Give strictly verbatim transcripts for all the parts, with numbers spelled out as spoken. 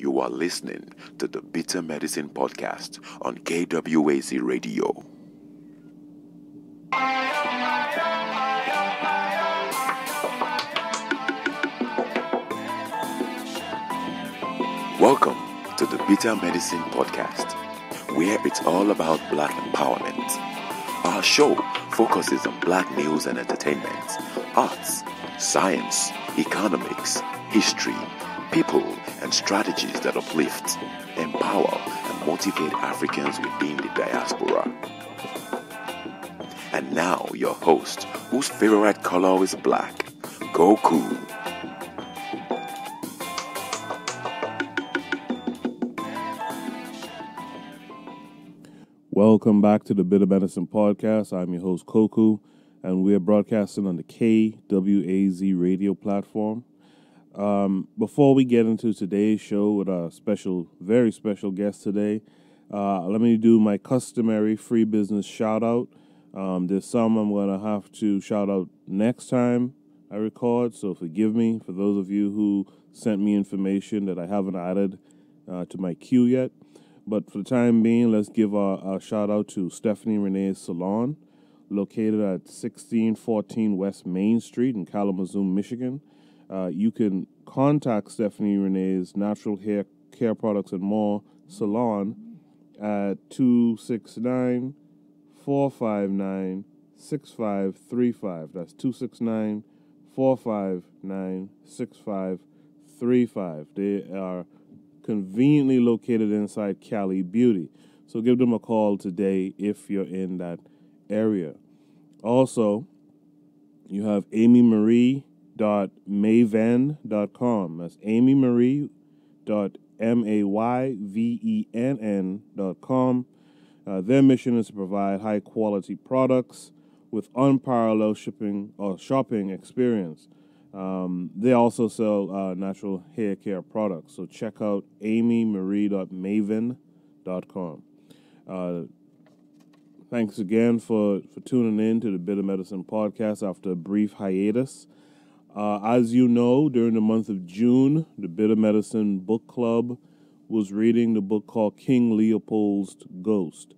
You are listening to the Bitter Medicine Podcast on K W A Z Radio. Welcome to the Bitter Medicine Podcast, where it's all about Black empowerment. Our show focuses on Black news and entertainment, arts, science, economics, history, people, and strategies that uplift, empower, and motivate Africans within the diaspora. And now, your host, whose favorite color is black, Goku. Welcome back to the Bitter Medicine Podcast. I'm your host, Goku, and we're broadcasting on the K W A Z radio platform. Um, before we get into today's show with our special, very special guest today, uh, let me do my customary free business shout out. Um, there's some I'm going to have to shout out next time I record, so forgive me for those of you who sent me information that I haven't added uh, to my queue yet. But for the time being, let's give a, a shout out to Stephanie Renee's Salon, located at sixteen fourteen West Main Street in Kalamazoo, Michigan. Uh, you can contact Stephanie Renee's Natural Hair Care Products and More Salon at two six nine, four five nine, six five three five. That's two six nine, four five nine, six five three five. They are conveniently located inside Cali Beauty. So give them a call today if you're in that area. Also, you have Amy Marie. dot maven dot com. That's Amy Marie dot M A Y V E N N dot com. Uh, their mission is to provide high quality products with unparalleled shipping or shopping experience. Um, they also sell uh, natural hair care products. So check out Amy Marie dot maven dot com. Uh, thanks again for, for tuning in to the Bitter Medicine Podcast after a brief hiatus. Uh, as you know, during the month of June, the Bitter Medicine Book Club was reading the book called King Leopold's Ghost.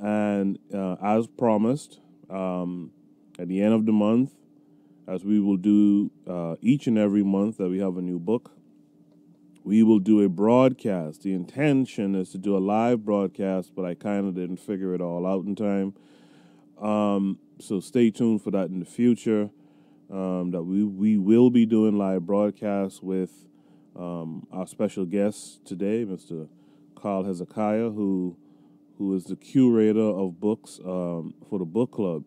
And uh, as promised, um, at the end of the month, as we will do uh, each and every month that we have a new book, we will do a broadcast. The intention is to do a live broadcast, but I kind of didn't figure it all out in time. Um, so stay tuned for that in the future. Um, that we, we will be doing live broadcasts with um, our special guest today, Mister Carl Hezekiah, who who is the curator of books um, for the book club.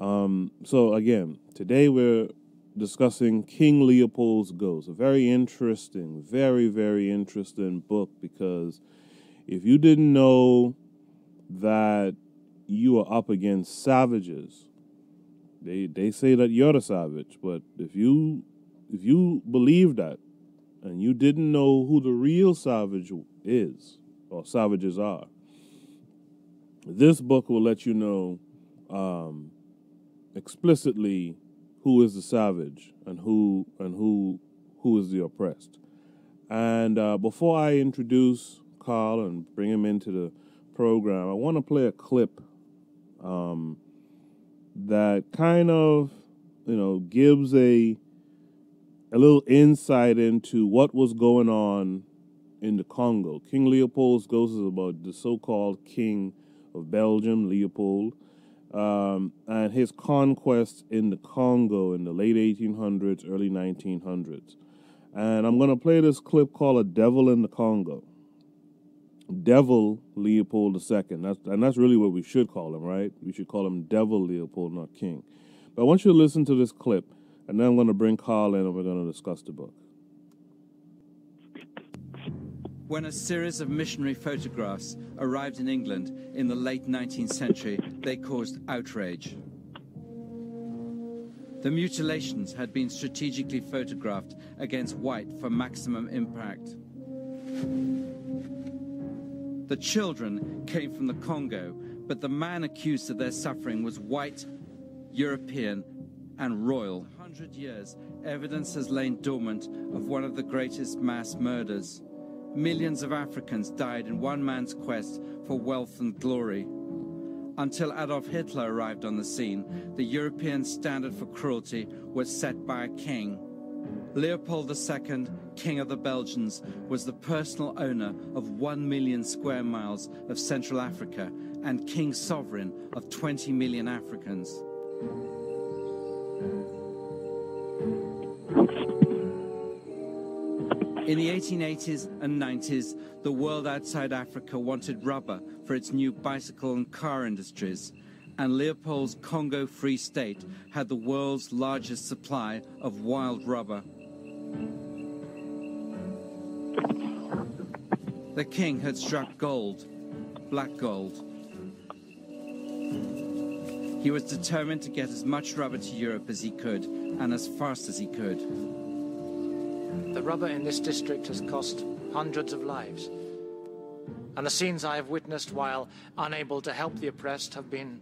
Um, so again, today we're discussing King Leopold's Ghost, a very interesting, very, very interesting book, because if you didn't know that you are up against savages, They they say that you're the savage, but if you if you believe that and you didn't know who the real savage is or savages are, this book will let you know um, explicitly who is the savage and who and who who is the oppressed. And uh, before I introduce Carl and bring him into the program, I want to play a clip. Um, that kind of, you know, gives a a little insight into what was going on in the Congo. King Leopold's Ghost is about the so-called king of Belgium, Leopold, um, and his conquest in the Congo in the late eighteen hundreds, early nineteen hundreds. And I'm going to play this clip called A Devil in the Congo. Devil Leopold the Second. That's, and that's really what we should call him, right? We should call him Devil Leopold, not King. But I want you to listen to this clip, and then I'm going to bring Carl in, and we're going to discuss the book. When a series of missionary photographs arrived in England in the late nineteenth century, they caused outrage. The mutilations had been strategically photographed against white for maximum impact. The children came from the Congo, but the man accused of their suffering was white, European, and royal. For one hundred years, evidence has lain dormant of one of the greatest mass murders millions of Africans died in one man's quest for wealth and glory. Until Adolf Hitler arrived on the scene, the European standard for cruelty was set by a king. Leopold the Second, King of the Belgians, was the personal owner of one million square miles of Central Africa and king sovereign of twenty million Africans. In the eighteen eighties and nineties, the world outside Africa wanted rubber for its new bicycle and car industries, and Leopold's Congo Free State had the world's largest supply of wild rubber. The king had struck gold, black gold. He was determined to get as much rubber to Europe as he could, and as fast as he could. The rubber in this district has cost hundreds of lives, and the scenes I have witnessed while unable to help the oppressed have been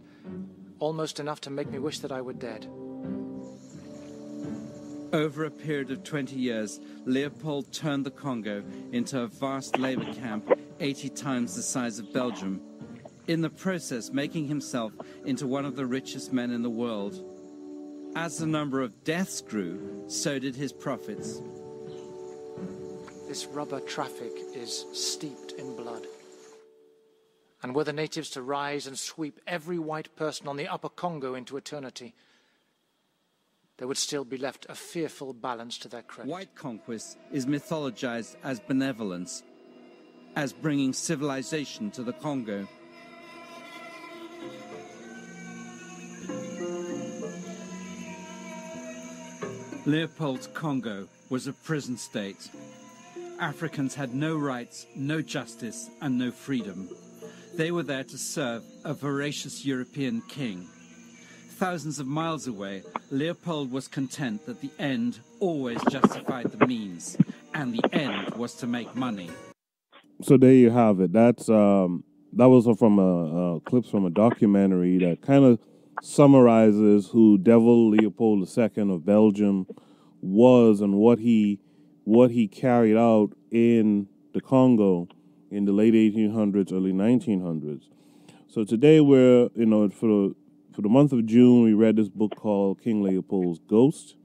almost enough to make me wish that I were dead. Over a period of twenty years, Leopold turned the Congo into a vast labor camp eighty times the size of Belgium, in the process making himself into one of the richest men in the world. As the number of deaths grew, so did his profits. This rubber traffic is steeped in blood. And were the natives to rise and sweep every white person on the upper Congo into eternity, there would still be left a fearful balance to their credit. White conquest is mythologized as benevolence, as bringing civilization to the Congo. Leopold's Congo was a prison state. Africans had no rights, no justice, and no freedom. They were there to serve a voracious European king. Thousands of miles away, Leopold was content that the end always justified the means, and the end was to make money. So there you have it. That's um, that was from a, a clips from a documentary that kind of summarizes who Devil Leopold the Second of Belgium was and what he. what he carried out in the Congo in the late eighteen hundreds, early nineteen hundreds. So today we're, you know, for the, for the month of June, we read this book called King Leopold's Ghost.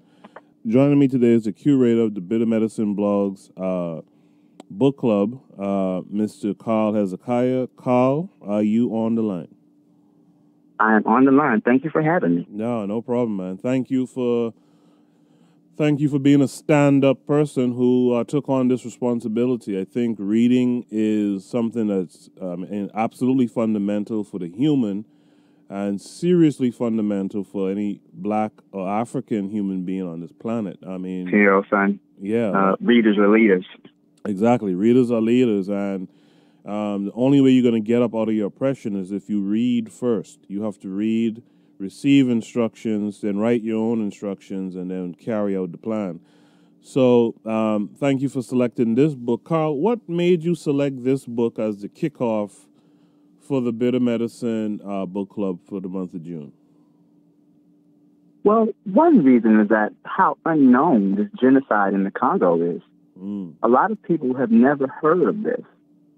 Joining me today is the curator of the Bitter Medicine Blog's uh, book club, uh, Mister Carl Hezekiah. Carl, are you on the line? I am on the line. Thank you for having me. No, no problem, man. Thank you for... Thank you for being a stand-up person who uh, took on this responsibility. I think reading is something that's um, absolutely fundamental for the human and seriously fundamental for any black or African human being on this planet. I mean... Hero, son. Yeah. Uh, readers are leaders. Exactly. Readers are leaders. And um, the only way you're going to get up out of your oppression is if you read first. You have to read... receive instructions, then write your own instructions, and then carry out the plan. So um, thank you for selecting this book. Carl, what made you select this book as the kickoff for the Bitter Medicine uh, Book Club for the month of June? Well, one reason is that how unknown this genocide in the Congo is. Mm. A lot of people have never heard of this.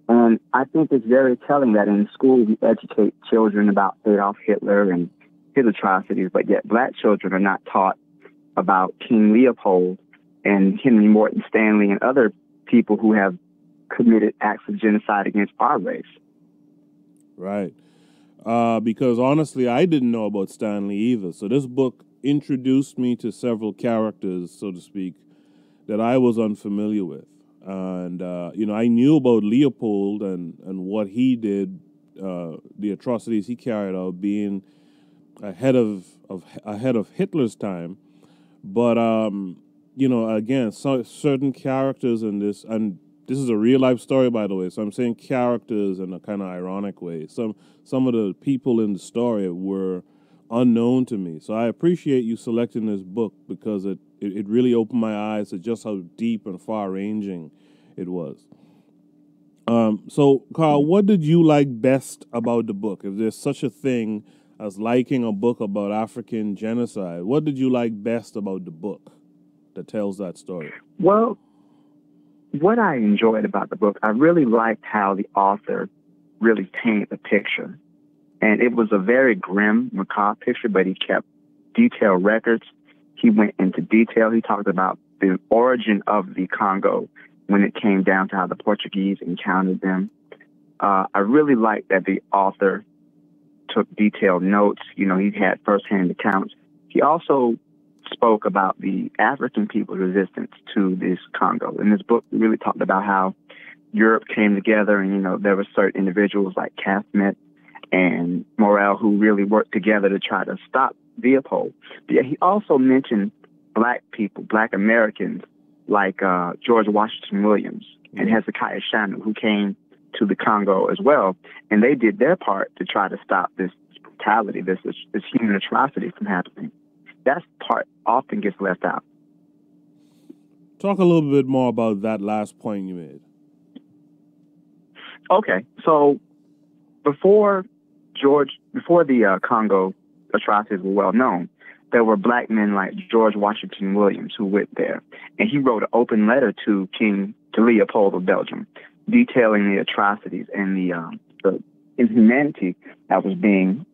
And I think it's very telling that in school we educate children about Adolf Hitler and his atrocities, but yet black children are not taught about King Leopold and Henry Morton Stanley and other people who have committed acts of genocide against our race. Right. Uh, because honestly, I didn't know about Stanley either. So this book introduced me to several characters, so to speak, that I was unfamiliar with. And, uh, you know, I knew about Leopold and, and what he did, uh, the atrocities he carried out, being ahead of, of ahead of Hitler's time. But, um, you know, again, so, certain characters in this, and this is a real-life story, by the way, so I'm saying characters in a kind of ironic way. Some, some of the people in the story were unknown to me. So I appreciate you selecting this book because it, it, it really opened my eyes to just how deep and far-ranging it was. Um, so, Carl, what did you like best about the book? If there's such a thing as liking a book about African genocide, what did you like best about the book that tells that story? Well, what I enjoyed about the book, I really liked how the author really painted the picture. And it was a very grim, macabre picture, but he kept detailed records. He went into detail. He talked about the origin of the Congo when it came down to how the Portuguese encountered them. Uh, I really liked that the author took detailed notes. You know, he had firsthand accounts. He also spoke about the African people's resistance to this Congo. In this book, we really talked about how Europe came together, and, you know, there were certain individuals like Casmet and Morel who really worked together to try to stop Leopold. But yeah, he also mentioned black people, black Americans, like uh, George Washington Williams and Hezekiah Shannon, who came to the Congo as well. And they did their part to try to stop this brutality, this, this human atrocity from happening. That part often gets left out. Talk a little bit more about that last point you made. Okay, so before George, before the uh, Congo atrocities were well known, there were black men like George Washington Williams who went there, and he wrote an open letter to King to Leopold of Belgium, detailing the atrocities and the, uh, the inhumanity that was being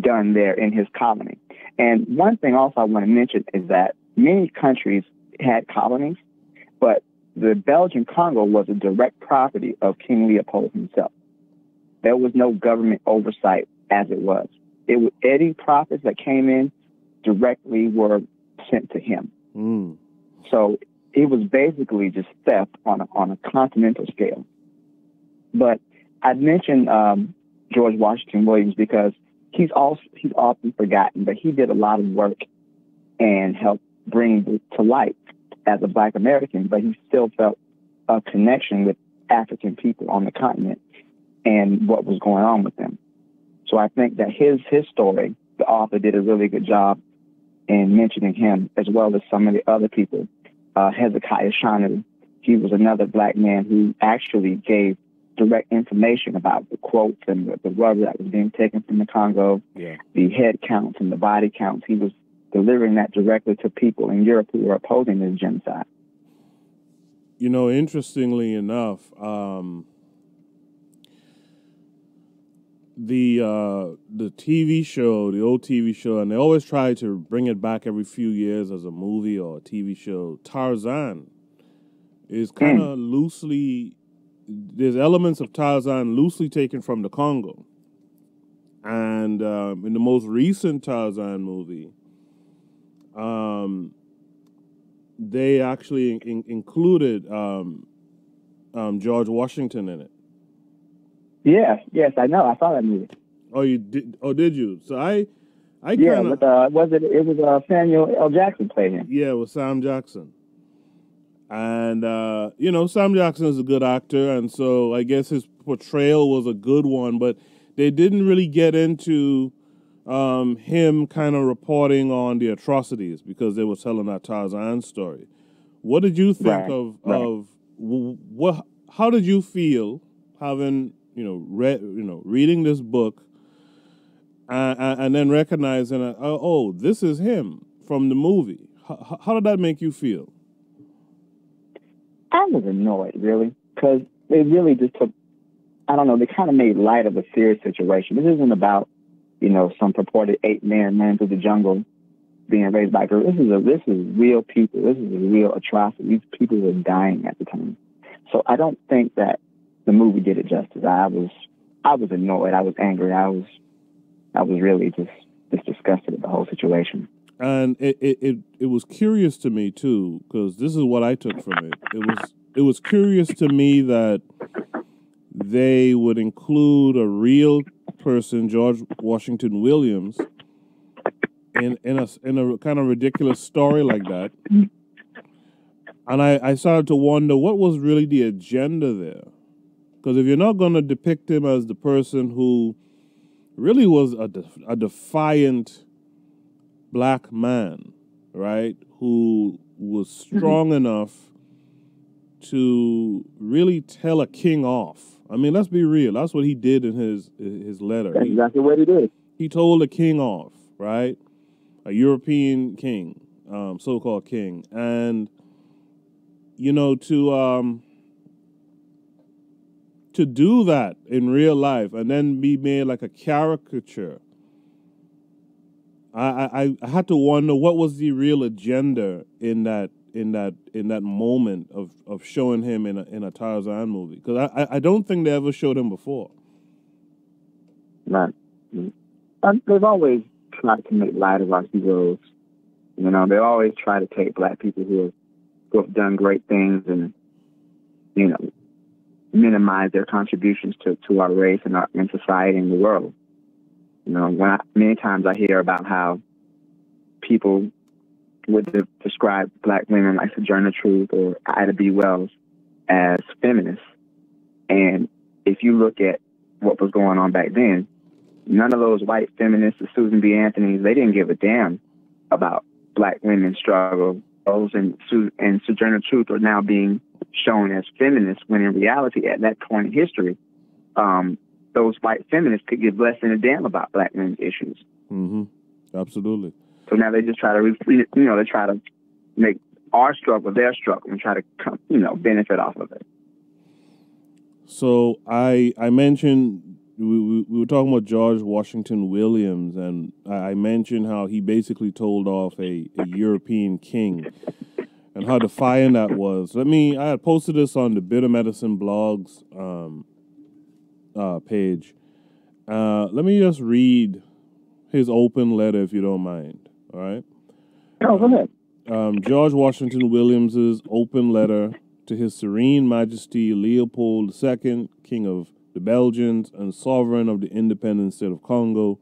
done there in his colony. And one thing also I want to mention is that many countries had colonies, but the Belgian Congo was a direct property of King Leopold himself. There was no government oversight as it was. It was any profits that came in directly were sent to him. Mm. So it was basically just theft on a, on a continental scale. But I mentioned um, George Washington Williams because he's also he's often forgotten, but he did a lot of work and helped bring it to light as a black American, but he still felt a connection with African people on the continent and what was going on with them. So I think that his his story, the author did a really good job in mentioning him, as well as some of the other people. Uh, Hezekiah Shannon, he was another black man who actually gave direct information about the quotes and the, the rubber that was being taken from the Congo, yeah. the head counts and the body counts. He was delivering that directly to people in Europe who were opposing this genocide. You know, interestingly enough, um, the uh, the T V show, the old T V show, and they always try to bring it back every few years as a movie or a T V show, Tarzan is kind of mm. loosely... There's elements of Tarzan loosely taken from the Congo. And um, in the most recent Tarzan movie, um, they actually in included um, um, George Washington in it. Yes, yes, I know. I saw that movie. Oh, you did? Oh, did you? So I, I kinda, yeah, with uh, was it? It was uh, Samuel L. Jackson played him. Yeah, with Sam Jackson. And, uh, you know, Sam Jackson is a good actor, and so I guess his portrayal was a good one, but they didn't really get into um, him kind of reporting on the atrocities because they were telling that Tarzan story. What did you think right, of, right. of what? How did you feel having, you know, read, you know, reading this book and, and then recognizing, uh, oh, this is him from the movie? How, how did that make you feel? I was annoyed, really, because they really just took, I don't know, they kind of made light of a serious situation. This isn't about, you know, some purported eight man running through the jungle being raised by girls. This is a, this is real people. This is a real atrocity. These people were dying at the time. So I don't think that the movie did it justice. I was, I was annoyed. I was angry. I was, I was really just, just disgusted at the whole situation. And it, it, it, it was curious to me, too, because this is what I took from it. It was it was curious to me that they would include a real person, George Washington Williams, in, in, a, in a kind of ridiculous story like that. And I, I started to wonder, what was really the agenda there? Because if you're not going to depict him as the person who really was a, def a defiant black man, right, who was strong enough to really tell a king off. I mean, let's be real. That's what he did in his his letter. That's exactly what he did. He told a king off, right, a European king, um, so-called king. And, you know, to um, to do that in real life and then be made like a caricature. I, I, I had to wonder what was the real agenda in that in that in that moment of, of showing him in a, in a Tarzan movie, because I, I don't think they ever showed him before. Right, and they've always tried to make light of our heroes. You know, they always try to take black people who have, who have done great things and, you know, minimize their contributions to, to our race and our and society and the world. You know, when I, many times I hear about how people would de describe black women like Sojourner Truth or Ida B. Wells as feminists. And if you look at what was going on back then, none of those white feminists, the Susan B. Anthonys, they didn't give a damn about black women's struggle. Those and, and Sojourner Truth are now being shown as feminists, when in reality, at that point in history, um, those white feminists could give less than a damn about black women's issues. Mm-hmm. Absolutely. So now they just try to, you know, they try to make our struggle their struggle and try to, come, you know, benefit off of it. So I I mentioned we, we we were talking about George Washington Williams, and I mentioned how he basically told off a, a European king, and how defiant that was. Let me I had posted this on the Bitter Medicine blogs um, uh, page. Uh, let me just read his open letter, if you don't mind. All right. Oh, go ahead. Um, George Washington Williams's open letter to His Serene Majesty Leopold the Second, King of the Belgians and Sovereign of the Independent State of Congo,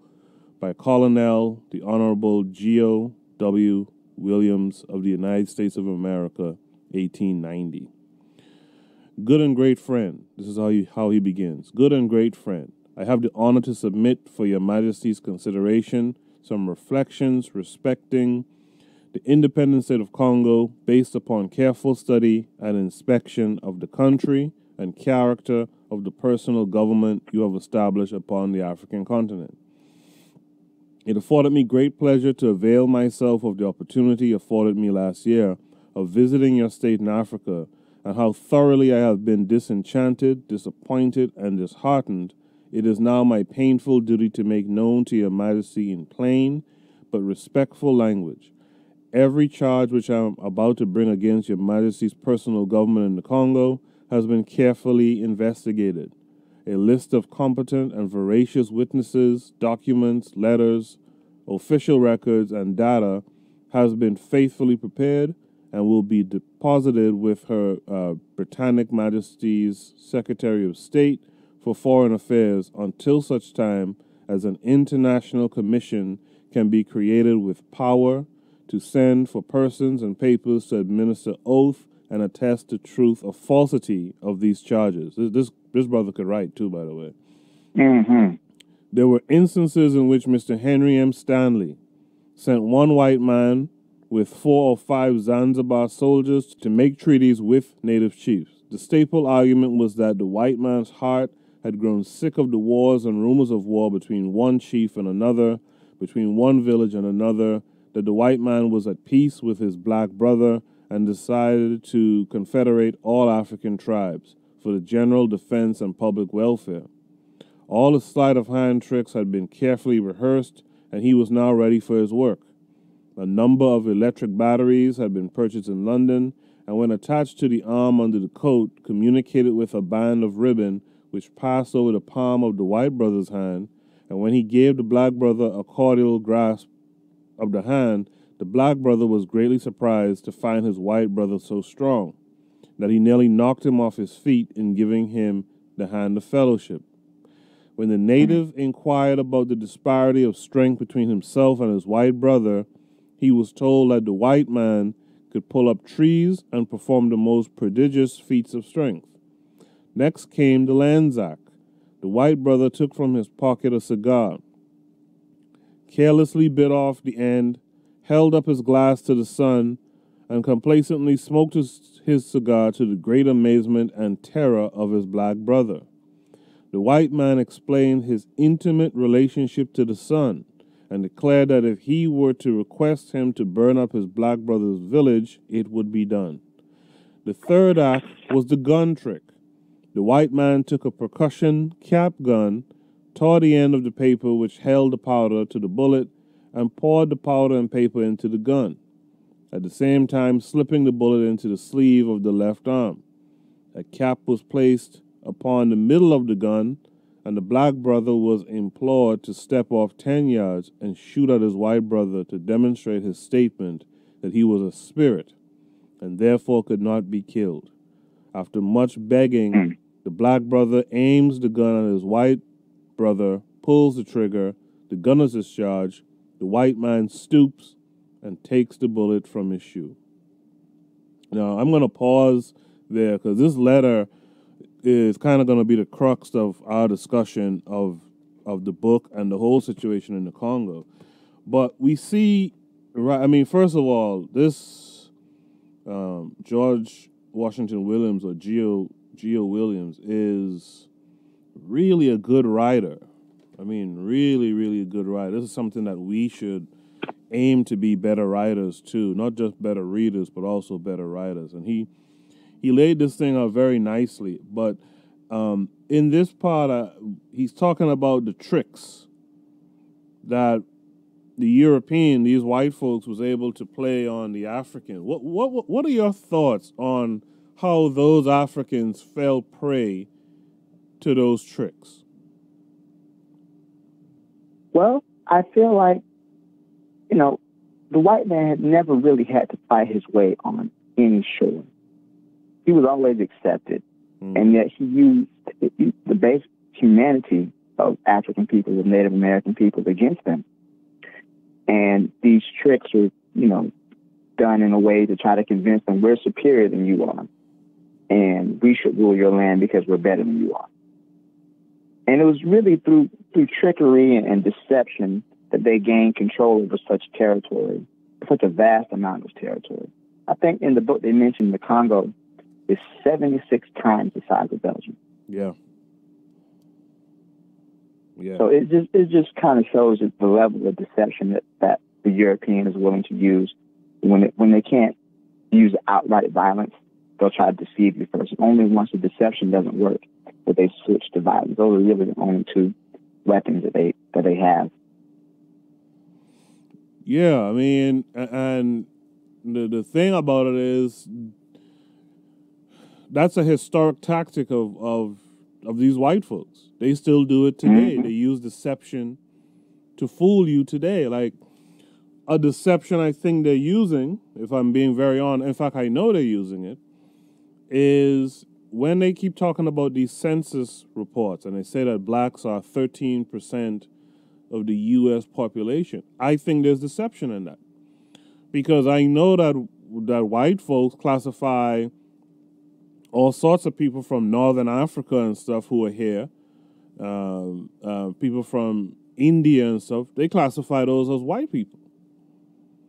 by Colonel the Honorable Geo W. Williams of the United States of America, eighteen ninety. Good and great friend, this is how he, how he begins. Good and great friend, I have the honor to submit for Your Majesty's consideration some reflections respecting the independent state of Congo, based upon careful study and inspection of the country and character of the personal government you have established upon the African continent. It afforded me great pleasure to avail myself of the opportunity afforded me last year of visiting your state in Africa, and how thoroughly I have been disenchanted, disappointed, and disheartened. It is now my painful duty to make known to Your Majesty in plain but respectful language every charge which I am about to bring against Your Majesty's personal government in the Congo has been carefully investigated. A list of competent and veracious witnesses, documents, letters, official records, and data has been faithfully prepared and will be deposited with Her uh, Britannic Majesty's Secretary of State for Foreign Affairs until such time as an international commission can be created with power to send for persons and papers to administer oath and attest the truth or falsity of these charges. This, this, this brother could write too, by the way. Mm-hmm. There were instances in which Mister Henry M. Stanley sent one white man with four or five Zanzibar soldiers to make treaties with native chiefs. The staple argument was that the white man's heart had grown sick of the wars and rumors of war between one chief and another, between one village and another, that the white man was at peace with his black brother and decided to confederate all African tribes for the general defense and public welfare. All the sleight of hand tricks had been carefully rehearsed, and he was now ready for his work. A number of electric batteries had been purchased in London, and when attached to the arm under the coat, communicated with a band of ribbon which passed over the palm of the white brother's hand, and when he gave the black brother a cordial grasp of the hand, the black brother was greatly surprised to find his white brother so strong that he nearly knocked him off his feet in giving him the hand of fellowship. When the native inquired about the disparity of strength between himself and his white brother, he was told that the white man could pull up trees and perform the most prodigious feats of strength. Next came the Lanzac. The white brother took from his pocket a cigar, carelessly bit off the end, held up his glass to the sun, and complacently smoked his, his cigar to the great amazement and terror of his black brother. The white man explained his intimate relationship to the sun and declared that if he were to request him to burn up his black brother's village, it would be done. The third act was the gun trick. The white man took a percussion cap gun, tore the end of the paper which held the powder to the bullet, and poured the powder and paper into the gun, at the same time slipping the bullet into the sleeve of the left arm. A cap was placed upon the middle of the gun, and the black brother was implored to step off ten yards and shoot at his white brother to demonstrate his statement that he was a spirit, and therefore could not be killed. After much begging, the black brother aims the gun at his white brother, pulls the trigger, the gun is discharged, the white man stoops and takes the bullet from his shoe. Now, I'm going to pause there because this letter is kind of going to be the crux of our discussion of of the book and the whole situation in the Congo. But we see, right, I mean, first of all, this um, George Washington Williams, or Geo, Geo Williams, is really a good writer. I mean, really, really a good writer. This is something that we should aim to be better writers too, not just better readers, but also better writers. And he... He laid this thing out very nicely, but um, in this part, uh, he's talking about the tricks that the European, these white folks, was able to play on the African. What what what are your thoughts on how those Africans fell prey to those tricks? Well, I feel like, you know, the white man had never really had to fight his way on any shore. He was always accepted, mm. and yet he used the basic humanity of African people, of Native American peoples, against them. And these tricks were, you know, done in a way to try to convince them we're superior than you are, and we should rule your land because we're better than you are. And it was really through through trickery and, and deception that they gained control over such territory, such a vast amount of territory. I think in the book they mentioned the Congo is seventy-six times the size of Belgium. Yeah. Yeah. So it just it just kind of shows the level of deception that, that the European is willing to use. When it, when they can't use outright violence, they'll try to deceive you first. Only once the deception doesn't work that they switch to violence. Those are really the only two weapons that they that they have. Yeah, I mean, and the the thing about it is, that's a historic tactic of, of of these white folks. They still do it today. Mm-hmm. They use deception to fool you today. Like, a deception I think they're using, if I'm being very honest, in fact, I know they're using it, is when they keep talking about these census reports and they say that blacks are thirteen percent of the U S population. I think there's deception in that. Because I know that that white folks classify all sorts of people from Northern Africa and stuff who are here, um, uh, people from India and stuff, they classify those as white people.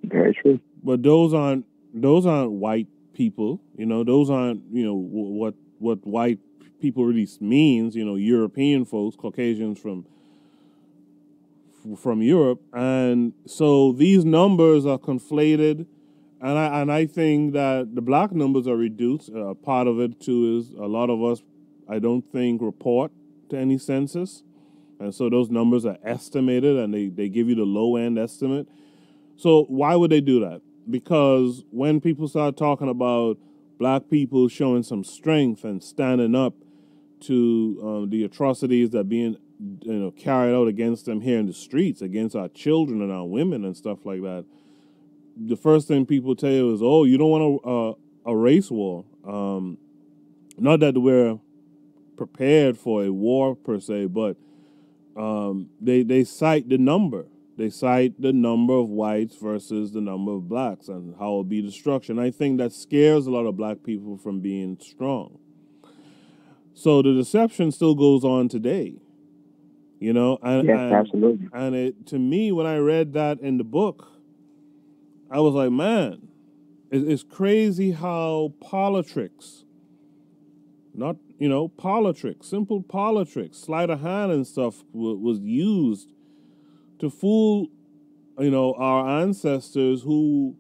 Very true. But those aren't those aren't white people. You know, those aren't you know w what what white people really means. You know, European folks, Caucasians from from Europe, and so these numbers are conflated. And I, and I think that the black numbers are reduced. Uh, part of it, too, is a lot of us, I don't think, report to any census. And so those numbers are estimated, and they, they give you the low-end estimate. So why would they do that? Because when people start talking about black people showing some strength and standing up to um, the atrocities that are being you know, carried out against them here in the streets, against our children and our women and stuff like that, the first thing people tell you is, oh, you don't want a, uh, a race war. Um, not that we're prepared for a war, per se, but um, they, they cite the number. They cite the number of whites versus the number of blacks and how it'll be destruction. I think that scares a lot of black people from being strong. So the deception still goes on today, you know? And, yes, and, absolutely. And it, to me, when I read that in the book, I was like, man, it's crazy how politricks, not, you know, politricks, simple politricks, sleight of hand and stuff was used to fool, you know, our ancestors who,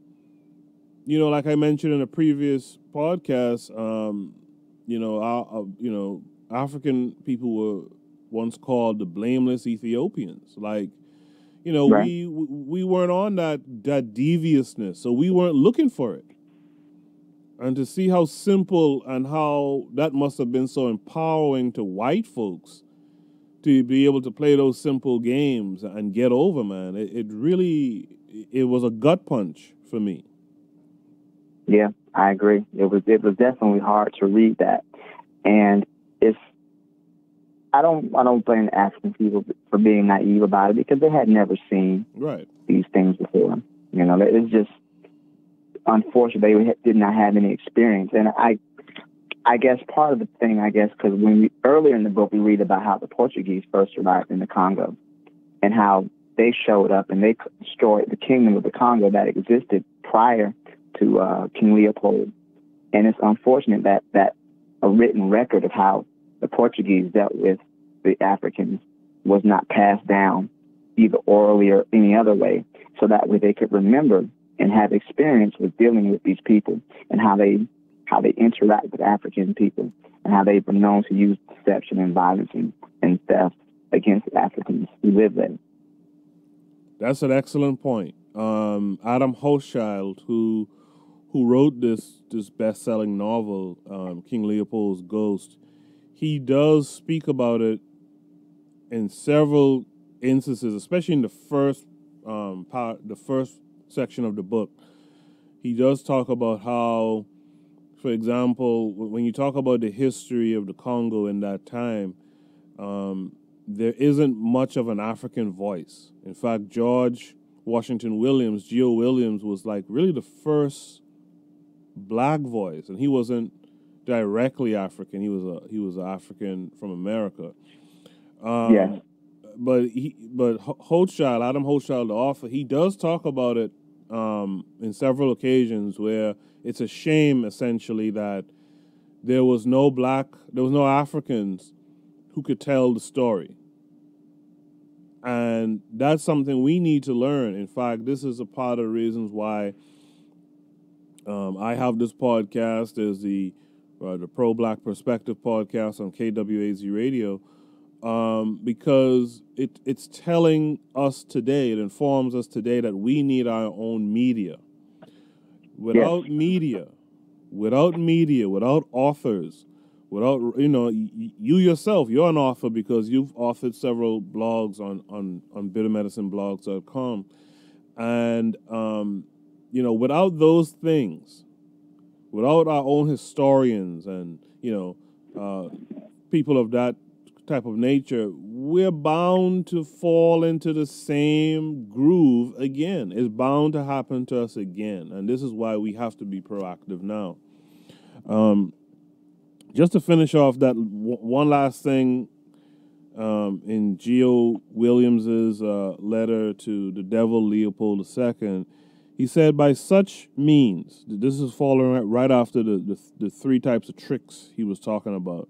you know, like I mentioned in a previous podcast, um, you know, our, uh, you know, African people were once called the blameless Ethiopians. Like, you know, right. we we weren't on that, that deviousness, so we weren't looking for it. And to see how simple and how that must have been so empowering to white folks to be able to play those simple games and get over, man, it, it really, it was a gut punch for me. Yeah, I agree. It was, it was definitely hard to read that. And it's, I don't, I don't blame African people for being naive about it because they had never seen right. these things before. You know, it's just, unfortunately, they did not have any experience. And I I guess part of the thing, I guess, because when we, earlier in the book, we read about how the Portuguese first arrived in the Congo and how they showed up and they destroyed the kingdom of the Congo that existed prior to uh, King Leopold. And it's unfortunate that, that a written record of how the Portuguese dealt with the Africans was not passed down either orally or any other way so that way they could remember and have experience with dealing with these people and how they how they interact with African people and how they've been known to use deception and violence and, and theft against Africans who live there. That's an excellent point. Um, Adam Hochschild, who who wrote this this best-selling novel, um, King Leopold's Ghost, he does speak about it in several instances, especially in the first um, part, the first. section of the book. He does talk about how, for example, when you talk about the history of the Congo in that time, um, there isn't much of an African voice. In fact, George Washington Williams, Geo Williams, was like really the first black voice, and he wasn't directly African. He was a he was African from America. Um, yeah. But he, but Hochschild, Adam Hochschild, the author, he does talk about it um, in several occasions where it's a shame, essentially, that there was no black, there was no Africans who could tell the story. And that's something we need to learn. In fact, this is a part of the reasons why um, I have this podcast. There's the, uh, the Pro-Black Perspective podcast on K W A Z Radio. Um, because it it's telling us today, it informs us today that we need our own media. Without yes. media, without media, without authors, without, you know, you, you yourself, you're an author because you've authored several blogs on, on, on bitter medicine blogs dot com. And, um, you know, without those things, without our own historians and, you know, uh, people of that type of nature, we're bound to fall into the same groove again. It's bound to happen to us again. And this is why we have to be proactive now. Um, just to finish off that w- one last thing um, in Geo Williams's uh, letter to the devil Leopold the Second, he said, by such means, this is following right after the, the, the three types of tricks he was talking about.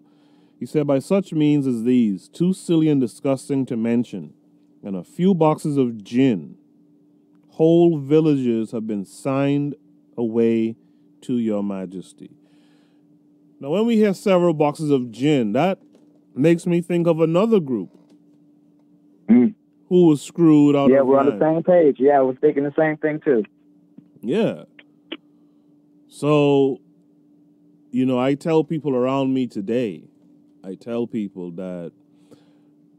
He said, by such means as these, too silly and disgusting to mention, and a few boxes of gin, whole villages have been signed away to your majesty. Now, when we hear several boxes of gin, that makes me think of another group mm. who was screwed out yeah, of Yeah, we're mind. on the same page. Yeah, I was thinking the same thing, too. Yeah. So, you know, I tell people around me today, I tell people that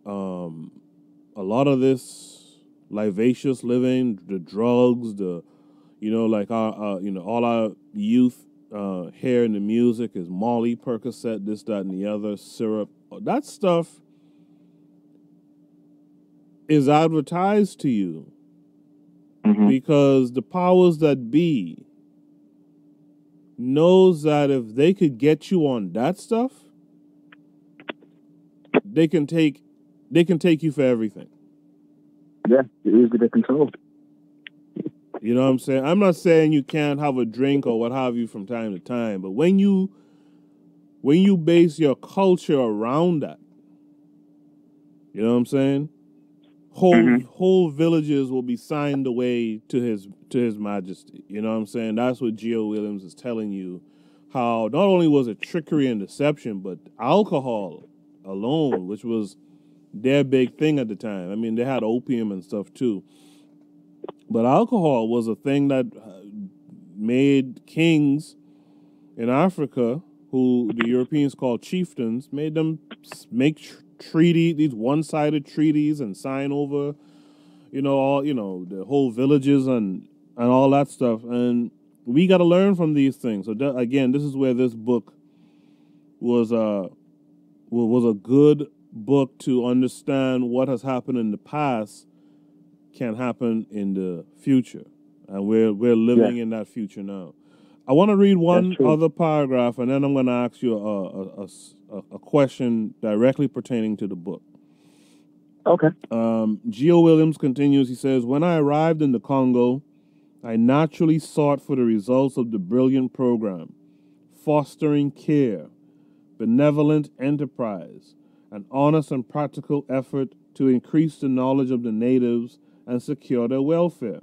um, a lot of this vivacious living, the drugs, the, you know, like our, uh, you know, all our youth uh, hair and the music is Molly, Percocet, this, that, and the other, syrup. That stuff is advertised to you mm-hmm. because the powers that be knows that if they could get you on that stuff, They can take, they can take you for everything. Yeah, it is to be controlled. You know what I'm saying? I'm not saying you can't have a drink or what have you from time to time, but when you, when you base your culture around that, you know what I'm saying? Whole mm-hmm. whole villages will be signed away to his to his majesty. You know what I'm saying? That's what Geo Williams is telling you how not only was it trickery and deception, but alcohol alone, which was their big thing at the time. I mean, they had opium and stuff too. But alcohol was a thing that made kings in Africa, who the Europeans called chieftains, made them make tr treaty, these one-sided treaties and sign over, you know, all, you know, the whole villages and, and all that stuff. And we got to learn from these things. So th again, this is where this book was a, was a good book to understand what has happened in the past can happen in the future, and we're we're living yeah. in that future now. I want to read one other paragraph, and then I'm going to ask you a, a, a, a question directly pertaining to the book. Okay. Um, Geo Williams continues. He says, "When I arrived in the Congo, I naturally sought for the results of the brilliant program, fostering care, benevolent enterprise, an honest and practical effort to increase the knowledge of the natives and secure their welfare.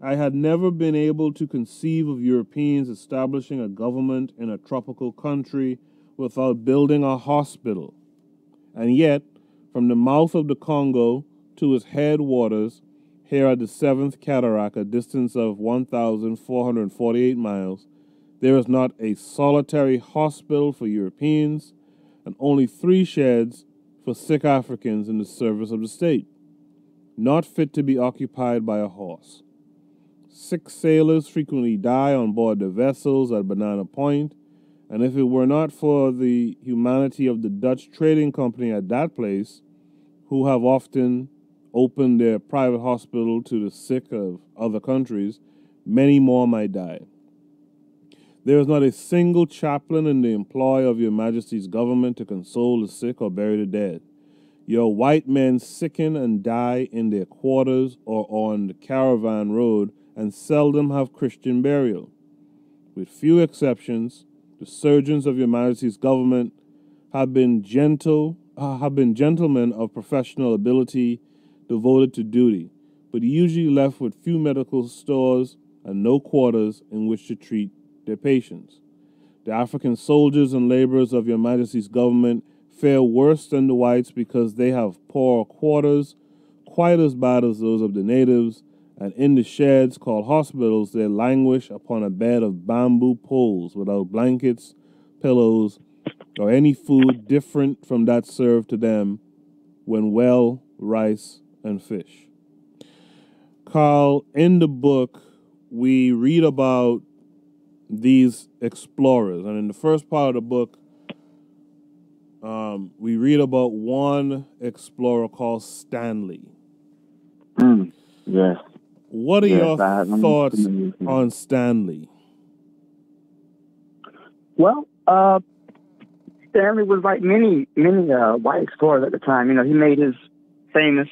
I had never been able to conceive of Europeans establishing a government in a tropical country without building a hospital. And yet, from the mouth of the Congo to its headwaters, here at the Seventh Cataract, a distance of one thousand four hundred forty-eight miles, there is not a solitary hospital for Europeans and only three sheds for sick Africans in the service of the state, not fit to be occupied by a horse. Six sailors frequently die on board the vessels at Banana Point, and if it were not for the humanity of the Dutch Trading Company at that place, who have often opened their private hospital to the sick of other countries, many more might die. There is not a single chaplain in the employ of your Majesty's government to console the sick or bury the dead. Your white men sicken and die in their quarters or on the caravan road, and seldom have Christian burial. With few exceptions, the surgeons of your Majesty's government have been gentle, uh, have been gentlemen of professional ability, devoted to duty, but usually left with few medical stores and no quarters in which to treat their patients. The African soldiers and laborers of your Majesty's government fare worse than the whites because they have poor quarters, quite as bad as those of the natives, and in the sheds called hospitals they languish upon a bed of bamboo poles without blankets, pillows, or any food different from that served to them when well, rice, and fish." Carl, in the book, we read about these explorers, and in the first part of the book um, we read about one explorer called Stanley. Mm, yes. What are yes, your thoughts on Stanley? Well, uh, Stanley was like many many uh, white explorers at the time. You know, he made his famous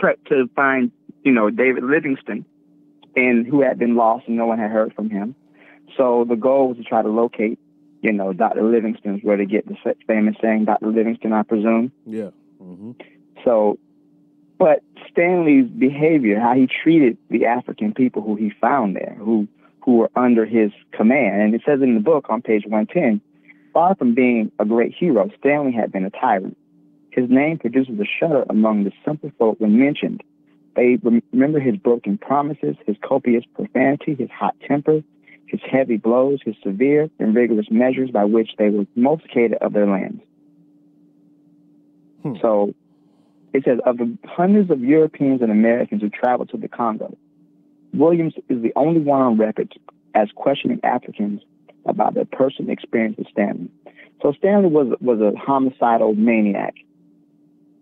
trek to find, you know, David Livingstone, and who had been lost and no one had heard from him. So the goal was to try to locate, you know, Doctor Livingstone's, where to get the famous saying, Doctor Livingstone, I presume. Yeah. Mm-hmm. So, but Stanley's behavior, how he treated the African people who he found there, who, who were under his command. And it says in the book on page one ten, far from being a great hero, Stanley had been a tyrant. His name produces a shudder among the simple folk when mentioned. They remember his broken promises, his copious profanity, his hot temper, his heavy blows, his severe and rigorous measures by which they were multiplicated of their lands. Hmm. So it says, of the hundreds of Europeans and Americans who traveled to the Congo, Williams is the only one on record as questioning Africans about their personal experience with Stanley. So Stanley was, was a homicidal maniac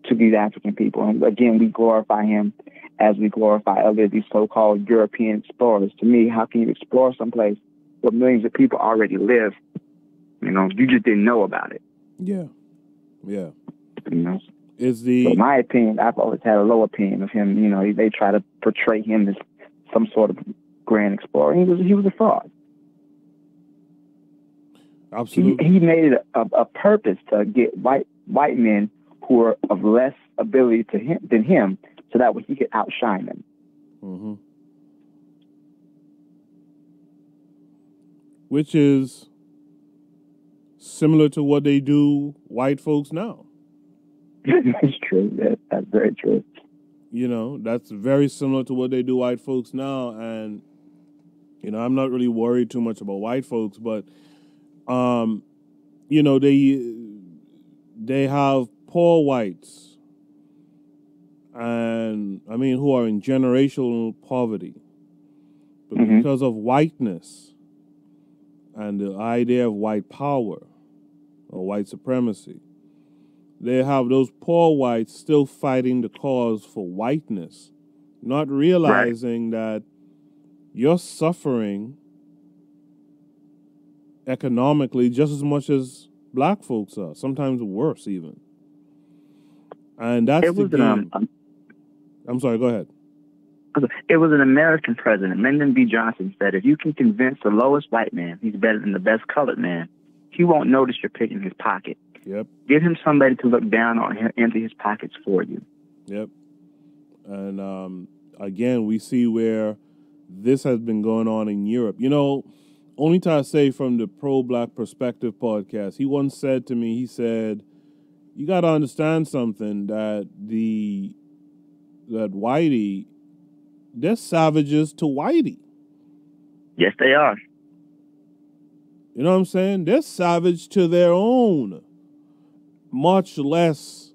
to these African people. And again, we glorify him as we glorify other these so-called European explorers. To me, how can you explore someplace where millions of people already live? You know, you just didn't know about it. Yeah, yeah. You know, is the so my opinion, I've always had a low opinion of him. You know, they try to portray him as some sort of grand explorer. He was he was a fraud. Absolutely, he, he made it a, a purpose to get white white men who were of less ability to him than him, so that way he could outshine them. Mm-hmm. Which is similar to what they do white folks now. That's true. That, that's very true. You know, that's very similar to what they do white folks now. And, you know, I'm not really worried too much about white folks, but, um, you know, they they have poor whites, and I mean, who are in generational poverty. But mm-hmm. because of whiteness and the idea of white power or white supremacy, they have those poor whites still fighting the cause for whiteness, not realizing right. that you're suffering economically just as much as black folks are, sometimes worse even. And that's it the was game. An, um, I'm sorry, go ahead. It was an American president, Lyndon B. Johnson, said, if you can convince the lowest white man he's better than the best colored man, he won't notice you're picking his pocket. Yep. Give him somebody to look down on him, empty his pockets for you. Yep. And um, again, we see where this has been going on in Europe. You know, only time I say from the Pro-Black Perspective podcast, he once said to me, he said, you got to understand something, that the that whitey, they're savages to whitey. Yes, they are. You know what I'm saying? They're savage to their own, much less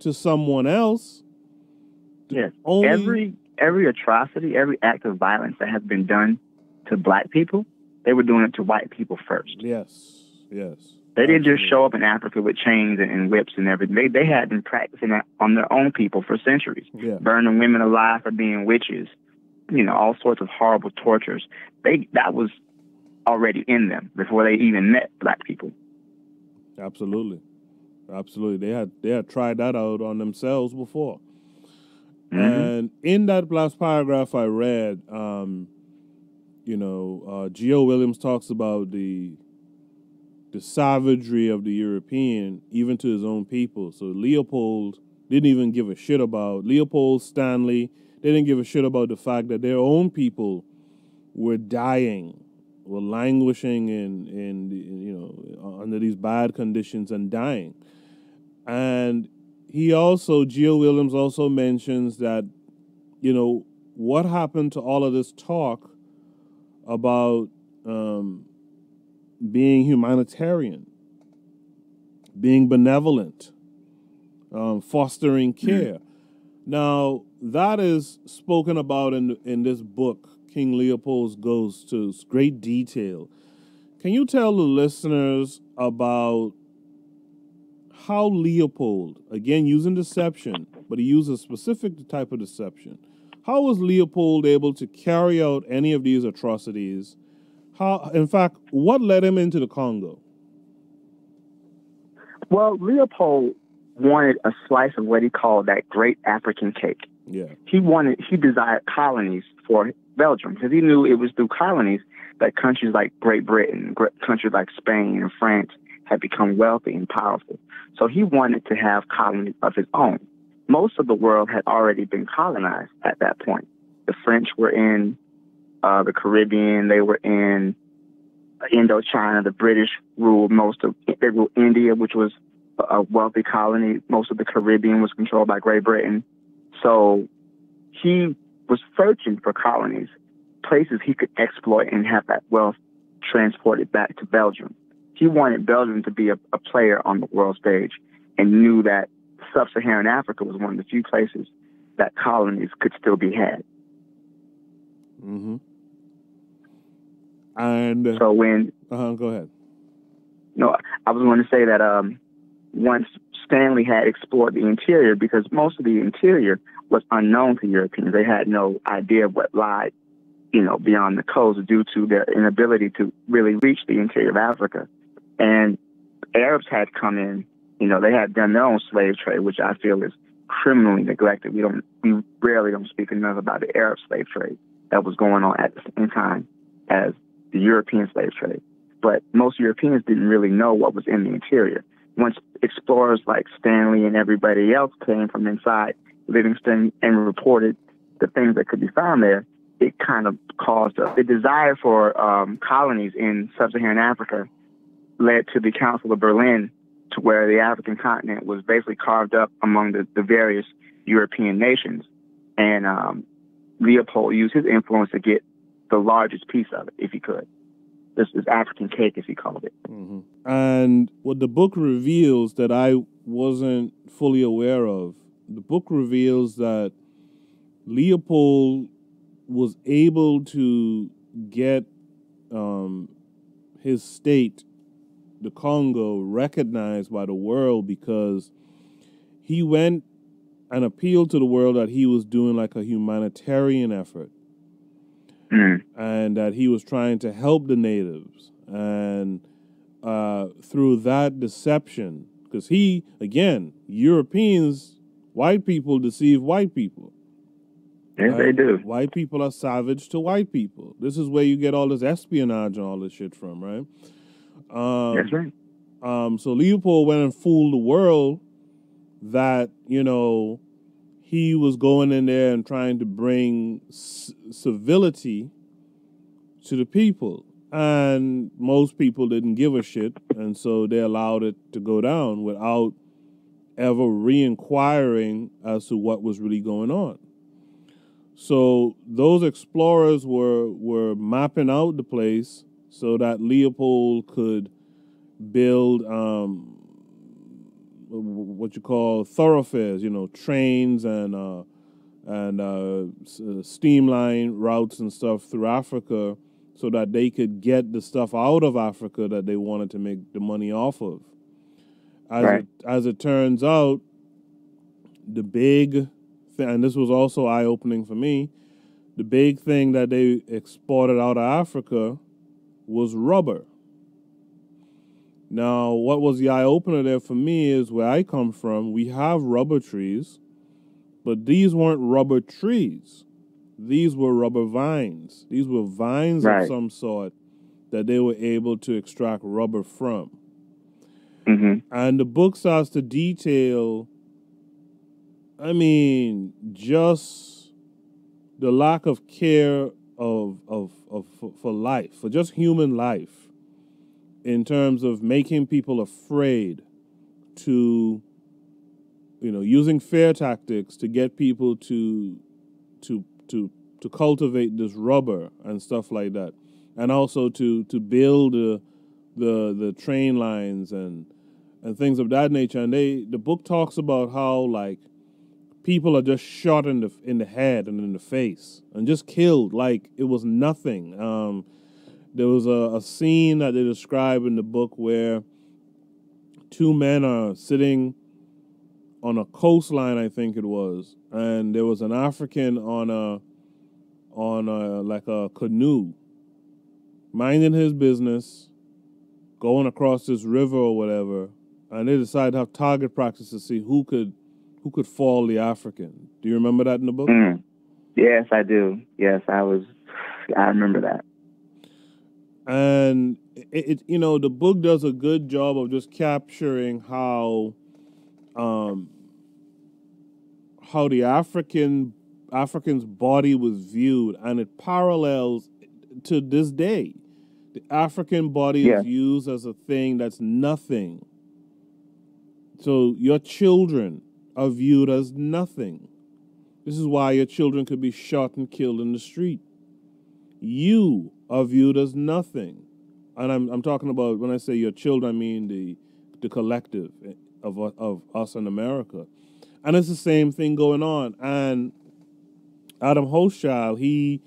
to someone else. Yes. Only... Every every atrocity, every act of violence that has been done to black people, they were doing it to white people first. Yes, yes. They didn't absolutely. Just show up in Africa with chains and, and whips and everything. They, they had been practicing that on their own people for centuries, yeah. burning women alive for being witches, you know, all sorts of horrible tortures. They That was already in them before they even met black people. Absolutely. Absolutely. They had they had tried that out on themselves before. Mm-hmm. And in that last paragraph I read, um, you know, uh, Geo Williams talks about the the savagery of the European, even to his own people. So Leopold didn't even give a shit about, Leopold Stanley, they didn't give a shit about the fact that their own people were dying, were languishing in, in, in you know, under these bad conditions and dying. And he also, Geo Williams also mentions that, you know, what happened to all of this talk about um, being humanitarian, being benevolent, um, fostering care. Mm-hmm. Now, that is spoken about in in this book, King Leopold's Ghost, to great detail. Can you tell the listeners about how Leopold, again using deception, but he used a specific type of deception, how was Leopold able to carry out any of these atrocities? How, in fact, what led him into the Congo? Well, Leopold wanted a slice of what he called that great African cake. Yeah. He wanted, he desired colonies for Belgium, because he knew it was through colonies that countries like Great Britain, countries like Spain and France had become wealthy and powerful. So he wanted to have colonies of his own. Most of the world had already been colonized at that point. The French were in uh, the Caribbean, they were in Indochina, the British ruled most of, they ruled India, which was a wealthy colony. Most of the Caribbean was controlled by Great Britain. So he was searching for colonies, places he could exploit and have that wealth transported back to Belgium. He wanted Belgium to be a, a player on the world stage, and knew that sub-Saharan Africa was one of the few places that colonies could still be had. Mm-hmm. And so when... Uh-huh, go ahead. No, I was going to say that um, once Stanley had explored the interior, because most of the interior was unknown to Europeans. They had no idea of what lied, you know, beyond the coast, due to their inability to really reach the interior of Africa. And Arabs had come in, you know, they had done their own slave trade, which I feel is criminally neglected. We don't, we rarely don't speak enough about the Arab slave trade that was going on at the same time as the European slave trade. But most Europeans didn't really know what was in the interior. Once explorers like Stanley and everybody else came from inside Livingston and reported the things that could be found there, it kind of caused a, the desire for um, colonies in sub-Saharan Africa led to the Council of Berlin, to where the African continent was basically carved up among the, the various European nations. And um, Leopold used his influence to get the largest piece of it, if he could. This is African cake, as he called it. Mm-hmm. And what the book reveals that I wasn't fully aware of, the book reveals that Leopold was able to get um, his state, the Congo, recognized by the world because he went and appealed to the world that he was doing like a humanitarian effort. Mm. And that he was trying to help the natives. And uh, through that deception, because he, again, Europeans, white people deceive white people. Yes, uh, they do. White people are savage to white people. This is where you get all this espionage and all this shit from, right? Um, That's right. Um, so Leopold went and fooled the world that, you know, he was going in there and trying to bring civility to the people. And most people didn't give a shit, and so they allowed it to go down without ever re-inquiring as to what was really going on. So those explorers were, were mapping out the place so that Leopold could build... Um, what you call thoroughfares, you know, trains and uh, and uh, steam line routes and stuff through Africa so that they could get the stuff out of Africa that they wanted to make the money off of. As, right. it, as it turns out, the big thing, and this was also eye-opening for me, the big thing that they exported out of Africa was rubber. Now, what was the eye-opener there for me is where I come from, we have rubber trees, but these weren't rubber trees. These were rubber vines. These were vines right. of some sort that they were able to extract rubber from. Mm-hmm. And the book starts to detail, I mean, just the lack of care of, of, of for, for life, for just human life. In terms of making people afraid to, you know, using fear tactics to get people to, to, to, to cultivate this rubber and stuff like that. And also to, to build uh, the, the train lines and, and things of that nature. And they, the book talks about how like people are just shot in the, in the head and in the face and just killed. Like it was nothing. Um, There was a, a scene that they describe in the book where two men are sitting on a coastline, I think it was, and there was an African on a on a like a canoe, minding his business, going across this river or whatever, and they decided to have target practice to see who could who could fall the African. Do you remember that in the book? Mm. Yes, I do. Yes, I was. I remember that. And, it, it you know, the book does a good job of just capturing how um, how the African African's body was viewed, and it parallels to this day. The African body yeah. is used as a thing that's nothing. So your children are viewed as nothing. This is why your children could be shot and killed in the street. You are viewed as nothing. And I'm, I'm talking about, when I say your children, I mean the, the collective of, of us in America. And it's the same thing going on. And Adam Hochschild, he,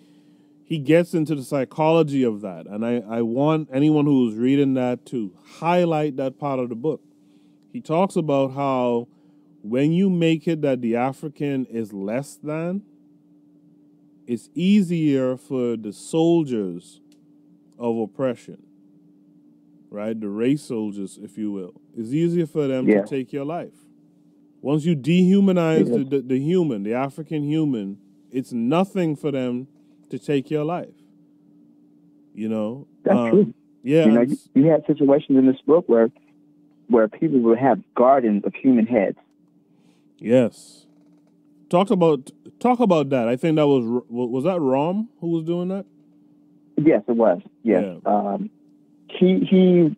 he gets into the psychology of that. And I, I want anyone who's reading that to highlight that part of the book. He talks about how when you make it that the African is less than, it's easier for the soldiers of oppression, right? The race soldiers, if you will. It's easier for them yeah. to take your life. Once you dehumanize yeah. the, the, the human, the African human, it's nothing for them to take your life, you know? That's um, true. Yeah. You know, you, you have situations in this book where, where people will have gardens of human heads. Yes. Talk about talk about that. I think that was was that Rom who was doing that. Yes, it was. Yes, yeah. um, he he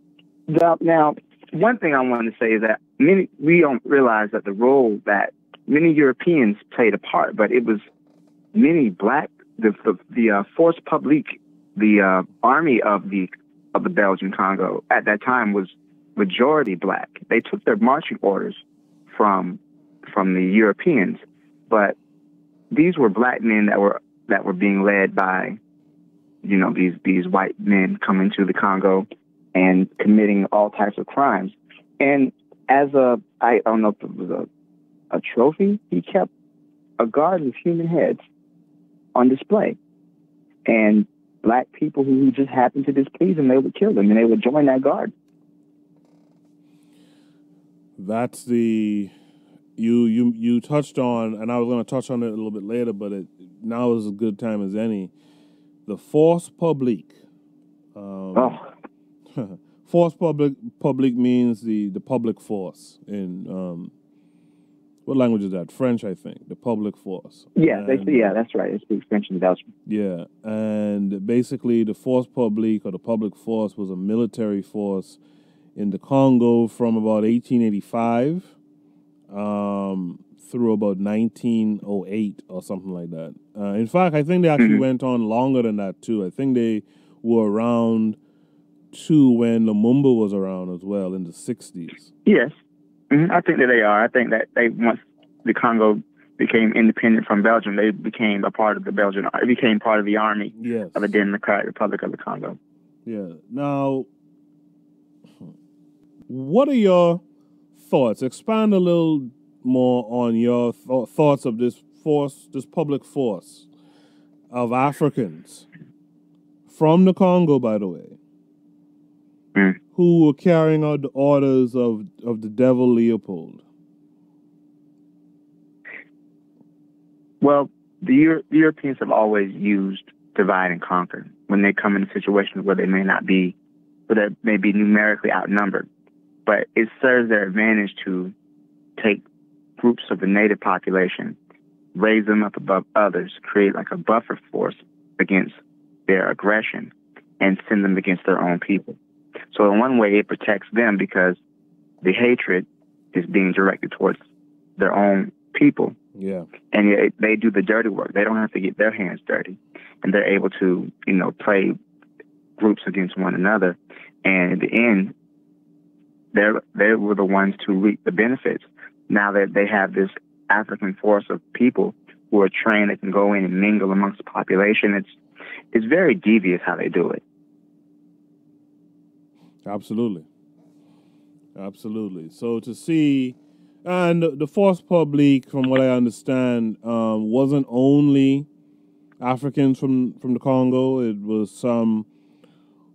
Now, one thing I want to say is that many we don't realize that the role that many Europeans played a part, but it was many black the the, the uh, force publique, the uh, army of the of the Belgian Congo at that time was majority black. They took their marching orders from from the Europeans, but these were black men that were that were being led by, you know, these these white men coming to the Congo and committing all types of crimes. And as a, I don't know if it was a, a trophy, he kept a garden of human heads on display. And black people who just happened to displease him, they would kill them, and they would join that garden. That's the, you you you touched on, and I was going to touch on it a little bit later, but it, now is as good time as any. The force publique. Um, oh. Force public public means the, the public force in um, what language is that? French, I think. The public force. Yeah, and, they, yeah, that's right. It speaks French in Belgium. Yeah, and basically the force publique or the public force was a military force in the Congo from about eighteen eighty-five um, through about nineteen oh eight or something like that. Uh, in fact, I think they actually mm-hmm. went on longer than that too. I think they were around to when Lumumba was around as well in the sixties. Yes, mm-hmm. I think that they are. I think that they once the Congo became independent from Belgium, they became a part of the Belgian. It became part of the army yes. of the Democratic Republic of the Congo. Yeah. Now, what are your thoughts? Expand a little more on your th- thoughts of this force, this public force of Africans from the Congo, by the way, who were carrying out the orders of, of the devil Leopold? Well, the, Euro- the Europeans have always used divide and conquer when they come into situations where they may not be, where they may be numerically outnumbered. But it serves their advantage to take groups of the native population, raise them up above others, create like a buffer force against their aggression, and send them against their own people. So in one way, it protects them because the hatred is being directed towards their own people. Yeah. And it, they do the dirty work. They don't have to get their hands dirty. And they're able to, you know, play groups against one another. And at the end, they're, they were the ones to reap the benefits. Now that they have this African force of people who are trained that can go in and mingle amongst the population, it's it's very devious how they do it. Absolutely. Absolutely. So to see, and the force publique, from what I understand, um, wasn't only Africans from, from the Congo. It was some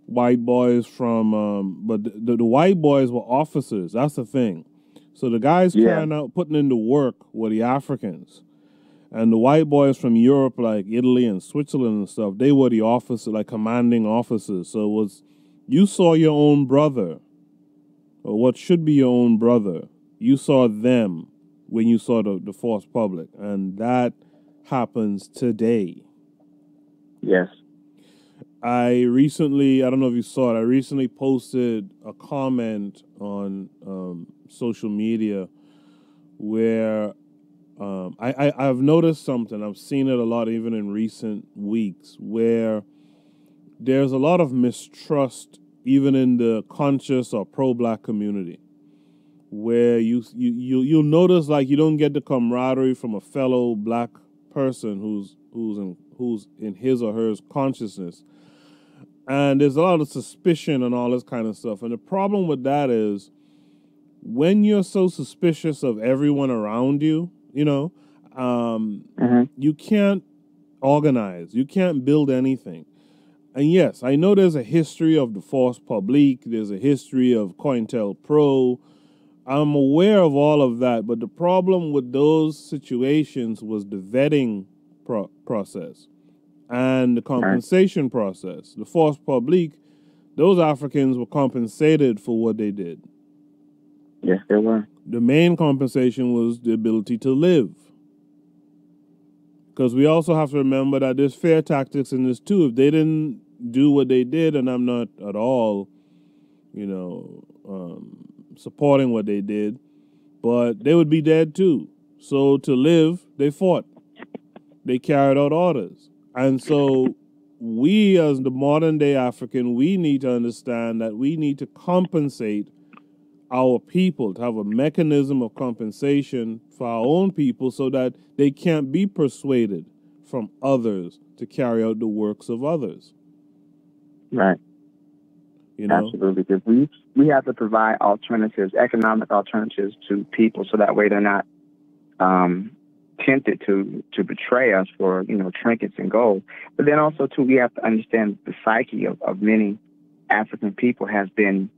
white boys from, um, but the, the white boys were officers. That's the thing. So the guys yeah. carrying out, putting in the work were the Africans. And the white boys from Europe, like Italy and Switzerland and stuff, they were the officers, like commanding officers. So it was, you saw your own brother, or what should be your own brother. You saw them when you saw the, the force public, and that happens today. Yes. I recently, I don't know if you saw it, I recently posted a comment on um, social media where um, I, I, I've noticed something. I've seen it a lot even in recent weeks where there's a lot of mistrust even in the conscious or pro-black community where you, you, you, you'll notice like you don't get the camaraderie from a fellow black person who's, who's, in, who's in his or her consciousness. And there's a lot of suspicion and all this kind of stuff. And the problem with that is when you're so suspicious of everyone around you, you know, um, mm-hmm. you can't organize, you can't build anything. And yes, I know there's a history of the force publique. There's a history of COINTELPRO. I'm aware of all of that, but the problem with those situations was the vetting pro- process and the compensation process. The force publique, those Africans were compensated for what they did. Yes, they were. The main compensation was the ability to live. Because we also have to remember that there's fair tactics in this too. If they didn't do what they did, and I'm not at all you know, um, supporting what they did, but they would be dead too. So to live, they fought. They carried out orders. And so we as the modern day African, we need to understand that we need to compensate our people, to have a mechanism of compensation for our own people so that they can't be persuaded from others to carry out the works of others. Right. You know? Absolutely. Because we, we have to provide alternatives, economic alternatives to people so that way they're not um, tempted to, to betray us for, you know, trinkets and gold. But then also, too, we have to understand the psyche of, of many African people has been,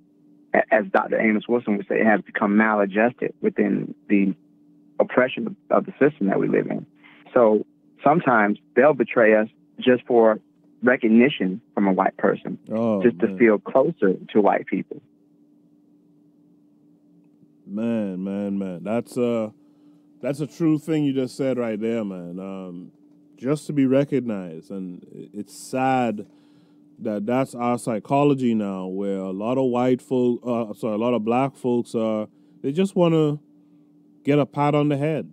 as Doctor Amos Wilson would say, it has become maladjusted within the oppression of the system that we live in. So sometimes they'll betray us just for recognition from a white person, oh, just man. to feel closer to white people. Man, man, man. That's a, that's a true thing you just said right there, man. Um, just to be recognized. And it's sad that that's our psychology now, where a lot of white folk, uh, sorry, a lot of black folks are, they just want to get a pat on the head.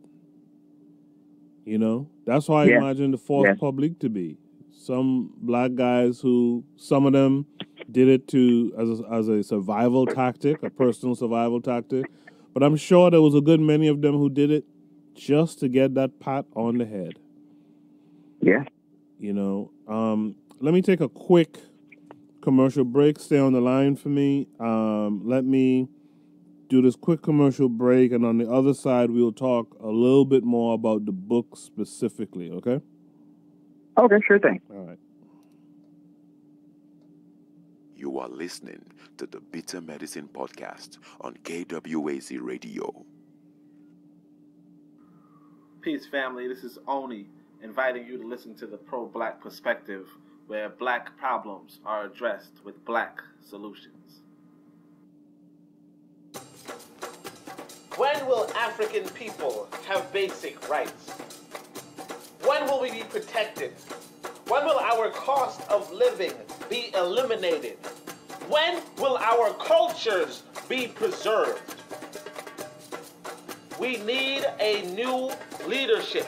You know, that's how I yeah. imagine the fourth yeah. public to be. Some black guys who, some of them did it to as a, as a survival tactic, a personal survival tactic, but I'm sure there was a good many of them who did it just to get that pat on the head. Yeah. You know, um, let me take a quick commercial break. Stay on the line for me. Um, let me do this quick commercial break, and on the other side, we'll talk a little bit more about the book specifically, okay? Okay, sure thing. All right. You are listening to the Bitter Medicine Podcast on K W A Z Radio. Peace, family. This is Oni, inviting you to listen to the pro-black perspective, where black problems are addressed with black solutions. When will African people have basic rights? When will we be protected? When will our cost of living be eliminated? When will our cultures be preserved? We need a new leadership.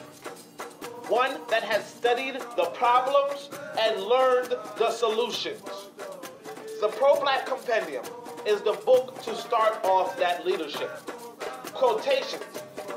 One that has studied the problems and learned the solutions. The Pro-Black Compendium is the book to start off that leadership. Quotations,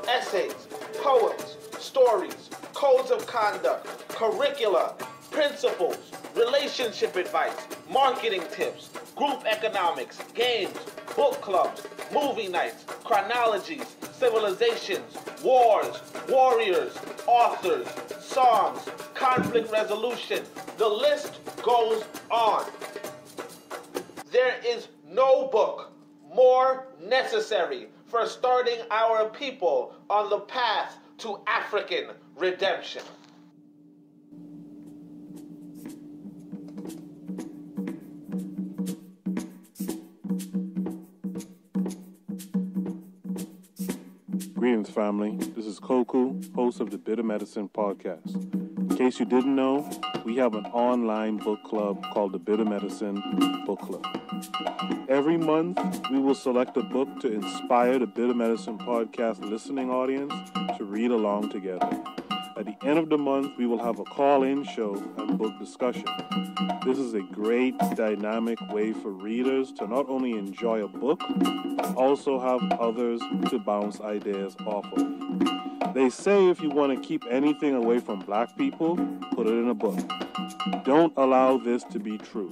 essays, poems, stories, codes of conduct, curricula, principles, relationship advice, marketing tips, group economics, games, book clubs, movie nights, chronologies, civilizations, wars, warriors, authors, songs, conflict resolution. The list goes on. There is no book more necessary for starting our people on the path to African redemption. Greetings, family. This is Koku, host of the Bitter Medicine Podcast. In case you didn't know, we have an online book club called the Bitter Medicine Book Club. Every month, we will select a book to inspire the Bitter Medicine Podcast listening audience to read along together. At the end of the month, we will have a call-in show and book discussion. This is a great dynamic way for readers to not only enjoy a book, but also have others to bounce ideas off of. They say if you want to keep anything away from black people, put it in a book. Don't allow this to be true.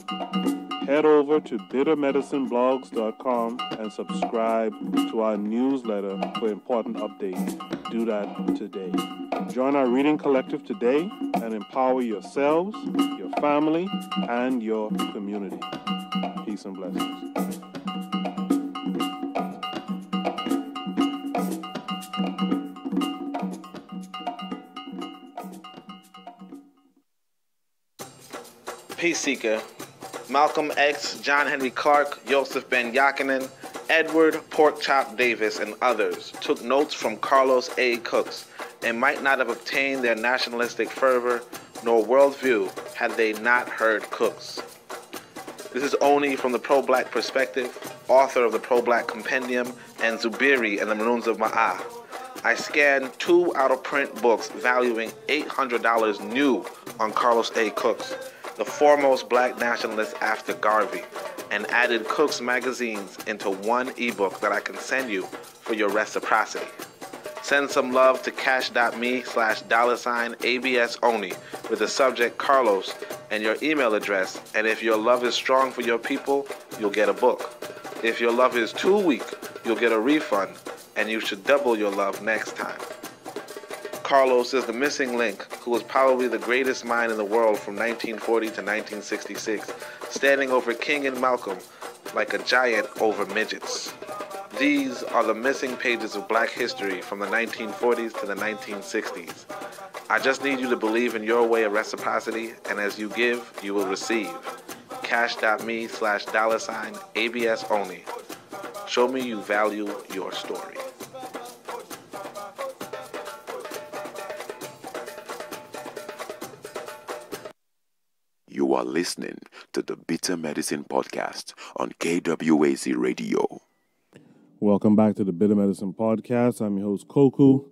Head over to bitter medicine blogs dot com and subscribe to our newsletter for important updates. Do that today. Join our reading collective today and empower yourselves, your family, and your community. Peace and blessings. Peace Seeker. Malcolm X, John Henry Clark, Joseph Ben Yakinen, Edward Porkchop Davis, and others took notes from Carlos A. Cooks and might not have obtained their nationalistic fervor nor worldview had they not heard Cooks. This is Oni from the Pro-Black Perspective, author of the Pro-Black Compendium, and Zubiri and the Maroons of Ma'a. I scanned two out-of-print books valuing eight hundred dollars new on Carlos A. Cooks, the foremost black nationalist after Garvey, and added Cooks magazines into one ebook that I can send you for your reciprocity. Send some love to cash.me slash dollar sign ABS Oni with the subject Carlos and your email address, and if your love is strong for your people, you'll get a book. If your love is too weak, you'll get a refund, and you should double your love next time. Carlos is the missing link, who was probably the greatest mind in the world from nineteen forty to nineteen sixty-six, standing over King and Malcolm like a giant over midgets. These are the missing pages of black history from the nineteen forties to the nineteen sixties. I just need you to believe in your way of reciprocity, and as you give, you will receive. Cash.me slash dollar sign ABS Only. Show me you value your story. You are listening to the Bitter Medicine Podcast on K W A Z Radio. Welcome back to the Bitter Medicine Podcast. I'm your host, Koku.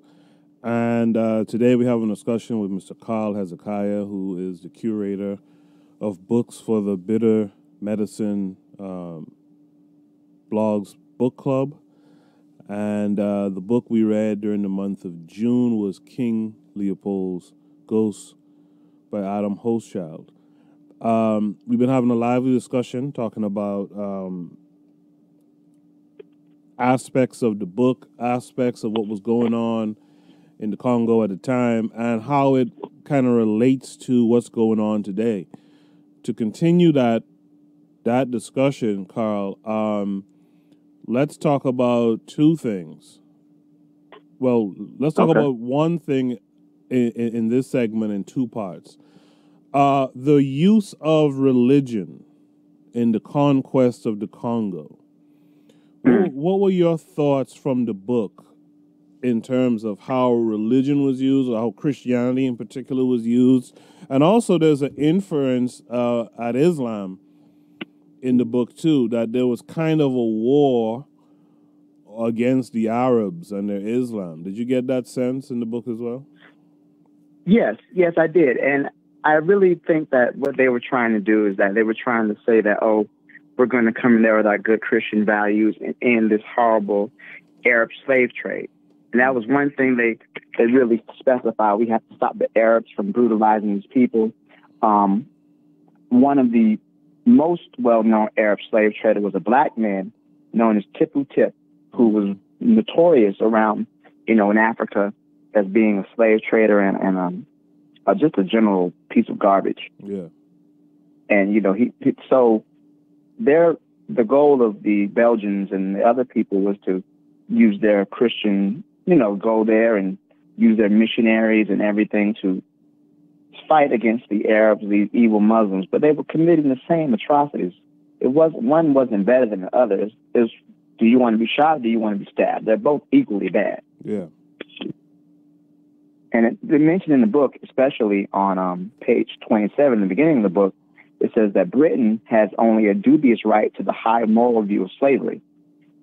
And uh, today we have a discussion with Mister Carl Hezekiah, who is the curator of books for the Bitter Medicine um, Blogs Book Club. And uh, the book we read during the month of June was King Leopold's Ghost by Adam Hochschild. Um, we've been having a lively discussion talking about um, aspects of the book, aspects of what was going on in the Congo at the time, and how it kind of relates to what's going on today. To continue that that discussion, Carl, um, let's talk about two things. Well, let's talk okay. about one thing in, in, in this segment in two parts. Uh, the use of religion in the conquest of the Congo. What were your thoughts from the book in terms of how religion was used, or how Christianity in particular was used? And also there's an inference uh, at Islam in the book, too, that there was kind of a war against the Arabs and their Islam. Did you get that sense in the book as well? Yes, yes, I did. And I really think that what they were trying to do is that they were trying to say that, oh, we're going to come in there with our good Christian values and end this horrible Arab slave trade. And that was one thing they, they really specified. We have to stop the Arabs from brutalizing these people. Um, one of the most well-known Arab slave traders was a black man known as Tipu Tip, who was notorious around, you know, in Africa as being a slave trader and, and um, uh, just a general piece of garbage. Yeah. And, you know, he, he so their the goal of the Belgians and the other people was to use their Christian, you know, go there and use their missionaries and everything to fight against the Arabs, these evil Muslims, but they were committing the same atrocities. It was one wasn't better than the other. Is do you want to be shot? Or do you want to be stabbed? They're both equally bad. Yeah. And it, they mentioned in the book, especially on um, page twenty-seven, in the beginning of the book, it says that Britain has only a dubious right to the high moral view of slavery.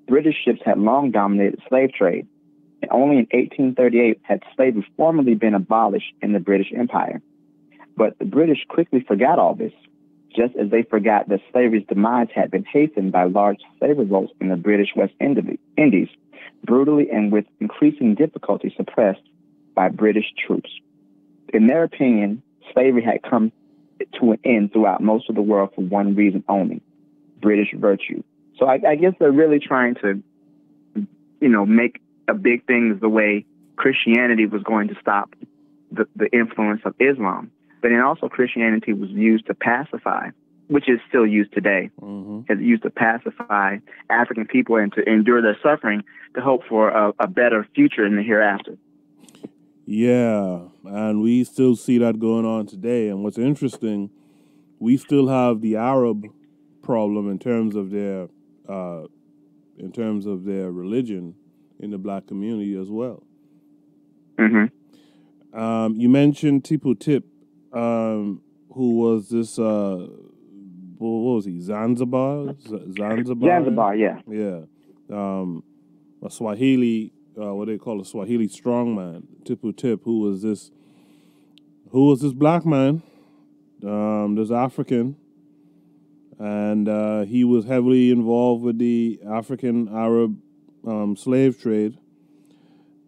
British ships had long dominated the slave trade. And only in eighteen thirty-eight had slavery formally been abolished in the British Empire. But the British quickly forgot all this, just as they forgot that slavery's demise had been hastened by large slave revolts in the British West Indies, brutally and with increasing difficulty suppressed by British troops. In their opinion, slavery had come to an end throughout most of the world for one reason only, British virtue. So I, I guess they're really trying to, you know, make a big thing is the way Christianity was going to stop the, the influence of Islam. But then also Christianity was used to pacify, which is still used today. Mm-hmm. It's used to pacify African people and to endure their suffering to hope for a, a better future in the hereafter. Yeah, and we still see that going on today. And what's interesting, we still have the Arab problem in terms of their, uh, in terms of their religion in the black community as well. Mm-hmm. Um, you mentioned Tipu Tip, um, who was this uh, what was he, Zanzibar? Z Zanzibar? Zanzibar, yeah. Yeah. Um, a Swahili, uh, what they call a Swahili strongman, Tipu Tip, who was this, who was this black man, um, this African, and uh, he was heavily involved with the African-Arab um, slave trade.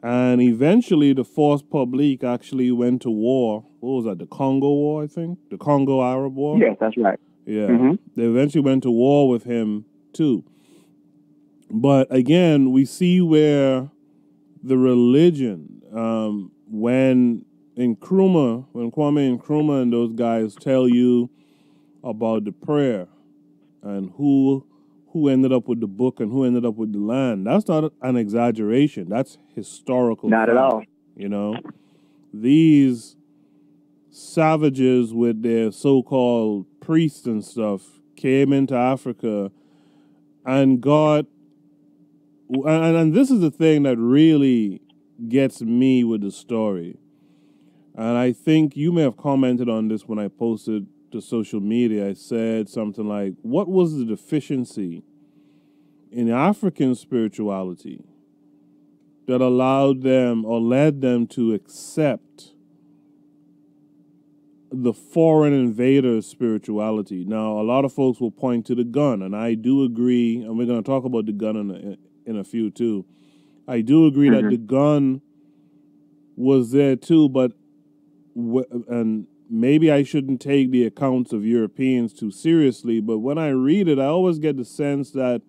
And eventually, the force publique actually went to war. What was that? The Congo War, I think? The Congo-Arab War? Yes, that's right. Yeah. Mm-hmm. They eventually went to war with him, too. But again, we see where the religion, um, when Nkrumah, when Kwame Nkrumah and those guys tell you about the prayer and who... who ended up with the book and who ended up with the land. That's not an exaggeration. That's historical. Not at all. You know, these savages with their so-called priests and stuff came into Africa and got, and, and this is the thing that really gets me with the story. And I think you may have commented on this when I posted to social media. I said something like, what was the deficiency in African spirituality that allowed them or led them to accept the foreign invader's spirituality? Now, a lot of folks will point to the gun, and I do agree, and we're going to talk about the gun in a, in a few too. I do agree mm-hmm. that the gun was there too, but and maybe I shouldn't take the accounts of Europeans too seriously, but when I read it, I always get the sense that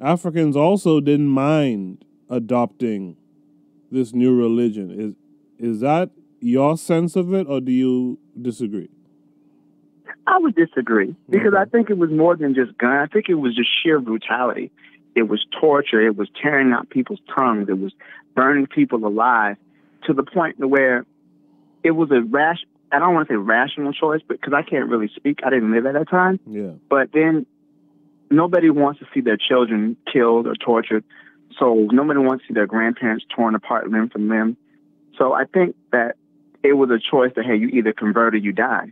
Africans also didn't mind adopting this new religion. Is is that your sense of it, or do you disagree? I would disagree, because mm-hmm. I think it was more than just gun. I think it was just sheer brutality. It was torture. It was tearing out people's tongues. It was burning people alive to the point where it was a rash. I don't want to say rational choice, but because I can't really speak, I didn't live at that time. Yeah. But then nobody wants to see their children killed or tortured, so nobody wants to see their grandparents torn apart limb from limb. So I think that it was a choice that, hey, you either convert or you die,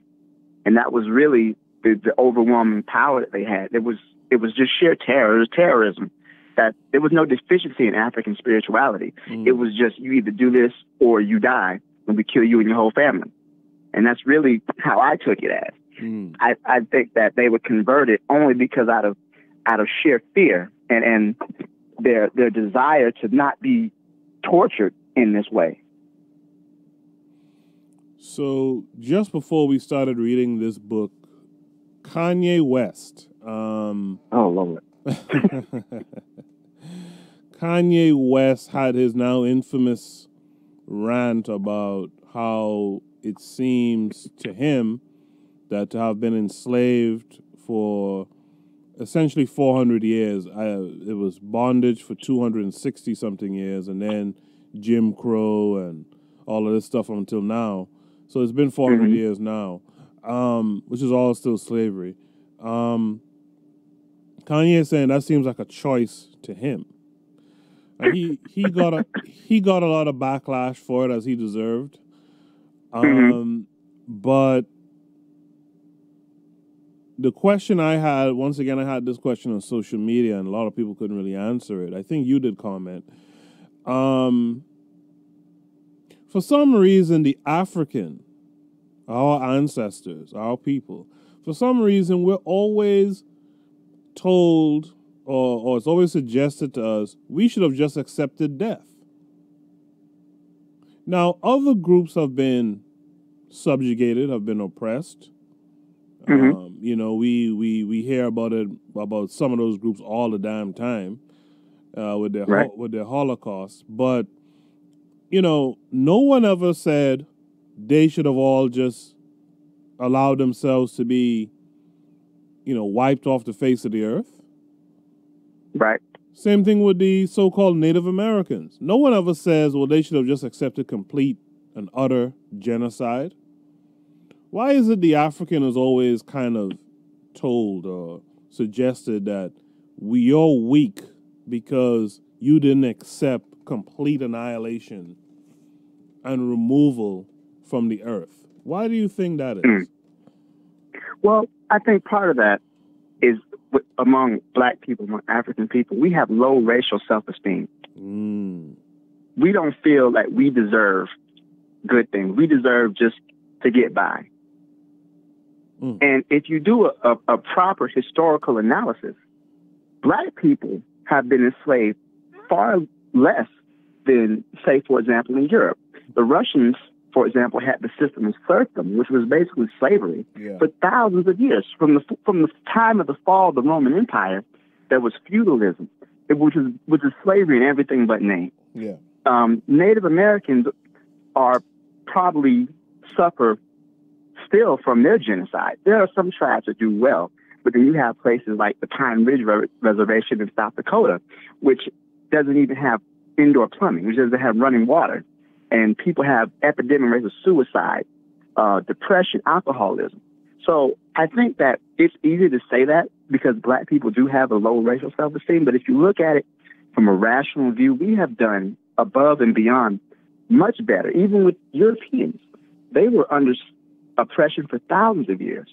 and that was really the, the overwhelming power that they had. It was it was just sheer terror, it was terrorism. That there was no deficiency in African spirituality. Mm. It was just you either do this or you die, and we kill you and your whole family. And that's really how I took it as. Mm. I, I think that they were converted only because out of out of sheer fear and, and their their desire to not be tortured in this way. So just before we started reading this book, Kanye West. Um, oh, Lord. Kanye West had his now infamous rant about how it seems to him that to have been enslaved for essentially four hundred years, I, it was bondage for two hundred sixty something years, and then Jim Crow and all of this stuff until now. So it's been four hundred mm-hmm. years now, um, which is all still slavery. Um, Kanye is saying that seems like a choice to him. And he he got a he got a lot of backlash for it, as he deserved. Um, but the question I had, once again, I had this question on social media and a lot of people couldn't really answer it. I think you did comment. Um, for some reason, the African, our ancestors, our people, for some reason, we're always told, or, or it's always suggested to us, we should have just accepted death. Now, other groups have been subjugated, have been oppressed. Mm-hmm. um, you know, we, we, we hear about it, about some of those groups all the damn time uh, with their right. ho with their Holocaust. But, you know, no one ever said they should have all just allowed themselves to be, you know, wiped off the face of the earth. Right. Same thing with the so-called Native Americans. No one ever says, well, they should have just accepted complete and utter genocide. Why is it the African is always kind of told or suggested that we are weak because you didn't accept complete annihilation and removal from the earth? Why do you think that is? Well, I think part of that is among black people, among African people, we have low racial self-esteem. Mm. We don't feel like we deserve good things. We deserve just to get by. Mm. And if you do a, a, a proper historical analysis, black people have been enslaved far less than, say, for example, in Europe. The Russians, for example, had the system of serfdom, which was basically slavery, yeah. for thousands of years. From the from the time of the fall of the Roman Empire, there was feudalism, which is which is slavery and everything but name. Yeah. Um, Native Americans are probably suffer still from their genocide. There are some tribes that do well, but then you have places like the Pine Ridge Re- Reservation in South Dakota, which doesn't even have indoor plumbing, which doesn't have running water. And people have epidemic rates of suicide, uh, depression, alcoholism. So I think that it's easy to say that because black people do have a low racial self-esteem. But if you look at it from a rational view, we have done above and beyond much better. Even with Europeans, they were under oppression for thousands of years.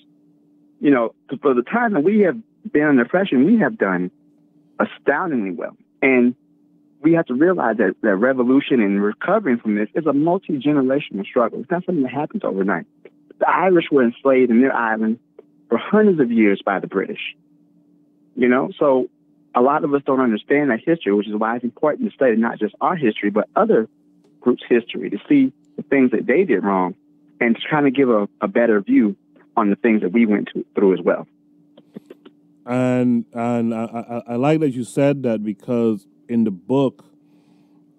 You know, for the time that we have been under oppression, we have done astoundingly well. And we have to realize that, that revolution and recovering from this is a multi-generational struggle. It's not something that happens overnight. The Irish were enslaved in their island for hundreds of years by the British. You know, so a lot of us don't understand that history, which is why it's important to study not just our history, but other groups' history to see the things that they did wrong and to kind of give a, a better view on the things that we went to, through as well. And, and I, I, I like that you said that because in the book,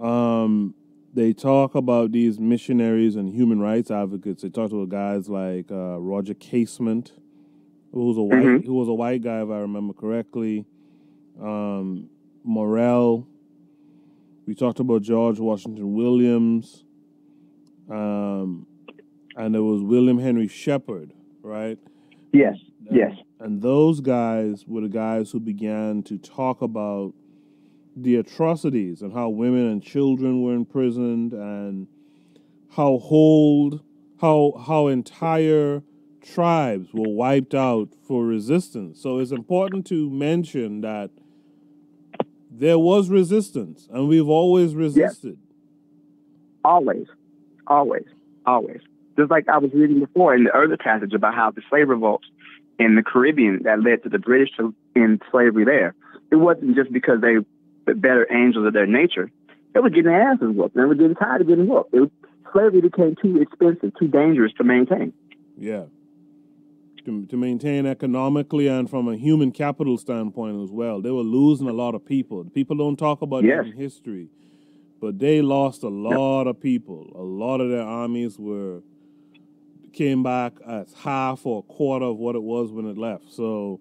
um, they talk about these missionaries and human rights advocates. They talk to guys like uh, Roger Casement, who was a white, mm-hmm. who was a white guy, if I remember correctly. Um, Morell. We talked about George Washington Williams, um, and there was William Henry Shepherd, right? Yes. And, yes. And those guys were the guys who began to talk about the atrocities and how women and children were imprisoned and how whole, how how entire tribes were wiped out for resistance. So it's important to mention that there was resistance and we've always resisted. Yes. Always, always, always. Just like I was reading before in the earlier passage about how the slave revolts in the Caribbean that led to the British to end slavery there. It wasn't just because they the better angels of their nature, they were getting their asses whooped. They were getting tired of getting whooped. It was, slavery became too expensive, too dangerous to maintain. Yeah. To, to maintain economically and from a human capital standpoint as well. They were losing a lot of people. People don't talk about yes. that in history, but they lost a lot no. of people. A lot of their armies were came back as half or a quarter of what it was when it left. So,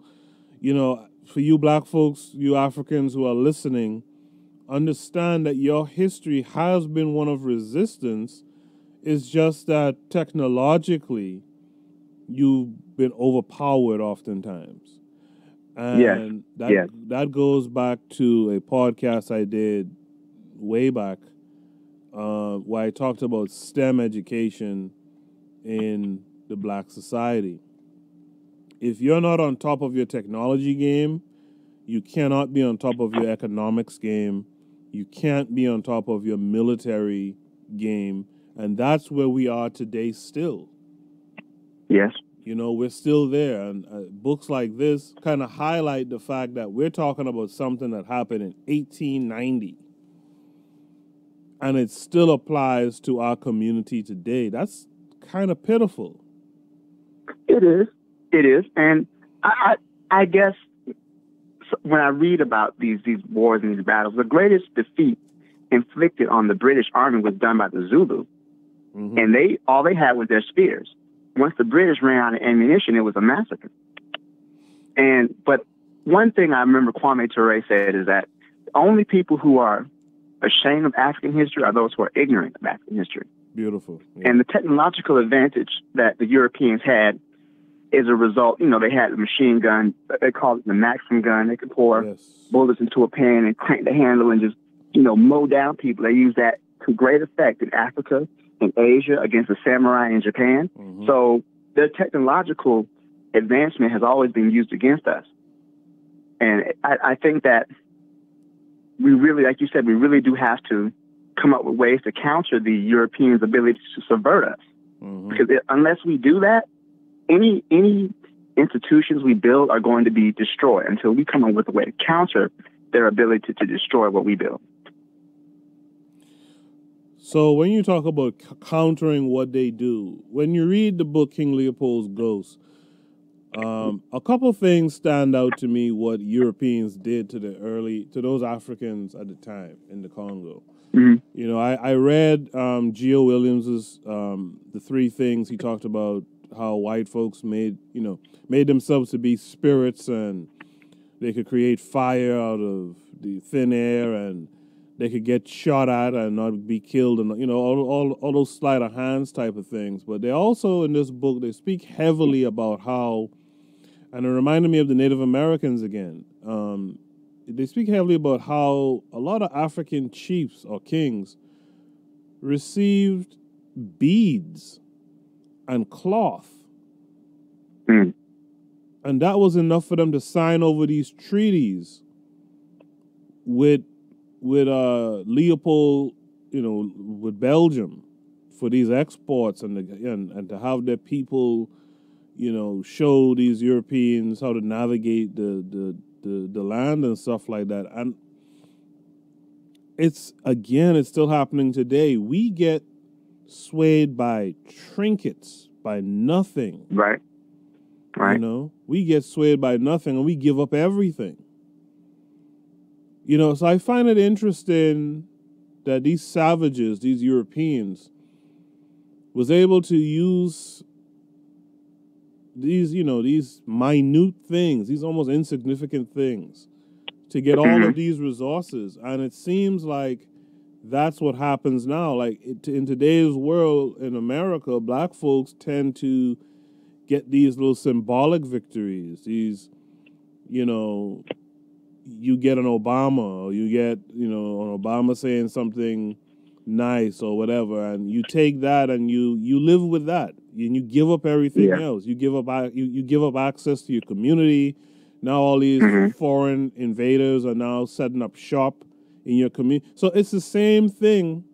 you know, for you black folks, you Africans who are listening, understand that your history has been one of resistance. It's just that technologically, you've been overpowered oftentimes. And yes. that, yes. that goes back to a podcast I did way back uh, where I talked about STEM education in the black society. If you're not on top of your technology game, you cannot be on top of your economics game. You can't be on top of your military game. And that's where we are today still. Yes. You know, we're still there. And uh, books like this kind of highlight the fact that we're talking about something that happened in eighteen ninety. And it still applies to our community today. That's kind of pitiful. It is. It is, and I, I, I guess when I read about these these wars and these battles, the greatest defeat inflicted on the British army was done by the Zulu, mm-hmm. and they all they had was their spears. Once the British ran out of ammunition, it was a massacre. And but one thing I remember Kwame Ture said is that the only people who are ashamed of African history are those who are ignorant of African history. Beautiful. Yeah. And the technological advantage that the Europeans had is a result, you know, they had the machine gun, they called it the Maxim gun. They could pour yes. bullets into a pen and crank the handle and just, you know, mow down people. They used that to great effect in Africa and Asia against the samurai in Japan. Mm-hmm. So their technological advancement has always been used against us. And I, I think that we really, like you said, we really do have to come up with ways to counter the Europeans' ability to subvert us. Mm-hmm. Because it, unless we do that, any any institutions we build are going to be destroyed until we come up with a way to counter their ability to, to destroy what we build. So when you talk about c- countering what they do, when you read the book King Leopold's Ghost, um, a couple things stand out to me what Europeans did to the early, to those Africans at the time in the Congo. Mm-hmm. You know, I, I read um, Geo Williams's, um, the three things he talked about how white folks made, you know, made themselves to be spirits and they could create fire out of the thin air and they could get shot at and not be killed, and you know all all all those sleight of hands type of things. But they also in this book they speak heavily about how, and it reminded me of the Native Americans again. Um, they speak heavily about how a lot of African chiefs or kings received beads and cloth, mm. and that was enough for them to sign over these treaties with. with uh, Leopold, you know, with Belgium for these exports and, the, and and to have their people, you know, show these Europeans how to navigate the, the, the, the land and stuff like that. And it's, again, it's still happening today. We get swayed by trinkets, by nothing. Right, right. You know, we get swayed by nothing and we give up everything. You know, so I find it interesting that these savages, these Europeans, was able to use these, you know, these minute things, these almost insignificant things to get all mm-hmm. of these resources. And it seems like that's what happens now. Like it, in today's world, in America, black folks tend to get these little symbolic victories, these, you know... You get an Obama, or you get, you know, an Obama saying something nice or whatever, and you take that and you, you live with that, and you give up everything yeah. else. You give up you, you give up access to your community. Now all these mm-hmm. foreign invaders are now setting up shop in your community. So it's the same thing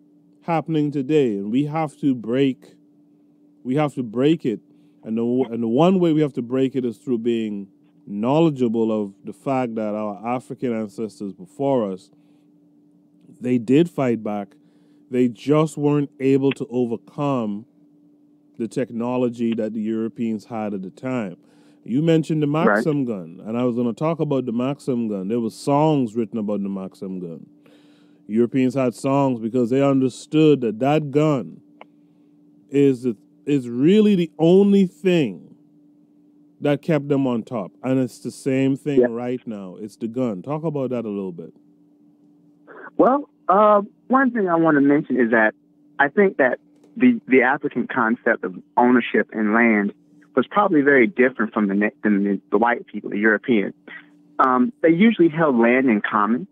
happening today, and we have to break. We have to break it, and the and the one way we have to break it is through being knowledgeable of the fact that our African ancestors before us, they did fight back. They just weren't able to overcome the technology that the Europeans had at the time. You mentioned the Maxim gun, and I was going to talk about the Maxim gun. There were songs written about the Maxim gun. Europeans had songs because they understood that that gun is the, is really the only thing that kept them on top. And it's the same thing yeah. right now. It's the gun. Talk about that a little bit. Well, uh, one thing I want to mention is that I think that the, the African concept of ownership and land was probably very different from the than the, the white people, the Europeans. Um, they usually held land in common.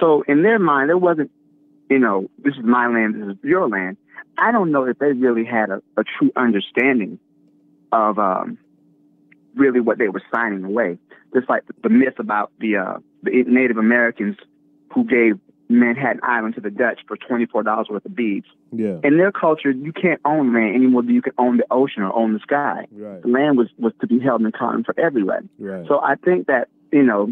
So in their mind, there wasn't, you know, this is my land, this is your land. I don't know if they really had a, a true understanding of... Um, really what they were signing away. Just like the myth about the uh, the Native Americans who gave Manhattan Island to the Dutch for twenty-four dollars worth of beads. Yeah. In their culture, you can't own land anymore than you can own the ocean or own the sky. Right. The land was, was to be held in common for everyone. Right. So I think that, you know,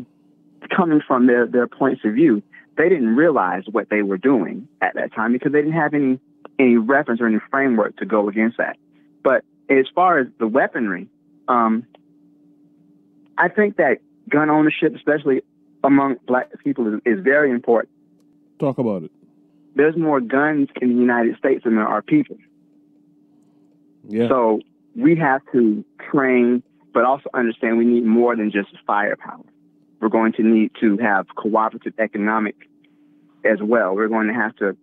coming from their, their points of view, they didn't realize what they were doing at that time because they didn't have any, any reference or any framework to go against that. But as far as the weaponry, um, I think that gun ownership, especially among black people, is, is very important. Talk about it. There's more guns in the United States than there are people. Yeah. So we have to train, but also understand we need more than just firepower. We're going to need to have cooperative economics as well. We're going to have to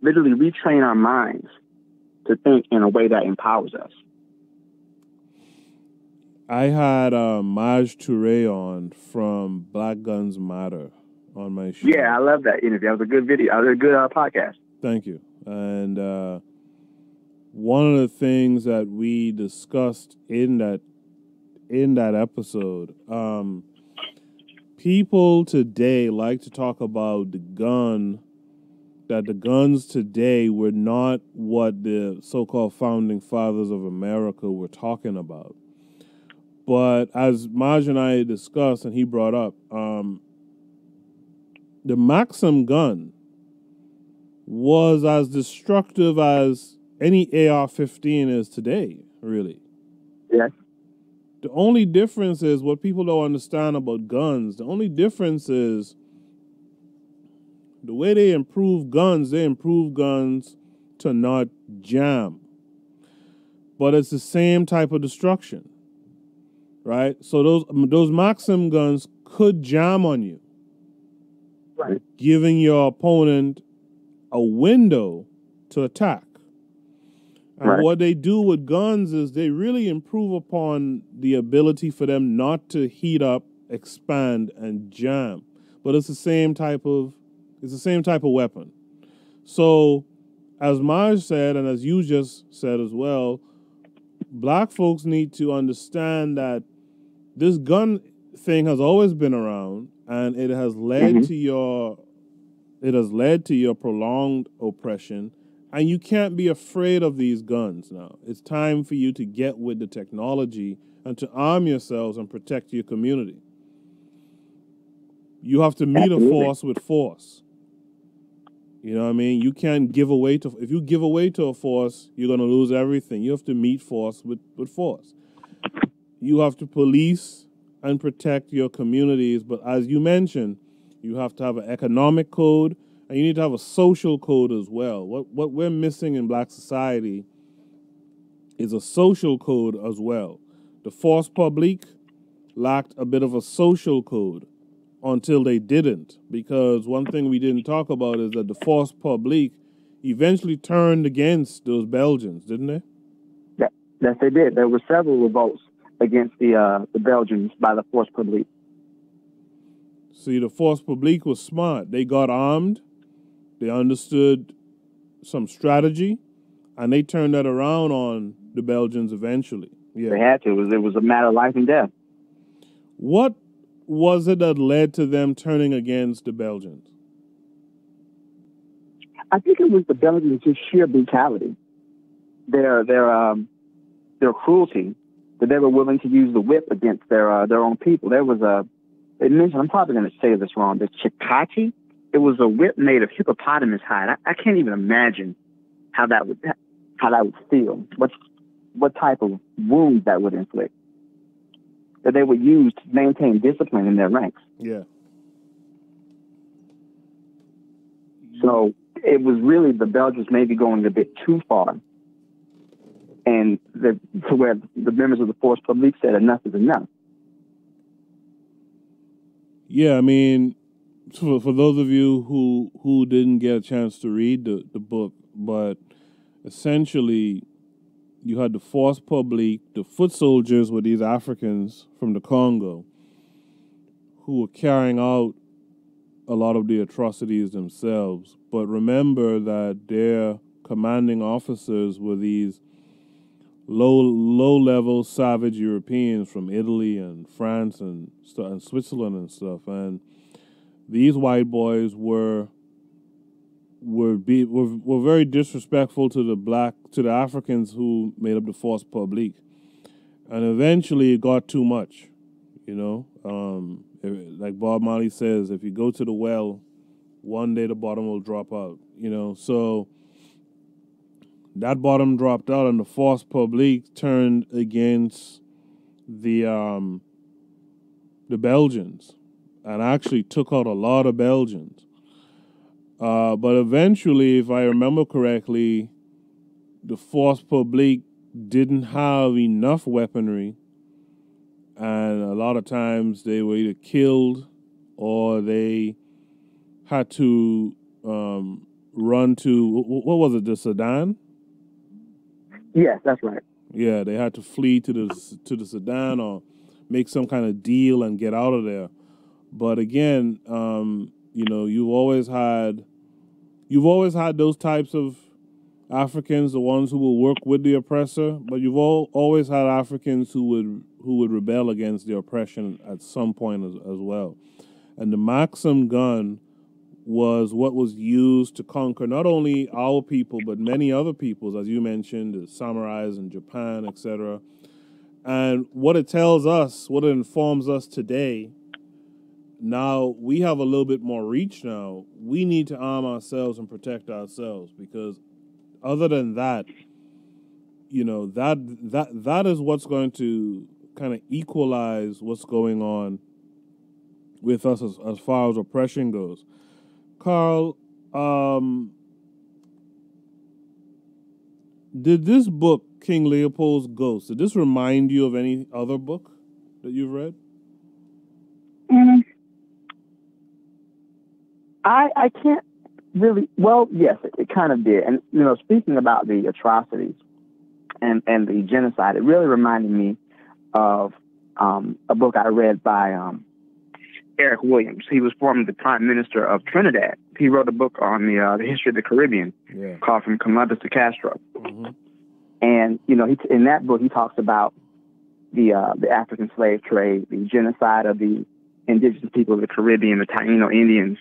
literally retrain our minds to think in a way that empowers us. I had uh, Maj Toure on from Black Guns Matter on my show. Yeah, I love that interview. That was a good video. That was a good uh, podcast. Thank you. And uh, one of the things that we discussed in that in that episode. Um, people today like to talk about the gun, that the guns today were not what the so-called founding fathers of America were talking about. But as Maj and I discussed, and he brought up, um, the Maxim gun was as destructive as any A R fifteen is today, really. Yeah. The only difference is what people don't understand about guns. The only difference is the way they improve guns, they improve guns to not jam. But it's the same type of destruction, right? So those those Maxim guns could jam on you, right? Giving your opponent a window to attack. And right. What they do with guns is they really improve upon the ability for them not to heat up, expand, and jam. But it's the same type of it's the same type of weapon. So, as Maj said, and as you just said as well, black folks need to understand that this gun thing has always been around, and it has led mm-hmm. to your it has led to your prolonged oppression. And you can't be afraid of these guns now. It's time for you to get with the technology and to arm yourselves and protect your community. You have to meet Absolutely. a force with force. You know what I mean? You can't give away to... If you give away to a force, you're going to lose everything. You have to meet force with, with force. You have to police and protect your communities. But as you mentioned, you have to have an economic code. And you need to have a social code as well. What what we're missing in black society is a social code as well. The force publique lacked a bit of a social code until they didn't. Because one thing we didn't talk about is that the force publique eventually turned against those Belgians, didn't they? That, yes, they did. There were several revolts against the uh, the Belgians by the force publique. See, the force publique was smart. They got armed. They understood some strategy, and they turned that around on the Belgians eventually. Yeah. They had to. It was, it was a matter of life and death. What was it that led to them turning against the Belgians? I think it was the Belgians' just sheer brutality, their their um, their cruelty, that they were willing to use the whip against their uh, their own people. There was a it mentioned. I'm probably going to say this wrong. The Chitachi. It was a whip made of hippopotamus hide. I, I can't even imagine how that would how that would feel. What what type of wound that would inflict, that they would use to maintain discipline in their ranks. Yeah. So it was really the Belgians maybe going a bit too far, and the, to where the members of the force publique said enough is enough. Yeah, I mean. For, for those of you who who didn't get a chance to read the, the book, but essentially you had the force publique, the foot soldiers were these Africans from the Congo who were carrying out a lot of the atrocities themselves. But remember that their commanding officers were these low, low-level savage Europeans from Italy and France and, and Switzerland and stuff, and these white boys were were be were, were very disrespectful to the black to the Africans who made up the force publique, and eventually it got too much, you know. Um, it, like Bob Marley says, if you go to the well, one day the bottom will drop out, you know. So that bottom dropped out, and the force publique turned against the um, the Belgians. And actually took out a lot of Belgians. Uh, but eventually, if I remember correctly, the force publique didn't have enough weaponry. And a lot of times they were either killed or they had to um, run to, what was it, the Sudan? Yes, that's right. Yeah, they had to flee to the to the Sudan or make some kind of deal and get out of there. But again, um, you know, you've always had, you've always had those types of Africans, the ones who will work with the oppressor, but you've all, always had Africans who would who would rebel against the oppression at some point as, as well. And the Maxim gun was what was used to conquer not only our people, but many other peoples, as you mentioned, the samurais in Japan, et cetera. And what it tells us, what it informs us today, now we have a little bit more reach now. We need to arm ourselves and protect ourselves, because other than that, you know, that that that is what's going to kind of equalize what's going on with us as, as far as oppression goes. Carl, um, did this book, King Leopold's Ghost, did this remind you of any other book that you've read? Mm. I I can't really. Well, yes, it, it kind of did. And you know, speaking about the atrocities and and the genocide, it really reminded me of um, a book I read by um, Eric Williams. He was formerly the Prime Minister of Trinidad. He wrote a book on the uh, the history of the Caribbean, yeah. called From Columbus to Castro. Mm-hmm. And you know, he, in that book, he talks about the uh, the African slave trade, the genocide of the indigenous people of the Caribbean, the Taino Indians.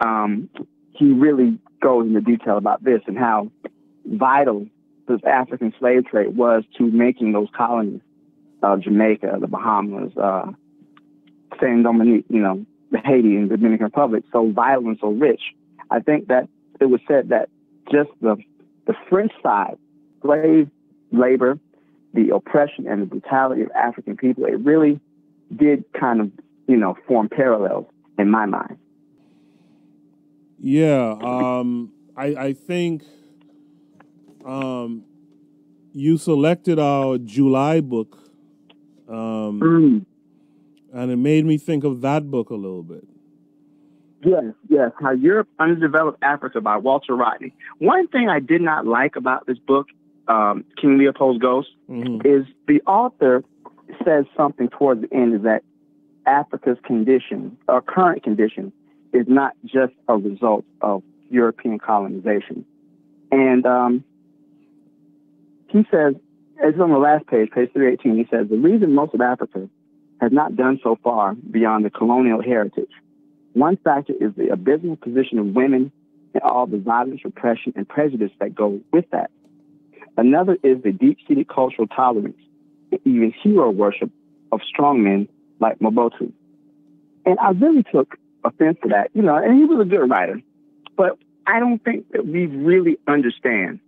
Um, he really goes into detail about this and how vital this African slave trade was to making those colonies of uh, Jamaica, the Bahamas, uh, Saint Dominique, you know, Haiti and the Dominican Republic, so vital and so rich. I think that it was said that just the the French side, slave labor, the oppression and the brutality of African people, it really did kind of, you know, form parallels in my mind. Yeah, um, I, I think um, you selected our July book, um, mm. and it made me think of that book a little bit. Yes, yes, How Europe Underdeveloped Africa by Walter Rodney. One thing I did not like about this book, um, King Leopold's Ghost, mm-hmm. is the author says something towards the end, is that Africa's condition, or current condition, is not just a result of European colonization. And um, he says, it's on the last page, page three eighteen, he says, the reason most of Africa has not done so far beyond the colonial heritage, one factor is the abysmal position of women and all the violence, repression, and prejudice that go with that. Another is the deep-seated cultural tolerance and even hero worship of strong men like Mobutu. And I really took offense to that, you know, and he was a good writer, but I don't think that we really understand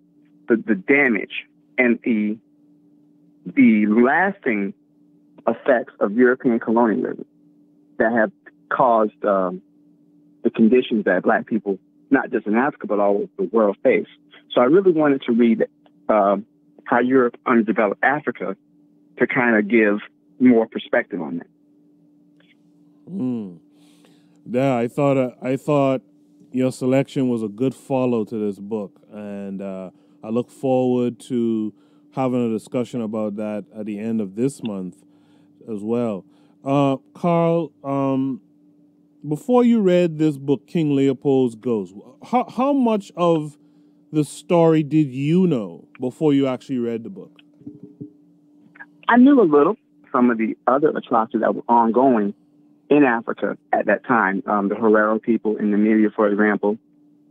the, the damage and the the lasting effects of European colonialism that have caused um, the conditions that Black people, not just in Africa, but all over the world face. So I really wanted to read uh, How Europe Underdeveloped Africa to kind of give more perspective on that. Mm. Yeah, I thought uh, I thought your selection was a good follow to this book, and uh, I look forward to having a discussion about that at the end of this month as well. Uh, Carl, um, before you read this book, King Leopold's Ghost, how how much of the story did you know before you actually read the book? I knew a little. Some of the other atrocities that were ongoing in Africa at that time, um, the Herero people in Namibia, for example,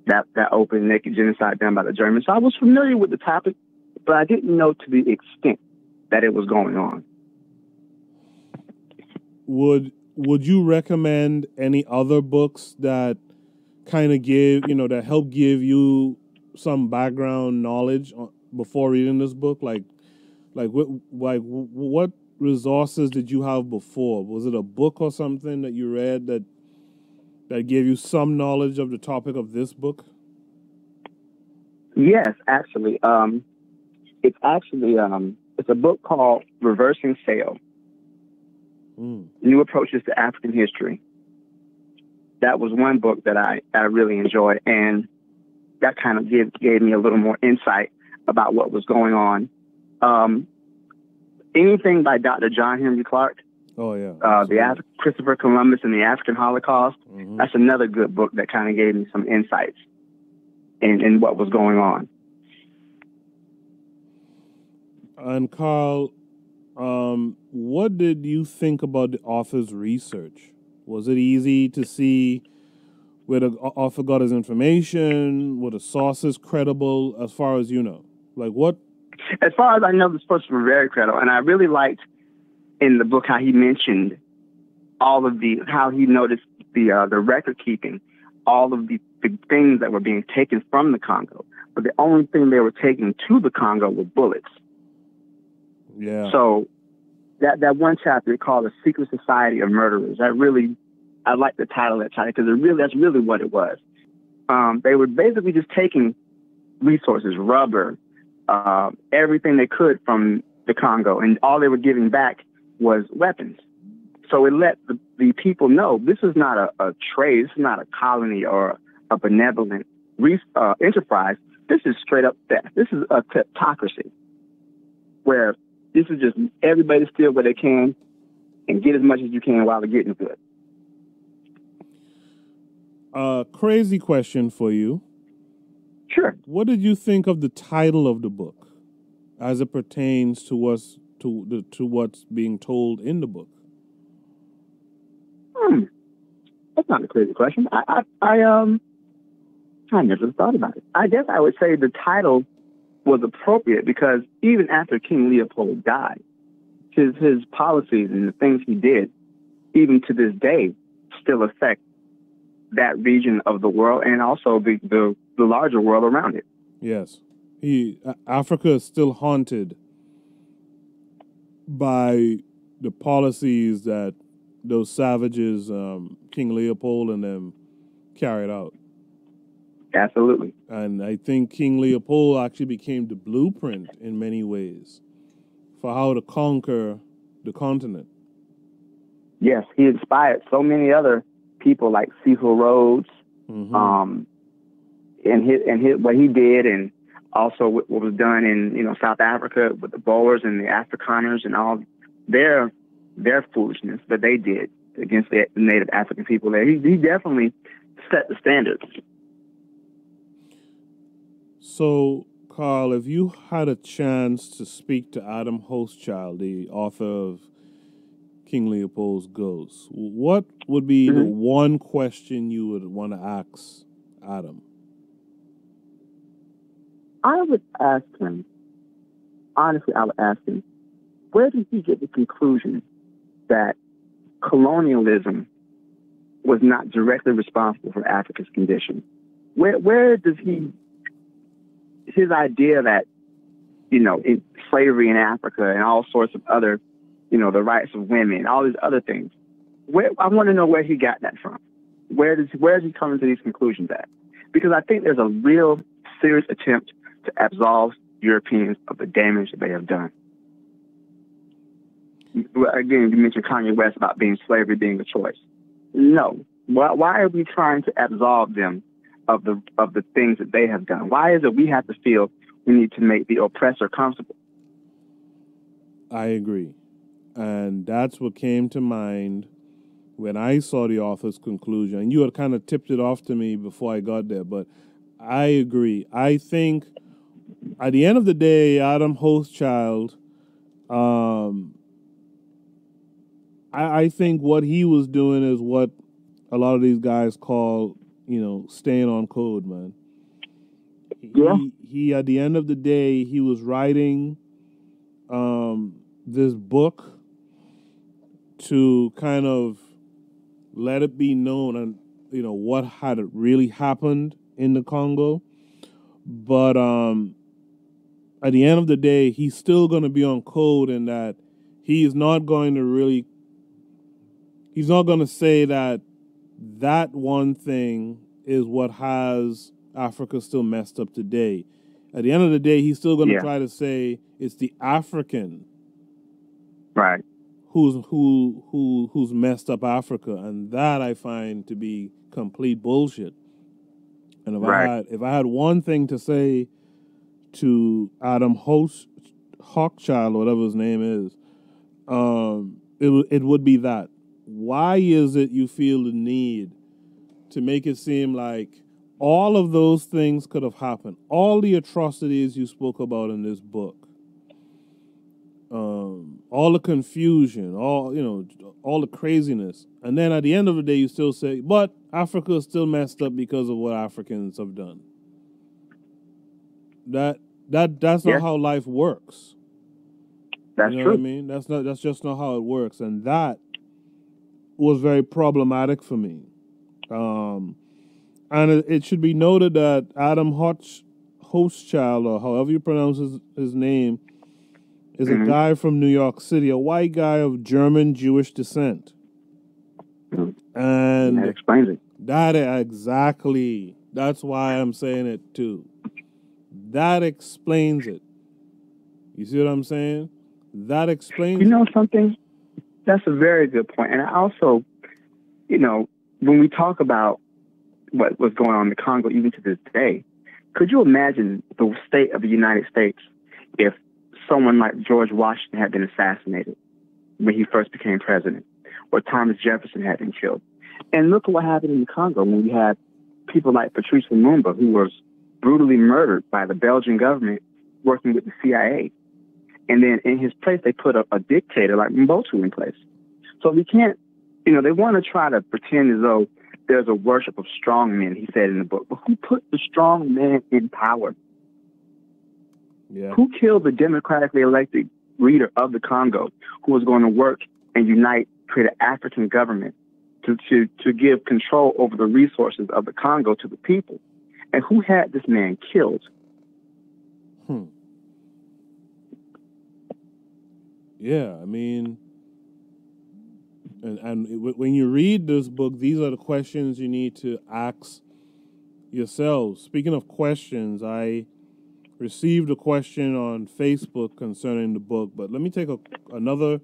that, that open naked genocide done by the Germans. So I was familiar with the topic, but I didn't know to the extent that it was going on. Would would you recommend any other books that kind of give, you know, that help give you some background knowledge before reading this book? Like, like what, like what resources did you have before? Was it a book or something that you read that that gave you some knowledge of the topic of this book? Yes, actually, um, it's actually um, it's a book called Reversing Sale: mm. New Approaches to African History. That was one book that I I really enjoyed, and that kind of gave gave me a little more insight about what was going on. Um, Anything by Doctor John Henry Clark. Oh, yeah. Uh, the Af Christopher Columbus and the African Holocaust. Mm-hmm. That's another good book that kind of gave me some insights in, in what was going on. And Carl, um, what did you think about the author's research? Was it easy to see where the author got his information? Were the sources credible, as far as you know? Like what? As far as I know, the sources were very credible, and I really liked in the book how he mentioned all of the how he noticed the uh, the record keeping, all of the, the things that were being taken from the Congo, but the only thing they were taking to the Congo were bullets. Yeah. So that that one chapter called "A Secret Society of Murderers." That really, I like the title of that chapter because it really that's really what it was. Um, they were basically just taking resources, rubber, uh, everything they could from the Congo, and all they were giving back was weapons. So it let the, the people know this is not a, a trade, this is not a colony or a benevolent re- uh, enterprise. This is straight up theft. This is a kleptocracy where this is just everybody steal what they can and get as much as you can while they're getting good. Uh, crazy question for you. Sure. What did you think of the title of the book as it pertains to what's, to, the, to what's being told in the book? Hmm. That's not a crazy question. I, I, I, um, I never thought about it. I guess I would say the title was appropriate because even after King Leopold died, his his policies and the things he did, even to this day, still affect that region of the world and also the the, the larger world around it. Yes, he Africa is still haunted by the policies that those savages, um, King Leopold and them, carried out. Absolutely. And I think King Leopold actually became the blueprint in many ways for how to conquer the continent. Yes, he inspired so many other people like Cecil Rhodes, mm-hmm. um, and his, and his, what he did, and also what was done in you know South Africa with the Boers and the Afrikaners and all their their foolishness that they did against the native African people there. He, he definitely set the standards. So, Carl, if you had a chance to speak to Adam Hochschild, the author of King Leopold's Ghost, what would be mm-hmm. the one question you would want to ask Adam? I would ask him, honestly, I would ask him, where did he get the conclusion that colonialism was not directly responsible for Africa's condition? Where, where does he... his idea that, you know, in slavery in Africa and all sorts of other, you know, the rights of women, all these other things. Where, I want to know where he got that from. Where does where is he coming to these conclusions at? Because I think there's a real serious attempt to absolve Europeans of the damage that they have done. Again, you mentioned Kanye West about being slavery being a choice. No. Why, why are we trying to absolve them of the of the things that they have done? Why is it we have to feel we need to make the oppressor comfortable? I agree. And that's what came to mind when I saw the author's conclusion. And you had kind of tipped it off to me before I got there, but I agree. I think at the end of the day, Adam Hochschild, um, I, I think what he was doing is what a lot of these guys call, you know, staying on code, man. Yeah. He, he, at the end of the day, he was writing um, this book to kind of let it be known, and you know, what had really happened in the Congo. But um, at the end of the day, he's still going to be on code in that he is not going to really, he's not going to say that that one thing is what has Africa still messed up today. At the end of the day, he's still going to yeah. try to say it's the African, right, who's who who who's messed up Africa, and that I find to be complete bullshit. And if right. I had, if I had one thing to say to Adam Hoch, Hochschild, whatever his name is, um, it it would be that. Why is it you feel the need to make it seem like all of those things could have happened? All the atrocities you spoke about in this book um, all the confusion, all you know, all the craziness, and then at the end of the day, you still say, "But Africa is still messed up because of what Africans have done." That that that's not yeah. how life works. That's you know true. What I mean, that's not that's just not how it works, and that was very problematic for me. Um, and it, it should be noted that Adam Hochschild, Hochschild, or however you pronounce his, his name, is mm-hmm. a guy from New York City, a white guy of German Jewish descent. Mm-hmm. And that explains it. That exactly. That's why I'm saying it too. That explains it. You see what I'm saying? That explains. You know something? That's a very good point. And I also, you know, when we talk about what was going on in the Congo, even to this day, could you imagine the state of the United States if someone like George Washington had been assassinated when he first became president, or Thomas Jefferson had been killed? And look at what happened in the Congo when we had people like Patrice Lumumba, who was brutally murdered by the Belgian government working with the C I A. And then in his place, they put a, a dictator like Mobutu in place. So we can't, you know, they want to try to pretend as though there's a worship of strong men, he said in the book. But who put the strong man in power? Yeah. Who killed the democratically elected leader of the Congo who was going to work and unite, create an African government to, to, to give control over the resources of the Congo to the people? And who had this man killed? Hmm. Yeah, I mean, and, and when you read this book, these are the questions you need to ask yourselves. Speaking of questions, I received a question on Facebook concerning the book, but let me take a, another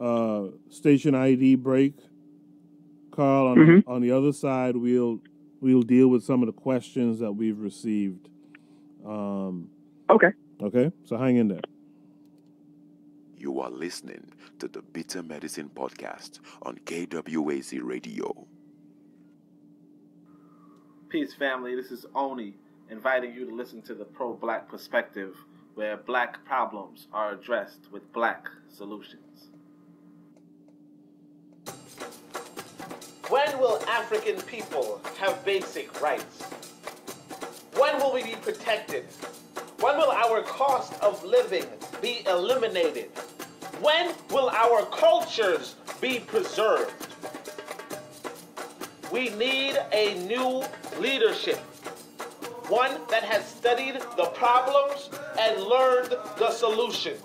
uh, station I D break, Carl. On, mm-hmm. on the other side, we'll we'll deal with some of the questions that we've received. Um, okay. Okay, so hang in there. You are listening to the Bitter Medicine Podcast on K W A Z Radio. Peace, family. This is Oni, inviting you to listen to the pro-black perspective, where black problems are addressed with black solutions. When will African people have basic rights? When will we be protected? When will our cost of living be eliminated? When will our cultures be preserved? We need a new leadership, one that has studied the problems and learned the solutions.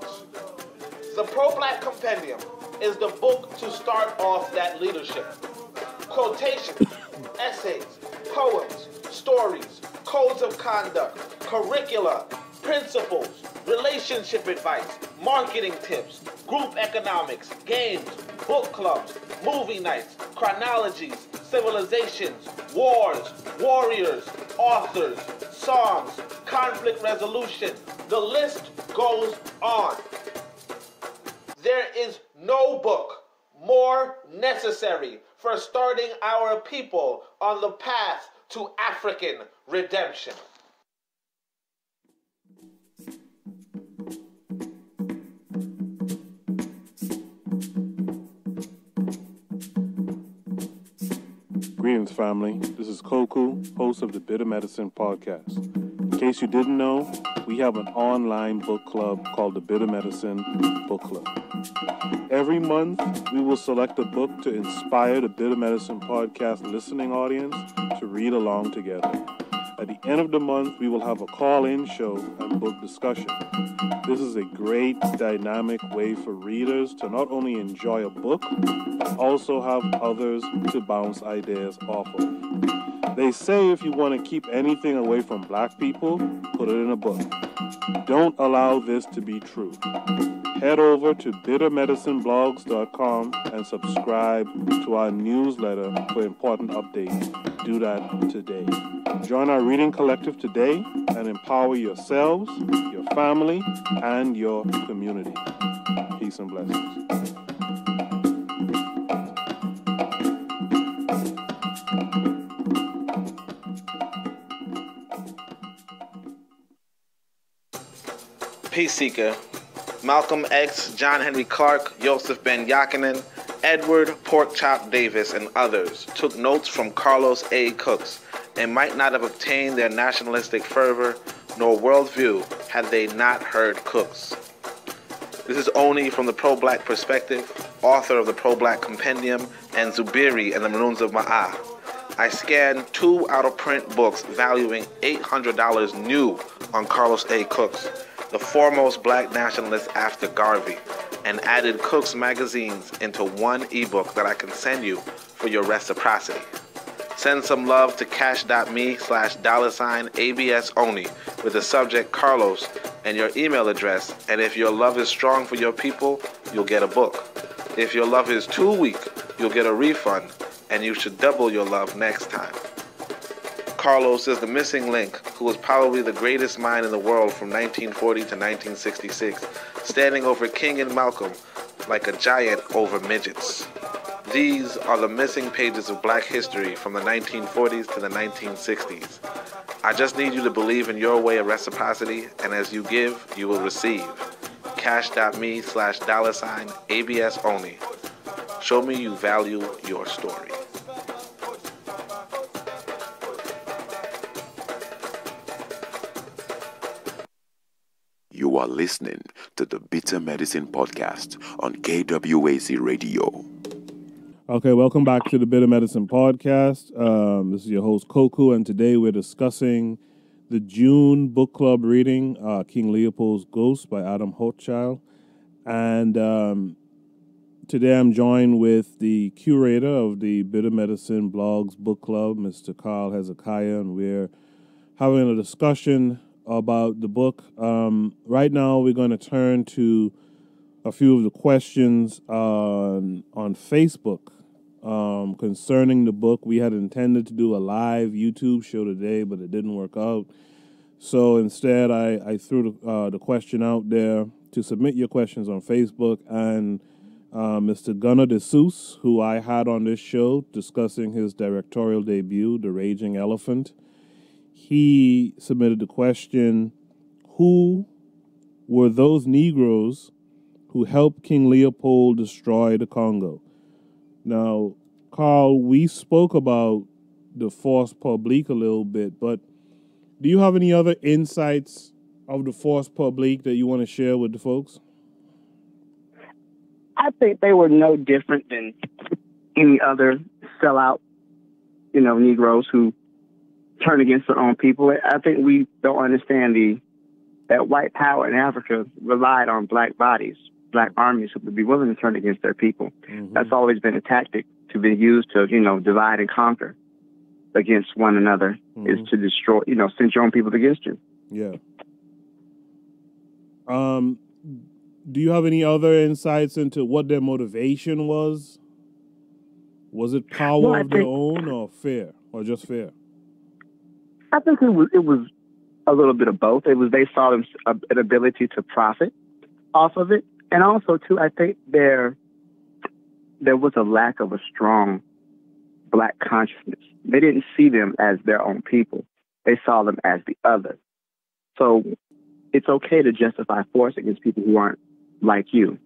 The Pro-Black Compendium is the book to start off that leadership. Quotations, essays, poems, stories, codes of conduct, curricula, principles, relationship advice, marketing tips, group economics, games, book clubs, movie nights, chronologies, civilizations, wars, warriors, authors, songs, conflict resolution. The list goes on. There is no book more necessary for starting our people on the path to African redemption. Greetings, family. This is Koku, host of the Bitter Medicine Podcast. In case you didn't know, we have an online book club called the Bitter Medicine Book Club. Every month, we will select a book to inspire the Bitter Medicine Podcast listening audience to read along together. At the end of the month, we will have a call-in show and book discussion. This is a great dynamic way for readers to not only enjoy a book, but also have others to bounce ideas off of. They say if you want to keep anything away from black people, put it in a book. Don't allow this to be true. Head over to bitter medicine blogs dot com and subscribe to our newsletter for important updates. Do that today. Join our reading collective today and empower yourselves, your family, and your community. Peace and blessings. Peace Seeker. Malcolm X, John Henry Clark, Joseph Ben Yakinen, Edward Porkchop Davis, and others took notes from Carlos A. Cooks and might not have obtained their nationalistic fervor nor worldview had they not heard Cooks. This is only from the pro-black perspective, author of the Pro-Black Compendium and Zubiri and the Maroons of Ma'ah. I scanned two out-of-print books valuing eight hundred dollars new on Carlos A. Cooks, the foremost black nationalist after Garvey, and added Cooks magazines into one ebook that I can send you for your reciprocity. Send some love to cash.me slash dollar sign ABS only with the subject Carlos and your email address, and if your love is strong for your people, you'll get a book. If your love is too weak, you'll get a refund, and you should double your love next time. Carlos is the missing link who was probably the greatest mind in the world from nineteen forty to nineteen sixty-six, standing over King and Malcolm like a giant over midgets. These are the missing pages of black history from the nineteen forties to the nineteen sixties. I just need you to believe in your way of reciprocity, and as you give, you will receive. Cash.me slash dollar sign ABS only. Show me you value your story. You are listening to the Bitter Medicine Podcast on K W A Z Radio. Okay, welcome back to the Bitter Medicine Podcast. Um, this is your host, Koku, and today we're discussing the June book club reading, uh, King Leopold's Ghost by Adam Hochschild. And um, today I'm joined with the curator of the Bitter Medicine Blogs Book Club, Mister Carl Hezekiah, and we're having a discussion about the book. Um, right now we're going to turn to a few of the questions on, on Facebook um, concerning the book. We had intended to do a live YouTube show today, but it didn't work out. So instead, I, I threw the, uh, the question out there to submit your questions on Facebook. And uh, Mister Gunnar de Soos, who I had on this show discussing his directorial debut, The Raging Elephant, he submitted the question, who were those Negroes who helped King Leopold destroy the Congo? Now, Carl, we spoke about the force publique a little bit, but do you have any other insights of the force publique that you want to share with the folks? I think they were no different than any other sellout, you know, Negroes who turn against their own people. I think we don't understand the that white power in Africa relied on black bodies, black armies who would be willing to turn against their people. Mm-hmm. That's always been a tactic to be used to, you know, divide and conquer against one another, mm-hmm. is to destroy, you know, send your own people against you. Yeah. Um, do you have any other insights into what their motivation was? Was it power well, of think, their own or fear or just fear? I think it was, it was a little bit of both. It was they saw them, uh, an ability to profit off of it. And also, too, I think there there was a lack of a strong black consciousness. They didn't see them as their own people. They saw them as the other. So it's okay to justify force against people who aren't like you.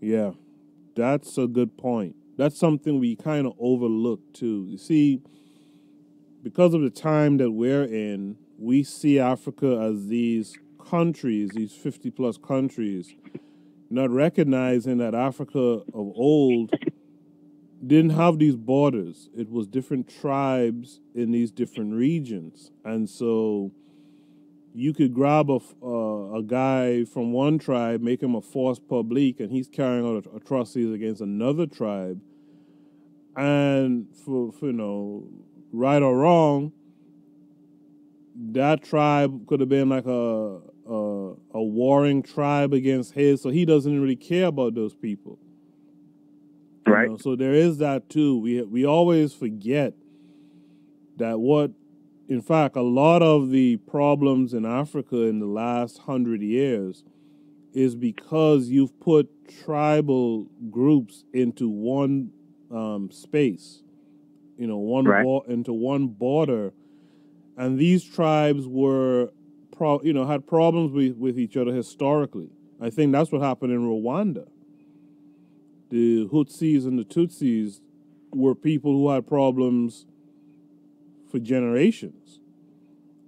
Yeah, that's a good point. That's something we kind of overlook, too. You see, because of the time that we're in, we see Africa as these countries, these fifty-plus countries, not recognizing that Africa of old didn't have these borders. It was different tribes in these different regions. And so you could grab a, uh, a guy from one tribe, make him a force publique, and he's carrying out atrocities against another tribe. And for, for you know... right or wrong, that tribe could have been like a, a a warring tribe against his, so he doesn't really care about those people. Right. You know, so there is that too. We we always forget that what, in fact, a lot of the problems in Africa in the last hundred years is because you've put tribal groups into one um, space. You know, one right. bo- into one border, and these tribes were pro, you know, had problems with, with each other historically. I think that's what happened in Rwanda. The Hutsis and the Tutsis were people who had problems for generations.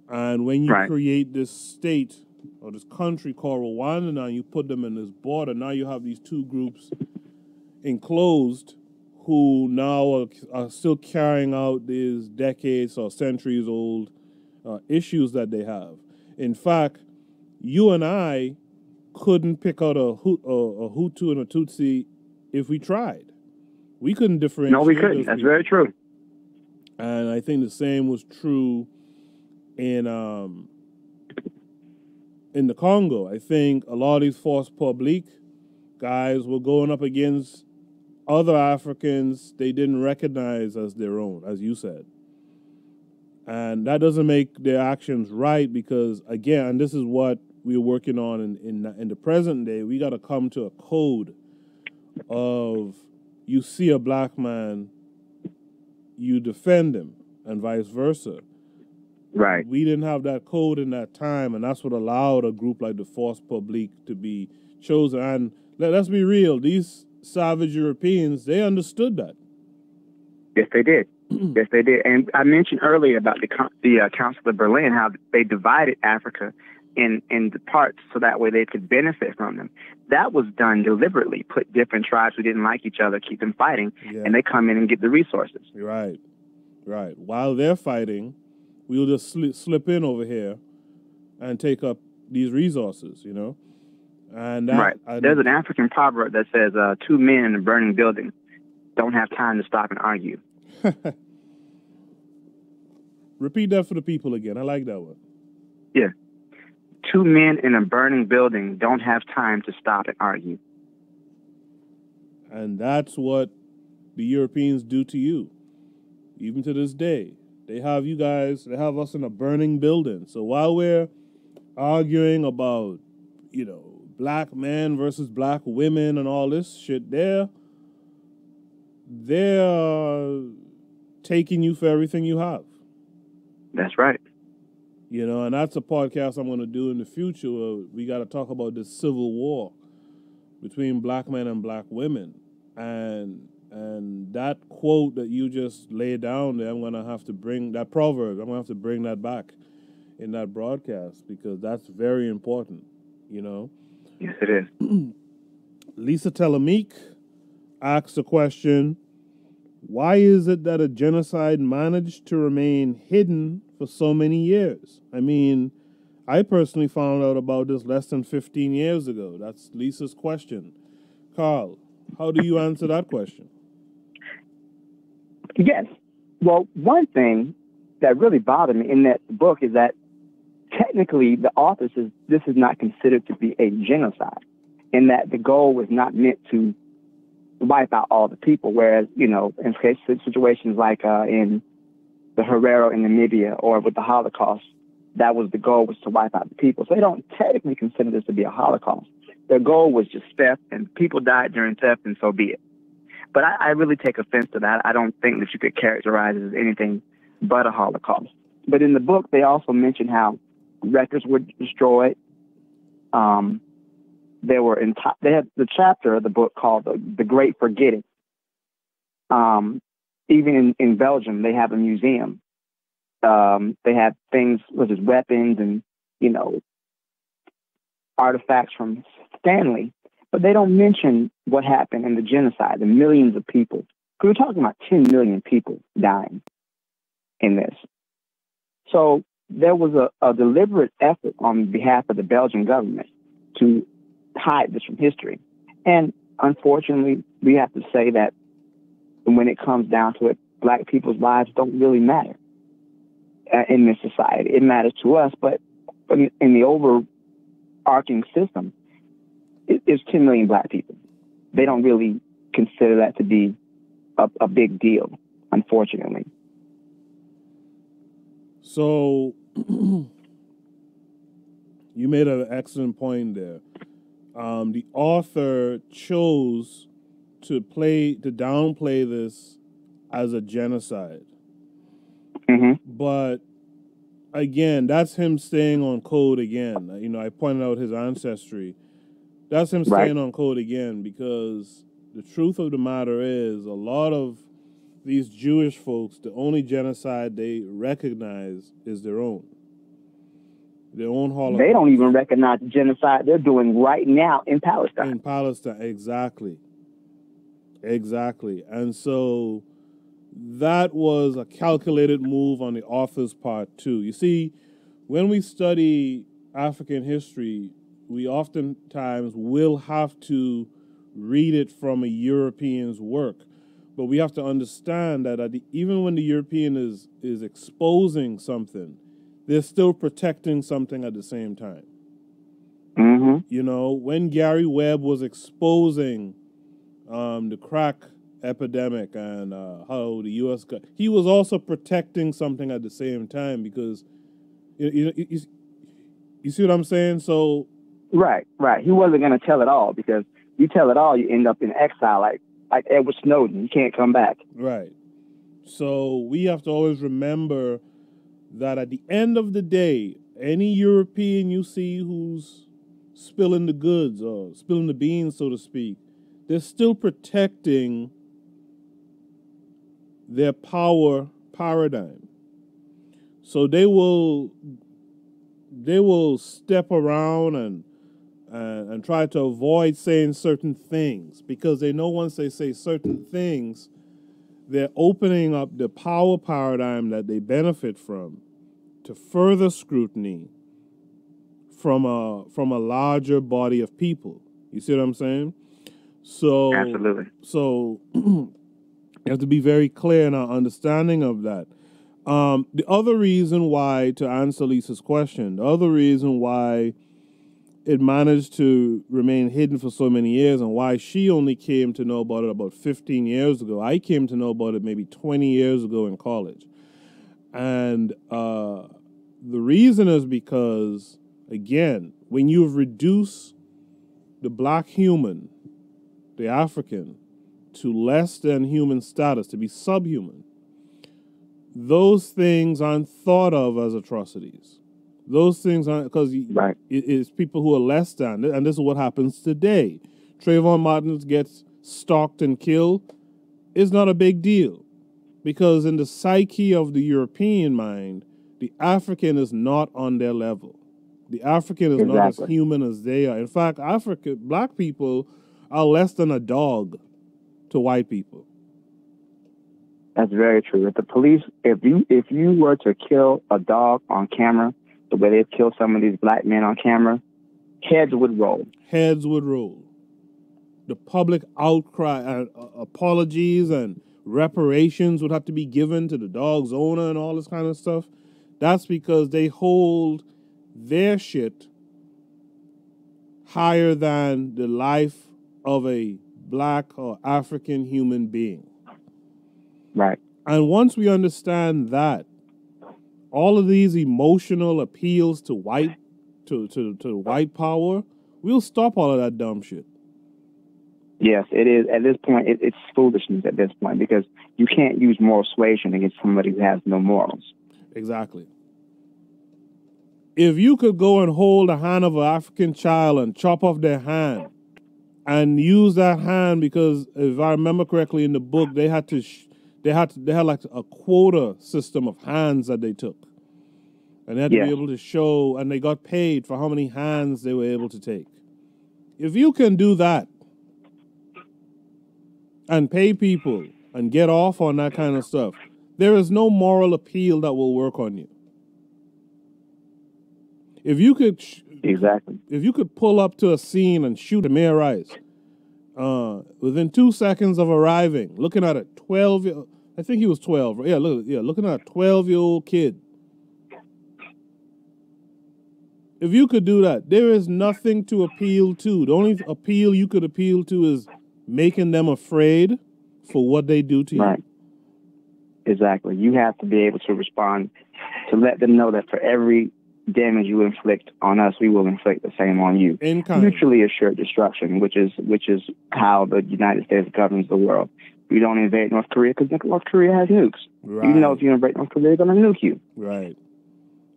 And when you right. create this state or this country called Rwanda now, you put them in this border, now you have these two groups enclosed who now are, are still carrying out these decades or centuries old uh, issues that they have. In fact, you and I couldn't pick out a, a, a Hutu and a Tutsi if we tried. We couldn't differentiate. No, we couldn't. That's people. Very true. And I think the same was true in um, in the Congo. I think a lot of these force publique guys were going up against other Africans they didn't recognize as their own, as you said. And that doesn't make their actions right because, again, and this is what we're working on in, in, in the present day, we got to come to a code of you see a black man, you defend him, and vice versa. Right. We didn't have that code in that time, and that's what allowed a group like the Force Publique to be chosen. And let, let's be real, these savage Europeans, they understood that. Yes, they did. Yes, they did. And I mentioned earlier about the the uh, Council of Berlin, how they divided Africa in, in the parts so that way they could benefit from them. That was done deliberately, put different tribes who didn't like each other, keep them fighting, yeah. and they come in and get the resources. Right, right. While they're fighting, we'll just sl slip in over here and take up these resources, you know? And that, right. I, There's an African proverb that says, uh, two men in a burning building don't have time to stop and argue. Repeat that for the people again. I like that one. Yeah. Two men in a burning building don't have time to stop and argue. And that's what the Europeans do to you, even to this day. They have you guys, they have us in a burning building. So while we're arguing about, you know, black men versus black women and all this shit, they're, they're taking you for everything you have. That's right. You know, and that's a podcast I'm going to do in the future where we got to talk about this civil war between black men and black women. And... And that quote that you just laid down there, I'm going to have to bring, that proverb, I'm going to have to bring that back in that broadcast because that's very important, you know? Yes, it is. Lisa Telemik asks a question, why is it that a genocide managed to remain hidden for so many years? I mean, I personally found out about this less than fifteen years ago. That's Lisa's question. Carl, how do you answer that question? Yes. Well, one thing that really bothered me in that book is that technically the author says this is not considered to be a genocide in that the goal was not meant to wipe out all the people, whereas, you know, in situations like uh, in the Herero in Namibia or with the Holocaust, that was the goal was to wipe out the people. So they don't technically consider this to be a Holocaust. Their goal was just theft, and people died during theft, and so be it. But I, I really take offense to that. I don't think that you could characterize it as anything but a Holocaust. But in the book, they also mention how records were destroyed. Um, they were in they had the chapter of the book called The, the Great Forgetting. Um, even in, in Belgium, they have a museum. Um, they have things such as weapons and, you know, artifacts from Stanley. But they don't mention what happened in the genocide, the millions of people. We're talking about ten million people dying in this. So there was a, a deliberate effort on behalf of the Belgian government to hide this from history. And unfortunately, we have to say that when it comes down to it, black people's lives don't really matter uh, in this society. It matters to us, but in, in the overarching system, it's ten million black people. They don't really consider that to be a, a big deal, unfortunately. So you made an excellent point there. Um, the author chose to play to downplay this as a genocide. Mm-hmm. But again, that's him staying on code again. You know, I pointed out his ancestry. That's him staying right. on code again, because the truth of the matter is a lot of these Jewish folks, the only genocide they recognize is their own. Their own Holocaust. They don't even recognize the genocide they're doing right now in Palestine. In Palestine, exactly. Exactly. And so that was a calculated move on the author's part, too. You see, when we study African history, we oftentimes will have to read it from a European's work. But we have to understand that even when the European is, is exposing something, they're still protecting something at the same time. Mm-hmm. You know, when Gary Webb was exposing um, the crack epidemic and uh, how the U S got, he was also protecting something at the same time, because, you, you, you see what I'm saying? So, right, right. He wasn't going to tell it all, because you tell it all, you end up in exile, like like Edward Snowden. You can't come back. Right. So we have to always remember that at the end of the day, any European you see who's spilling the goods or spilling the beans, so to speak, they're still protecting their power paradigm. So they will they will step around and uh, and try to avoid saying certain things, because they know once they say certain things, they're opening up the power paradigm that they benefit from to further scrutiny from a from a larger body of people. You see what I'm saying? So absolutely. So you have to be very clear in our understanding of that. Um, the other reason why, to answer Lisa's question, the other reason why it managed to remain hidden for so many years, and why she only came to know about it about fifteen years ago. I came to know about it maybe twenty years ago in college. And uh, the reason is because, again, when you've reduced the black human, the African, to less than human status, to be subhuman, those things aren't thought of as atrocities. Those things aren't, because right. it, it's people who are less than, and this is what happens today. Trayvon Martin gets stalked and killed. It's not a big deal, because in the psyche of the European mind, the African is not on their level. The African is exactly. not as human as they are. In fact, African black people are less than a dog to white people. That's very true. If the police, if you if you were to kill a dog on camera, the way they've killed some of these black men on camera, heads would roll. Heads would roll. The public outcry, uh, uh, apologies and reparations would have to be given to the dog's owner and all this kind of stuff. That's because they hold their shit higher than the life of a black or African human being. Right. And once we understand that, all of these emotional appeals to white, to, to, to white power, we'll stop all of that dumb shit. Yes, it is. At this point, it, it's foolishness at this point, because you can't use moral suasion against somebody who has no morals. Exactly. If you could go and hold the hand of an African child and chop off their hand and use that hand, because if I remember correctly in the book, they had to... Sh They had to, they had like a quota system of hands that they took, and they had to yeah. be able to show, and they got paid for how many hands they were able to take. If you can do that and pay people and get off on that kind of stuff, there is no moral appeal that will work on you. If you could exactly, if you could pull up to a scene and shoot Amir Rice, Uh, within two seconds of arriving, looking at a twelve-year-old, I think he was twelve. Yeah, look, yeah, looking at a twelve-year-old kid. If you could do that, there is nothing to appeal to. The only appeal you could appeal to is making them afraid for what they do to you. Right. Exactly. You have to be able to respond, to let them know that for every damage you inflict on us, we will inflict the same on you. In kind. Mutually assured destruction, which is which is how the United States governs the world. We don't invade North Korea because North Korea has nukes. Right. You know, if you invade North Korea, they're going to nuke you. Right.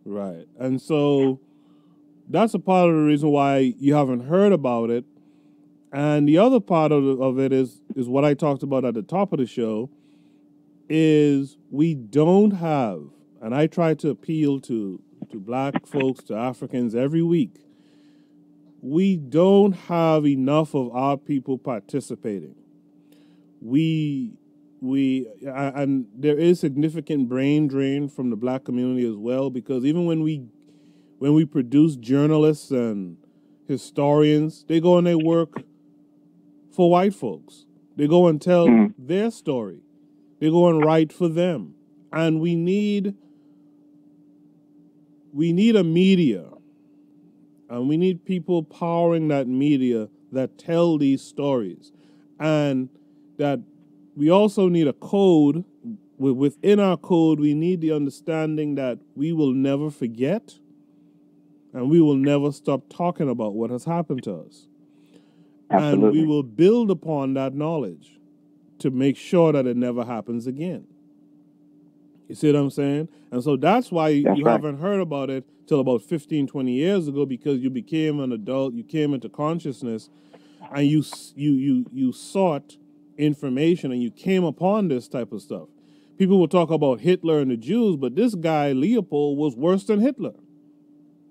Right. And so that's a part of the reason why you haven't heard about it. And the other part of, the, of it is, is what I talked about at the top of the show, is we don't have, and I try to appeal to, to black folks, to Africans every week, we don't have enough of our people participating. We, we, and there is significant brain drain from the black community as well, because even when we, when we produce journalists and historians, they go and they work for white folks. They go and tell mm. their story. They go and write for them. And we need, we need a media, and we need people powering that media that tell these stories. And that we also need a code. Within our code, we need the understanding that we will never forget, and we will never stop talking about what has happened to us. Absolutely. And we will build upon that knowledge to make sure that it never happens again. You see what I'm saying? And so that's why that's you right. haven't heard about it till about fifteen, twenty years ago, because you became an adult, you came into consciousness, and you, you, you, you sought information, and you came upon this type of stuff. People will talk about Hitler and the Jews, but this guy, Leopold, was worse than Hitler.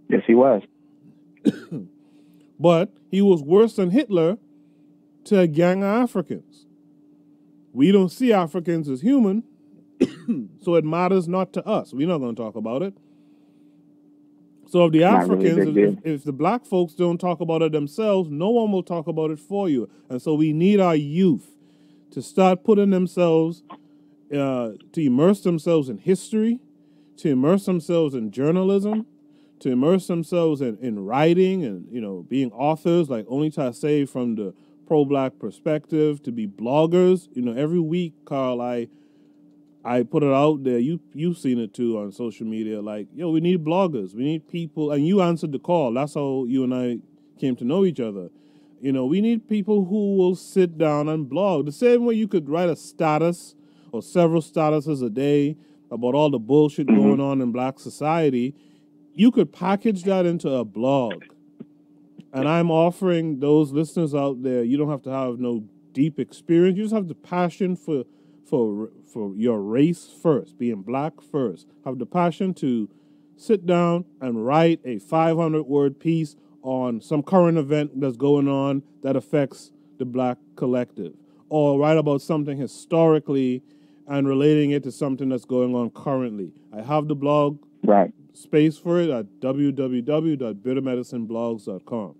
Yes, he was. But he was worse than Hitler to a gang of Africans. We don't see Africans as human, so it matters not to us. We're not going to talk about it. So if the not Africans, really if, if the black folks don't talk about it themselves, no one will talk about it for you. And so we need our youth to start putting themselves, uh, to immerse themselves in history, to immerse themselves in journalism, to immerse themselves in, in writing and, you know, being authors like Oni Tassé from the pro-black perspective, to be bloggers. You know, every week, Carl, I I put it out there. You, you've seen it, too, on social media. Like, yo, we need bloggers. We need people. And you answered the call. That's how you and I came to know each other. You know, we need people who will sit down and blog. The same way you could write a status or several statuses a day about all the bullshit mm-hmm. going on in black society. You could package that into a blog. And I'm offering those listeners out there, you don't have to have no deep experience. You just have the passion for for for your race first, being black first. Have the passion to sit down and write a five hundred word piece on some current event that's going on that affects the black collective. Or write about something historically and relating it to something that's going on currently. I have the blog. Right. Space for it at w w w dot bitter medicine blogs dot com.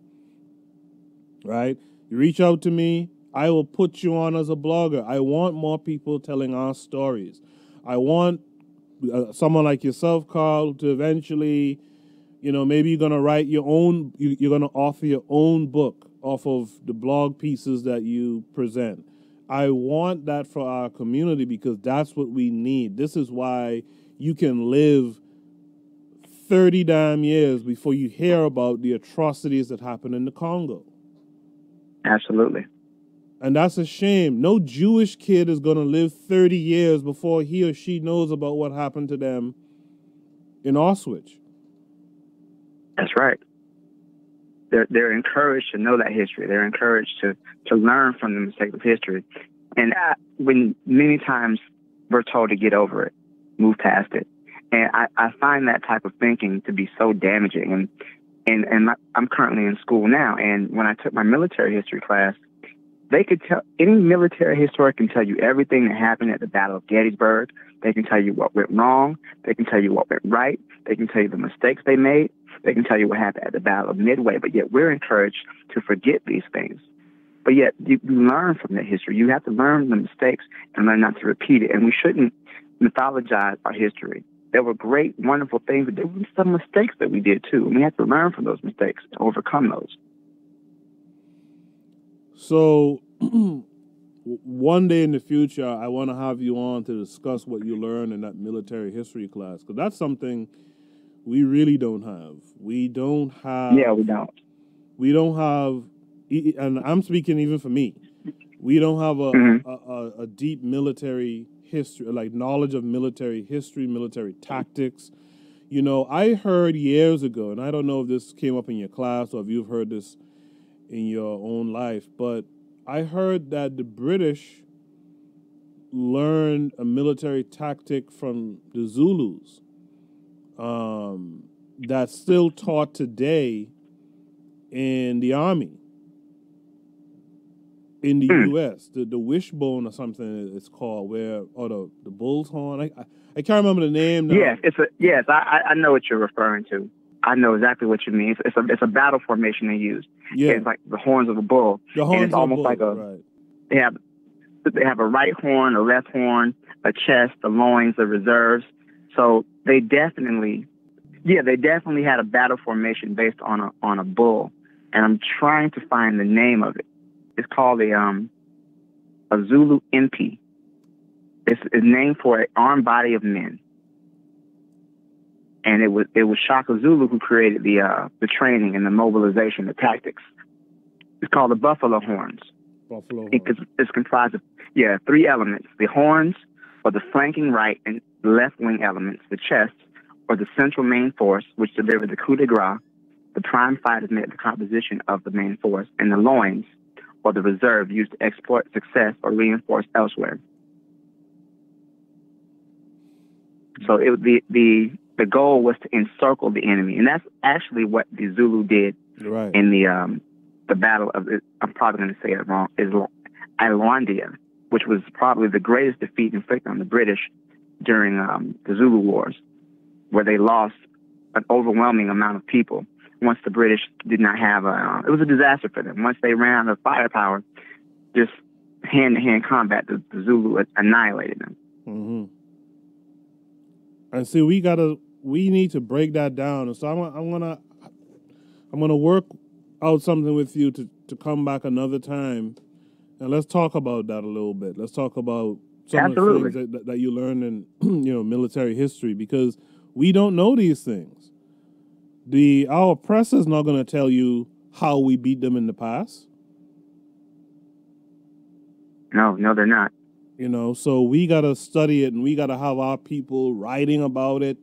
Right? You reach out to me, I will put you on as a blogger. I want more people telling our stories. I want uh, someone like yourself, Carl, to eventually, you know, maybe you're going to write your own, you, you're going to author your own book off of the blog pieces that you present. I want that for our community, because that's what we need. This is why you can live thirty damn years before you hear about the atrocities that happened in the Congo. Absolutely. And that's a shame. No Jewish kid is going to live thirty years before he or she knows about what happened to them in Auschwitz. That's right. They're, they're encouraged to know that history. They're encouraged to, to learn from the mistakes of history. And I, when many times we're told to get over it, move past it. And I, I find that type of thinking to be so damaging. And and, and my, I'm currently in school now, and when I took my military history class, they could tell, any military historian can tell you everything that happened at the Battle of Gettysburg. They can tell you what went wrong. They can tell you what went right. They can tell you the mistakes they made. They can tell you what happened at the Battle of Midway. But yet we're encouraged to forget these things. But yet you, you learn from that history. You have to learn the mistakes and learn not to repeat it. And we shouldn't mythologize our history. There were great, wonderful things, but there were some mistakes that we did, too. And we have to learn from those mistakes and overcome those. So one day in the future, I want to have you on to discuss what you learned in that military history class, because that's something we really don't have. We don't have... Yeah, we don't. We don't have... And I'm speaking even for me. We don't have a, mm-hmm. a, a, a deep military history, like knowledge of military history, military tactics. You know, I heard years ago, and I don't know if this came up in your class or if you've heard this in your own life, but I heard that the British learned a military tactic from the Zulus um, that's still taught today in the army in the U S The, the wishbone or something it's called, where or the, the bull's horn. I, I I can't remember the name now. Yes, it's a yes. I I know what you're referring to. I know exactly what you mean. It's, it's a it's a battle formation they use. Yeah, it's like the horns of a bull. The horns and it's of almost a bull, like a right. they have they have a right horn, a left horn, a chest, the loins, the reserves. So they definitely, yeah, they definitely had a battle formation based on a on a bull. And I'm trying to find the name of it. It's called a um a Zulu impi. It's, it's named for an armed body of men, and it was it was Shaka Zulu who created the uh, the training and the mobilization, the tactics. It's called the buffalo horns. Buffalo horns. It's, it's comprised of yeah three elements: the horns, or the flanking right and left wing elements; the chest, or the central main force, which delivered the coup de grace. The prime fighters made the composition of the main force, and the loins, or the reserve, used to exploit success or reinforce elsewhere. So it, the, the the goal was to encircle the enemy, and that's actually what the Zulu did right. in the um, the battle of I'm probably going to say it wrong is Islandia, which was probably the greatest defeat inflicted on the British during um, the Zulu Wars, where they lost an overwhelming amount of people. Once the British did not have a, uh, it was a disaster for them. Once they ran out of firepower, just hand to hand combat, the, the Zulu annihilated them. Mm-hmm. And see, we gotta, we need to break that down. And so I'm, I'm gonna, I'm gonna work out something with you to, to come back another time, and let's talk about that a little bit. Let's talk about some Absolutely. of the things that, that you learned in, you know, military history, because we don't know these things. The our press is not gonna tell you how we beat them in the past. No, no, they're not. You know, so we got to study it, and we got to have our people writing about it.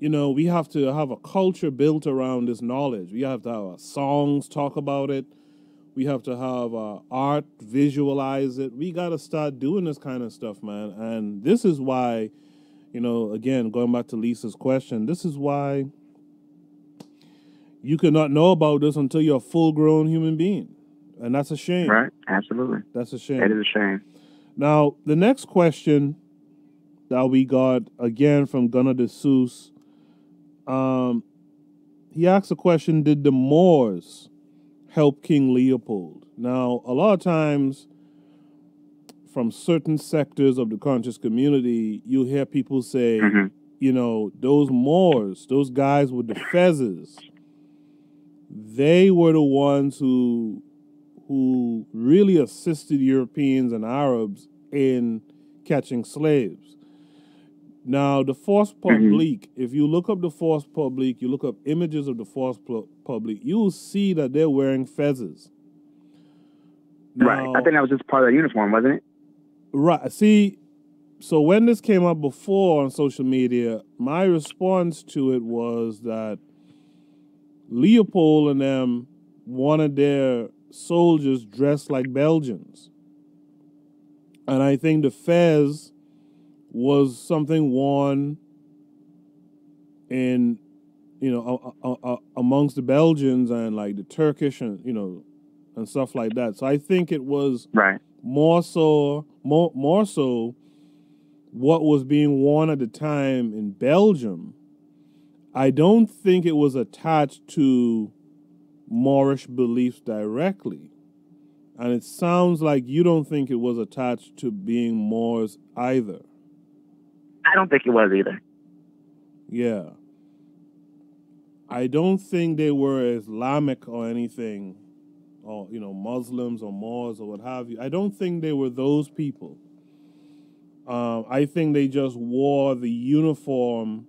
You know, we have to have a culture built around this knowledge. We have to have our songs talk about it. We have to have our art visualize it. We got to start doing this kind of stuff, man. And this is why, you know, again, going back to Lisa's question, this is why you cannot know about this until you're a full-grown human being. And that's a shame. Right, absolutely. That's a shame. That is a shame. Now, the next question that we got, again, from Gunnar de Soos, um, he asked the question, did the Moors help King Leopold? Now, a lot of times, from certain sectors of the conscious community, you hear people say, mm-hmm. you know, those Moors, those guys with the fezzes, they were the ones who... who really assisted Europeans and Arabs in catching slaves. Now, the force publique, mm-hmm. if you look up the force publique, you look up images of the force publique, you'll see that they're wearing fezzes. Now, right. I think that was just part of the uniform, wasn't it? Right. See, so when this came up before on social media, my response to it was that Leopold and them wanted their soldiers dressed like Belgians, and I think the fez was something worn in, you know, a, a, a amongst the Belgians and like the Turkish and you know, and stuff like that. So I think it was right more so more more so what was being worn at the time in Belgium. I don't think it was attached to Moorish beliefs directly, and it sounds like you don't think it was attached to being Moors either. I don't think it was either. Yeah, I don't think they were Islamic or anything, or you know, Muslims or Moors or what have you. I don't think they were those people. Um, I think they just wore the uniform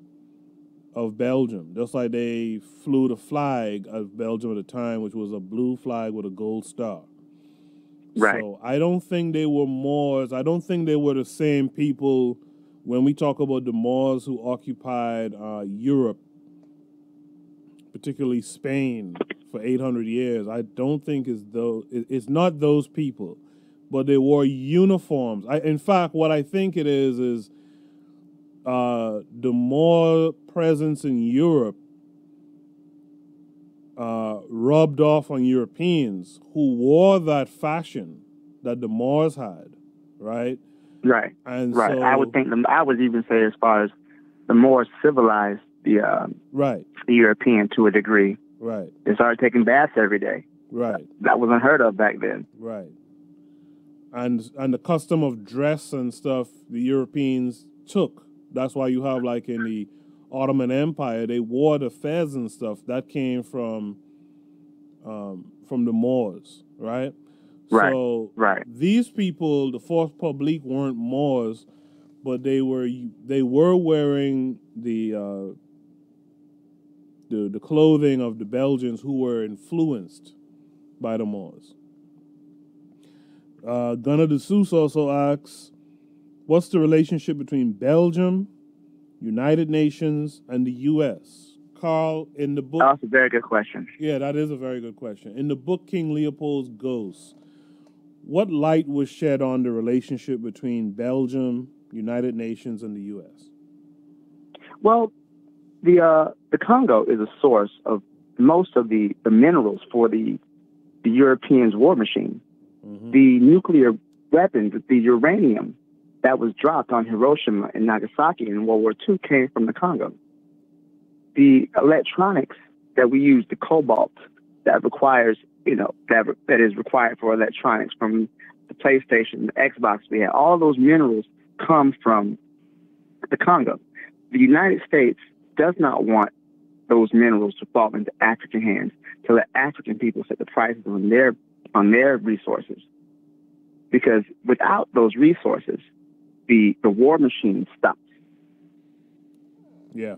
of Belgium, just like they flew the flag of Belgium at the time, which was a blue flag with a gold star. Right. So I don't think they were Moors. I don't think they were the same people when we talk about the Moors who occupied uh, Europe, particularly Spain, for eight hundred years, I don't think it's those, it's not those people, but they wore uniforms. I, in fact, what I think it is is uh, the Moor presence in Europe uh, rubbed off on Europeans who wore that fashion that the Moors had, right? Right, and right. So, I would think. The, I would even say, as far as the Moors civilized the uh, right the European to a degree. Right. They started taking baths every day. Right. That was unheard of back then. Right. And and the custom of dress and stuff the Europeans took. That's why you have, like, in the Ottoman Empire, they wore the fez and stuff that came from um, from the Moors, right? Right. So right. These people, the force publique, weren't Moors, but they were they were wearing the uh, the the clothing of the Belgians who were influenced by the Moors. Uh, Gunnar de Soos also asks, "What's the relationship between Belgium, United Nations, and the U S?" Carl, in the book, that's a very good question. Yeah, that is a very good question. In the book King Leopold's Ghost, what light was shed on the relationship between Belgium, United Nations, and the U S? Well, the uh, the Congo is a source of most of the, the minerals for the, the Europeans' war machine. Mm-hmm. The nuclear weapons, the uranium that was dropped on Hiroshima and Nagasaki in World War Two came from the Congo. The electronics that we use, the cobalt that requires, you know, that that is required for electronics from the PlayStation, the Xbox we had, all those minerals come from the Congo. The United States does not want those minerals to fall into African hands, to let African people set the prices on their on their resources. Because without those resources, the, the war machine stops. Yeah.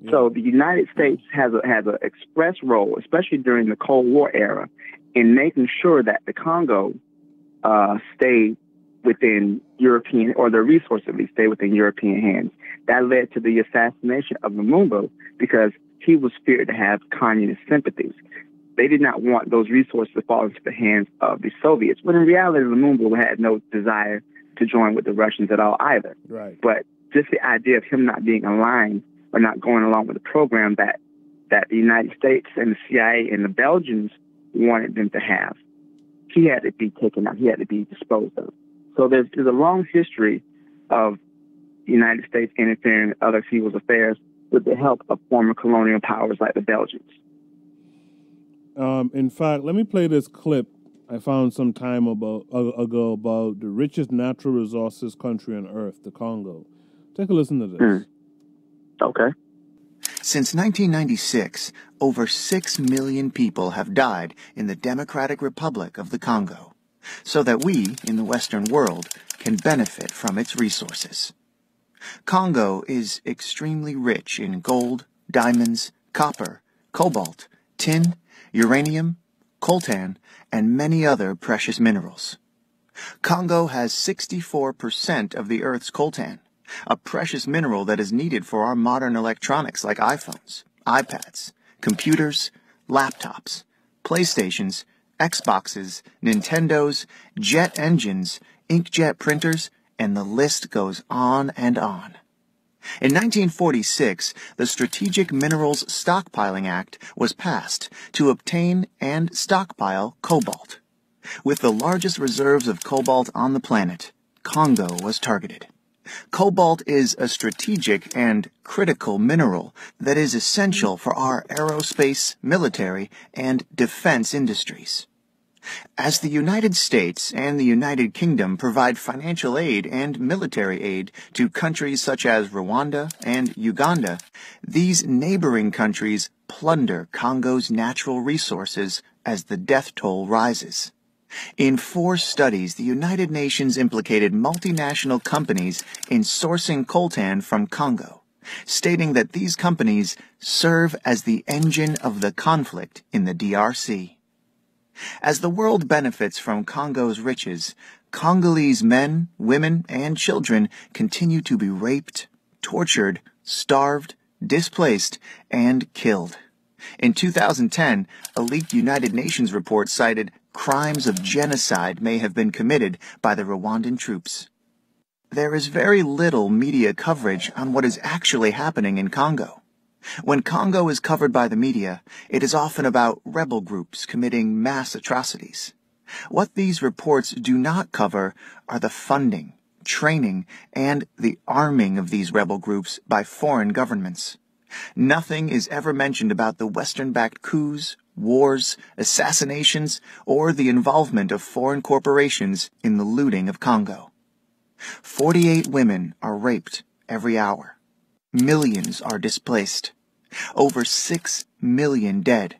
yeah. So the United States has a has an express role, especially during the Cold War era, in making sure that the Congo uh, stayed within European, or their resources at least, stay within European hands. That led to the assassination of Lumumba because he was feared to have communist sympathies. They did not want those resources to fall into the hands of the Soviets, when in reality Lumumba had no desire to join with the Russians at all either. Right. But just the idea of him not being aligned or not going along with the program that, that the United States and the C I A and the Belgians wanted them to have, he had to be taken out. He had to be disposed of. So there's, there's a long history of the United States interfering in other people's affairs with the help of former colonial powers like the Belgians. Um, in fact, let me play this clip I found some time about, uh, ago about the richest natural resources country on earth, the Congo. Take a listen to this. Mm. Okay. Since nineteen ninety-six, over six million people have died in the Democratic Republic of the Congo, so that we, in the Western world, can benefit from its resources. Congo is extremely rich in gold, diamonds, copper, cobalt, tin, uranium, coltan, and many other precious minerals. Congo has sixty-four percent of the Earth's coltan, a precious mineral that is needed for our modern electronics like iPhones, iPads, computers, laptops, PlayStations, Xboxes, Nintendos, jet engines, inkjet printers, and the list goes on and on. In nineteen forty-six, the Strategic Minerals Stockpiling Act was passed to obtain and stockpile cobalt. With the largest reserves of cobalt on the planet, Congo was targeted. Cobalt is a strategic and critical mineral that is essential for our aerospace, military, and defense industries. As the United States and the United Kingdom provide financial aid and military aid to countries such as Rwanda and Uganda, these neighboring countries plunder Congo's natural resources as the death toll rises. In four studies, the United Nations implicated multinational companies in sourcing coltan from Congo, stating that these companies serve as the engine of the conflict in the D R C. As the world benefits from Congo's riches, Congolese men, women, and children continue to be raped, tortured, starved, displaced, and killed. In two thousand ten, a leaked United Nations report cited crimes of genocide may have been committed by the Rwandan troops. There is very little media coverage on what is actually happening in Congo. When Congo is covered by the media, it is often about rebel groups committing mass atrocities. What these reports do not cover are the funding, training, and the arming of these rebel groups by foreign governments. Nothing is ever mentioned about the Western-backed coups, wars, assassinations, or the involvement of foreign corporations in the looting of Congo. forty-eight women are raped every hour. Millions are displaced. Over six million dead.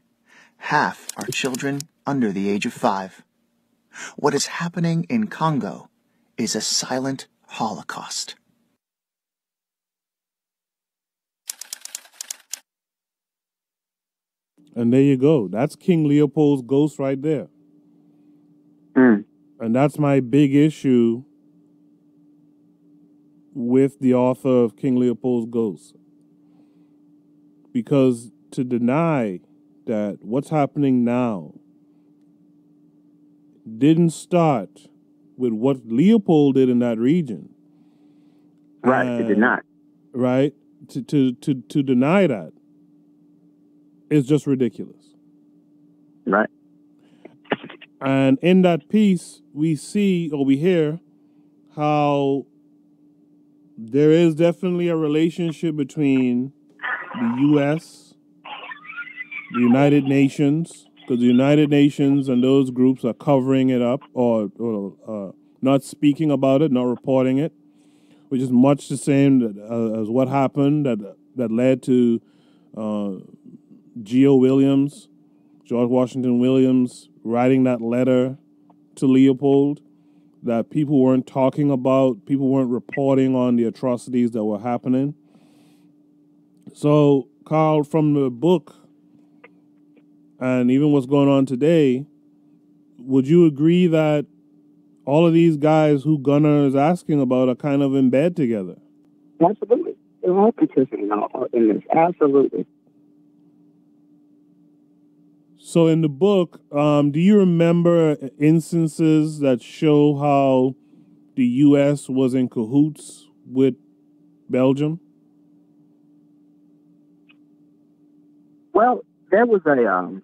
Half are children under the age of five. What is happening in Congo is a silent Holocaust. And there you go. That's King Leopold's Ghost right there. Mm. And that's my big issue with the author of King Leopold's Ghost. Because to deny that what's happening now didn't start with what Leopold did in that region. Right, and, it did not. Right? To, to, to, to deny that is just ridiculous. Right. And in that piece, we see, or we hear, how there is definitely a relationship between the U S, the United Nations, because the United Nations and those groups are covering it up or, or uh, not speaking about it, not reporting it, which is much the same that, uh, as what happened that that led to uh, Geo Williams, George Washington Williams, writing that letter to Leopold, that people weren't talking about, people weren't reporting on the atrocities that were happening. So, Carl, from the book, and even what's going on today, would you agree that all of these guys who Gunnar is asking about are kind of in bed together? Absolutely. They're all participating in this. Absolutely. So in the book, um, do you remember instances that show how the U S was in cahoots with Belgium? Well, there was a, um,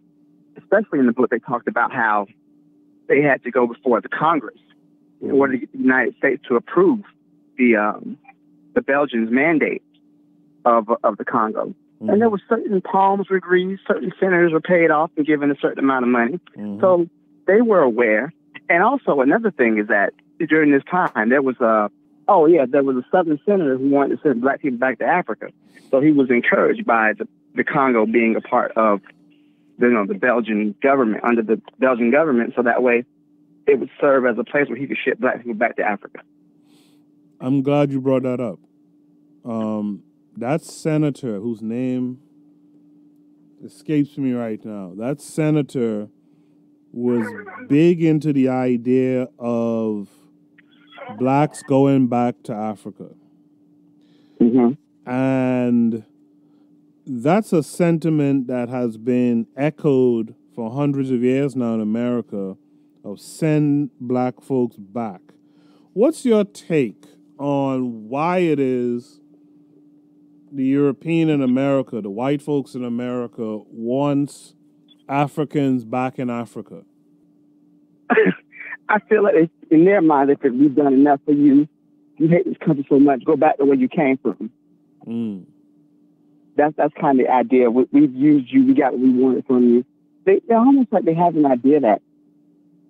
especially in the book, they talked about how they had to go before the Congress in order to get the United States to approve the um, the Belgians' mandate of of the Congo. Mm-hmm. And there were certain palms were greased, certain senators were paid off and given a certain amount of money. Mm-hmm. So they were aware. And also another thing is that during this time, there was a, oh yeah, there was a Southern senator who wanted to send black people back to Africa. So he was encouraged by the, the Congo being a part of, you know, the Belgian government, under the Belgian government. So that way it would serve as a place where he could ship black people back to Africa. I'm glad you brought that up. Um, That senator whose name escapes me right now, that senator was big into the idea of blacks going back to Africa. Mm-hmm. And that's a sentiment that has been echoed for hundreds of years now in America, of send black folks back. What's your take on why it is the European in America, the white folks in America, wants Africans back in Africa? I feel like it's, in their mind, they think we've done enough for you. You hate this country so much. Go back to where you came from. Mm. That's that's kind of the idea. We, we've used you. We got what we wanted from you. They, they're almost like they have an idea that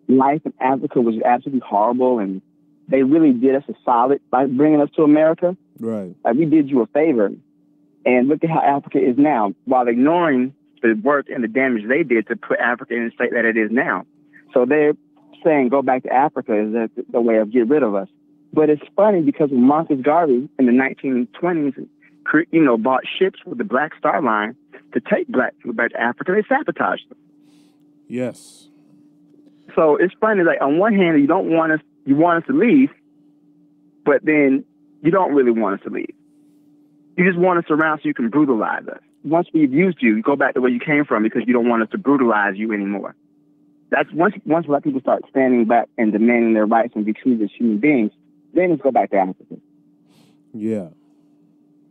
life in Africa was absolutely horrible, and they really did us a solid by bringing us to America. Right. Like, we did you a favor. And look at how Africa is now, while ignoring the work and the damage they did to put Africa in the state that it is now. So they're saying go back to Africa is the, the way of get rid of us. But it's funny because when Marcus Garvey in the nineteen twenties, you know, bought ships with the Black Star Line to take black people back to Africa, they sabotaged them. Yes. So it's funny, like, on one hand, you don't want us you want us to leave, but then you don't really want us to leave. You just want us around so you can brutalize us. Once we've used you, you go back to where you came from because you don't want us to brutalize you anymore. That's once once black people start standing back and demanding their rights and be treated as human beings, then let's go back to Africa. Yeah.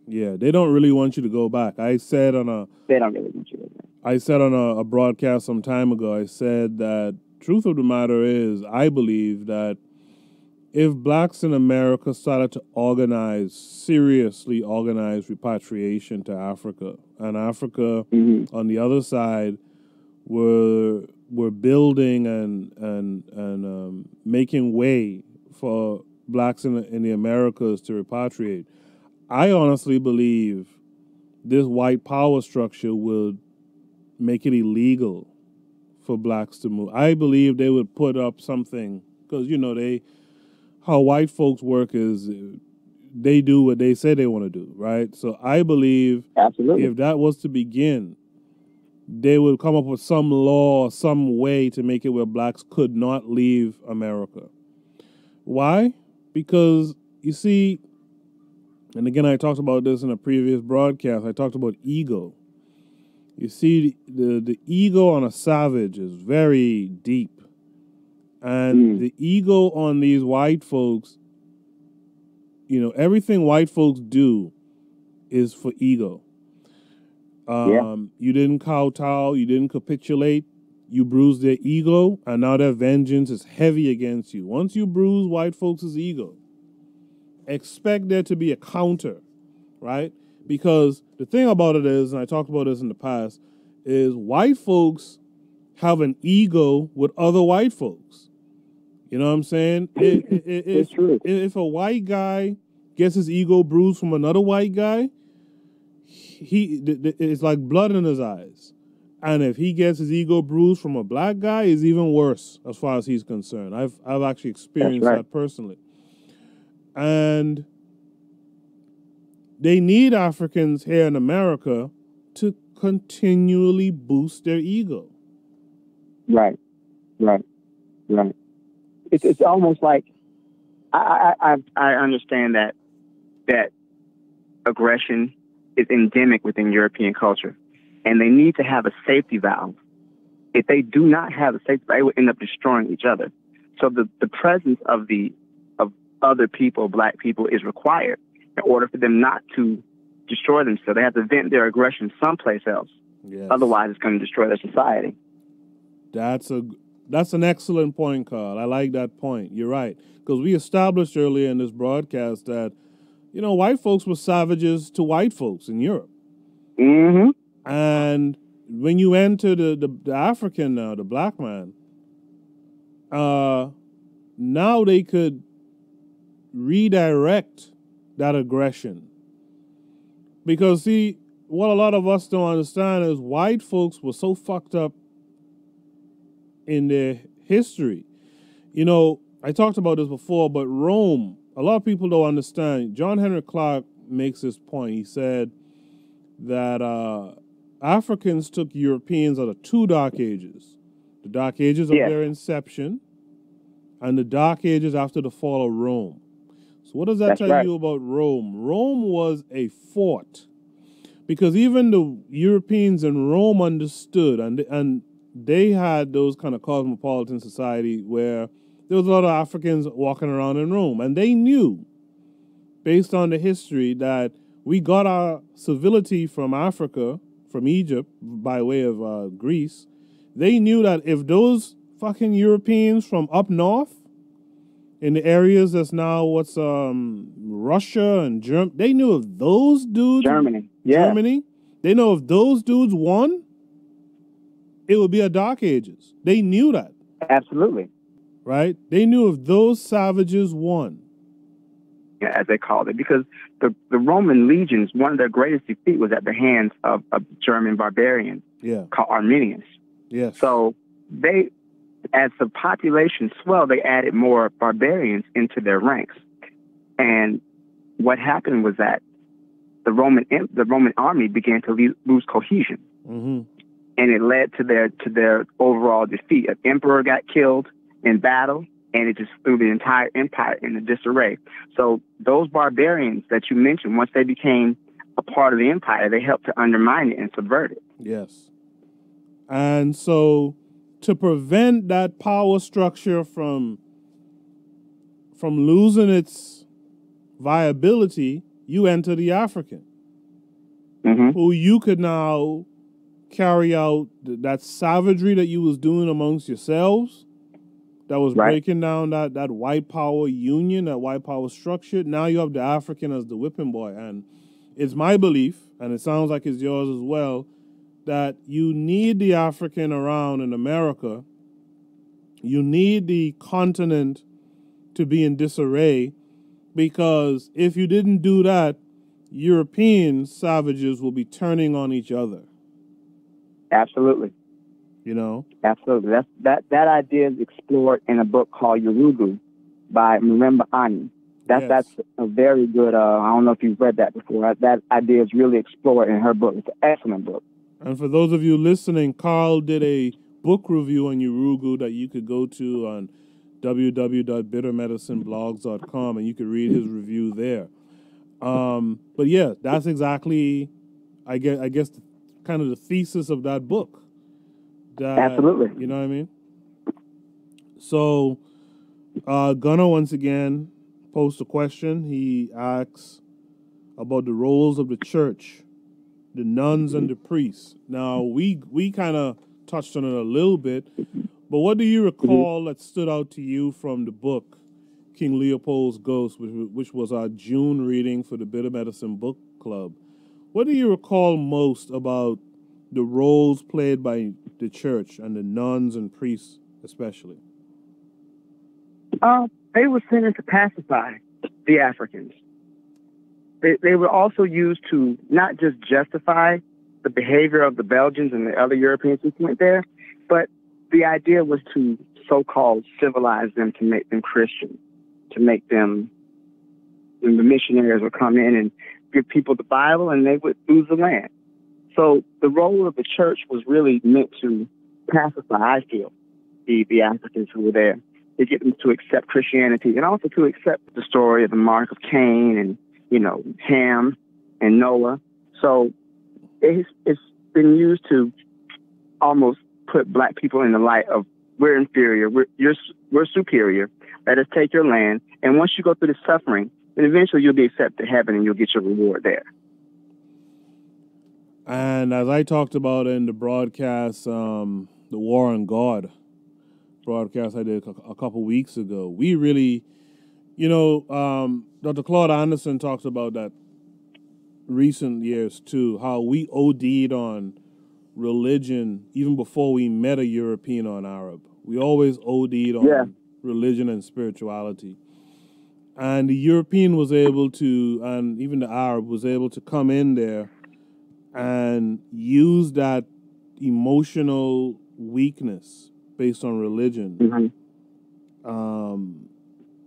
Yeah, they don't really want you to go back. I said on a they don't really want you to go back. I said on a, a broadcast some time ago, I said that truth of the matter is, I believe that if blacks in America started to organize, seriously organize repatriation to Africa, and Africa mm-hmm. on the other side were were building and and and um, making way for blacks in the, in the Americas to repatriate, I honestly believe this white power structure would make it illegal for blacks to move. I believe they would put up something because, you know, they how white folks work is they do what they say they want to do, right? So I believe Absolutely. If that was to begin, they would come up with some law, some way to make it where blacks could not leave America. Why? Because, you see, and again, I talked about this in a previous broadcast. I talked about ego. You see, the, the ego on a savage is very deep. And mm. the ego on these white folks, you know, everything white folks do is for ego. Um, yeah. You didn't kowtow. You didn't capitulate. You bruised their ego, and now their vengeance is heavy against you. Once you bruise white folks' ego, expect there to be a counter, right? Because the thing about it is, and I talked about this in the past, is white folks have an ego with other white folks. You know what I'm saying? It, it, it, it's true. If a white guy gets his ego bruised from another white guy, he it's like blood in his eyes. And if he gets his ego bruised from a black guy, it's even worse as far as he's concerned. I've I've actually experienced That's right. that personally. And they need Africans here in America to continually boost their ego. Right, right, right. It's it's almost like I I I understand that that aggression is endemic within European culture, and they need to have a safety valve. If they do not have a safety valve, they would end up destroying each other. So the the presence of the other people, black people, is required in order for them not to destroy themselves. They have to vent their aggression someplace else. Yes. Otherwise, it's going to destroy their society. That's a that's an excellent point, Carl. I like that point. You're right. Because we established earlier in this broadcast that, you know, white folks were savages to white folks in Europe. Mm-hmm. And when you enter the, the, the African now, the black man, uh, now they could redirect that aggression. Because, see, what a lot of us don't understand is white folks were so fucked up in their history. You know, I talked about this before, but Rome, a lot of people don't understand. John Henry Clark makes this point. He said that uh, Africans took Europeans out of two dark ages. The dark ages of yeah. their inception and the dark ages after the fall of Rome. So what does that That's tell right. you about Rome? Rome was a fort, because even the Europeans in Rome understood, and and they had those kind of cosmopolitan society where there was a lot of Africans walking around in Rome, and they knew, based on the history, that we got our civility from Africa, from Egypt, by way of uh, Greece. They knew that if those fucking Europeans from up north, in the areas that's now what's um Russia and Germany. They knew if those dudes... Germany. Yeah. Germany. They know if those dudes won, it would be a dark ages. They knew that. Absolutely. Right? They knew if those savages won. Yeah, as they called it. Because the, the Roman legions, one of their greatest defeat was at the hands of, of German barbarians yeah. called Armenians. Yes. So they... As the population swelled, they added more barbarians into their ranks. And what happened was that the Roman the Roman army began to lose cohesion. Mm-hmm. And it led to their to their overall defeat. An emperor got killed in battle, and it just threw the entire empire into disarray. So those barbarians that you mentioned, once they became a part of the empire, they helped to undermine it and subvert it. Yes. And so to prevent that power structure from from losing its viability, you enter the African, mm-hmm. who you could now carry out th that savagery that you was doing amongst yourselves, that was right. breaking down that, that white power union, that white power structure. Now you have the African as the whipping boy. And it's my belief, and it sounds like it's yours as well, that you need the African around in America. You need the continent to be in disarray, because if you didn't do that, European savages will be turning on each other. Absolutely. You know? Absolutely. That's, that that idea is explored in a book called Yurugu by Maremba Ani. That, yes. That's a very good, uh, I don't know if you've read that before. That idea is really explored in her book. It's an excellent book. And for those of you listening, Carl did a book review on Yurugu that you could go to on w w w dot bitter medicine blogs dot com, and you could read his review there. Um, but yeah, that's exactly, I guess, I guess the, kind of the thesis of that book. That, Absolutely. You know what I mean? So, uh, Gunnar once again posed a question. He asks about the roles of the church, the nuns and the priests. Now, we, we kind of touched on it a little bit, but what do you recall that stood out to you from the book, King Leopold's Ghost, which, which was our June reading for the Bitter Medicine Book Club? What do you recall most about the roles played by the church and the nuns and priests especially? Uh, they were sent in to pacify the Africans. They, they were also used to not just justify the behavior of the Belgians and the other Europeans who went there, but the idea was to so-called civilize them, to make them Christian, to make them, when the missionaries would come in and give people the Bible, and they would lose the land. So the role of the church was really meant to pacify, I feel, the, the Africans who were there, to get them to accept Christianity, and also to accept the story of the Mark of Cain and, you know, Ham and Noah. So it's, it's been used to almost put black people in the light of, we're inferior, we're, you're, we're superior, let us take your land. And once you go through the suffering, then eventually you'll be accepted to heaven and you'll get your reward there. And as I talked about in the broadcast, um, the War on God broadcast I did a couple weeks ago, we really, you know, um, Doctor Claude Anderson talks about that recent years too, how we OD'd on religion even before we met a European or an Arab. We always OD'd on yeah. religion and spirituality. And the European was able to, and even the Arab was able to come in there and use that emotional weakness based on religion mm-hmm. um,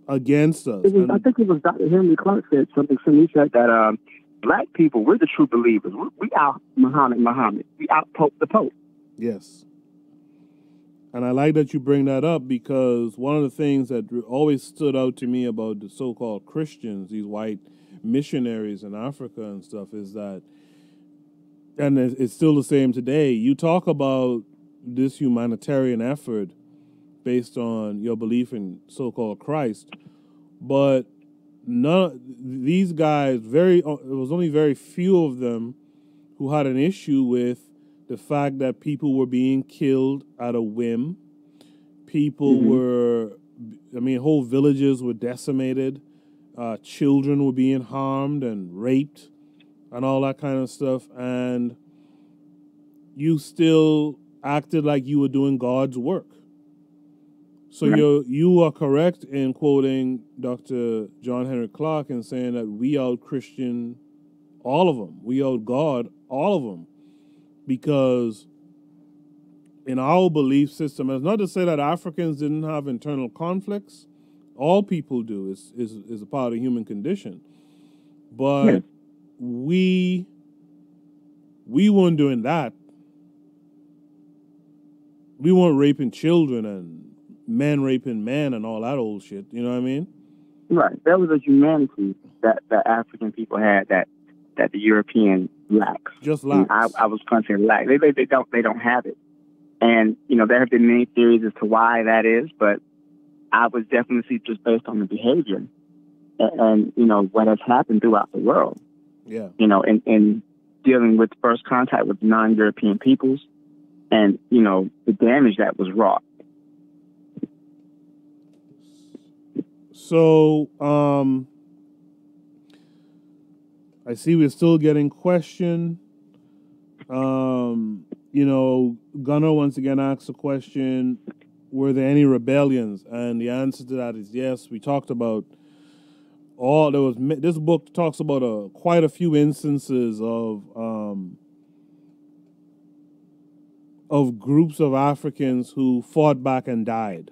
against us. Was, I think it was Doctor Henry Clark said something similar. He said that um, black people, we're the true believers. We're, we out Muhammad, Muhammad. We out Pope the Pope. Yes. And I like that you bring that up, because one of the things that always stood out to me about the so-called Christians, these white missionaries in Africa and stuff, is that, and it's still the same today, you talk about this humanitarian effort based on your belief in so-called Christ, but none, these guys, very, it was only very few of them who had an issue with the fact that people were being killed at a whim. People mm-hmm. were, I mean, whole villages were decimated. Uh, children were being harmed and raped and all that kind of stuff. And you still acted like you were doing God's work. So right. you're, you are correct in quoting Doctor John Henry Clark and saying that we out Christian all of them. We out God all of them. Because in our belief system, it's not to say that Africans didn't have internal conflicts. All people do. It's, it's, it's a part of the human condition. But yeah. we, we weren't doing that. We weren't raping children and man raping man and all that old shit. You know what I mean? Right. That was a humanity that the African people had that that the European lacks. Just lacks. I, I was going to say lack. They, they they don't they don't have it. And you know there have been many theories as to why that is, but I was definitely just based on the behavior and, and you know what has happened throughout the world. Yeah. You know, in in dealing with first contact with non-European peoples, and you know the damage that was wrought. So, um, I see we're still getting questioned. Um, you know, Gunnar once again asks a question, were there any rebellions? And the answer to that is yes. We talked about all, there was, this book talks about a, quite a few instances of, um, of groups of Africans who fought back and died.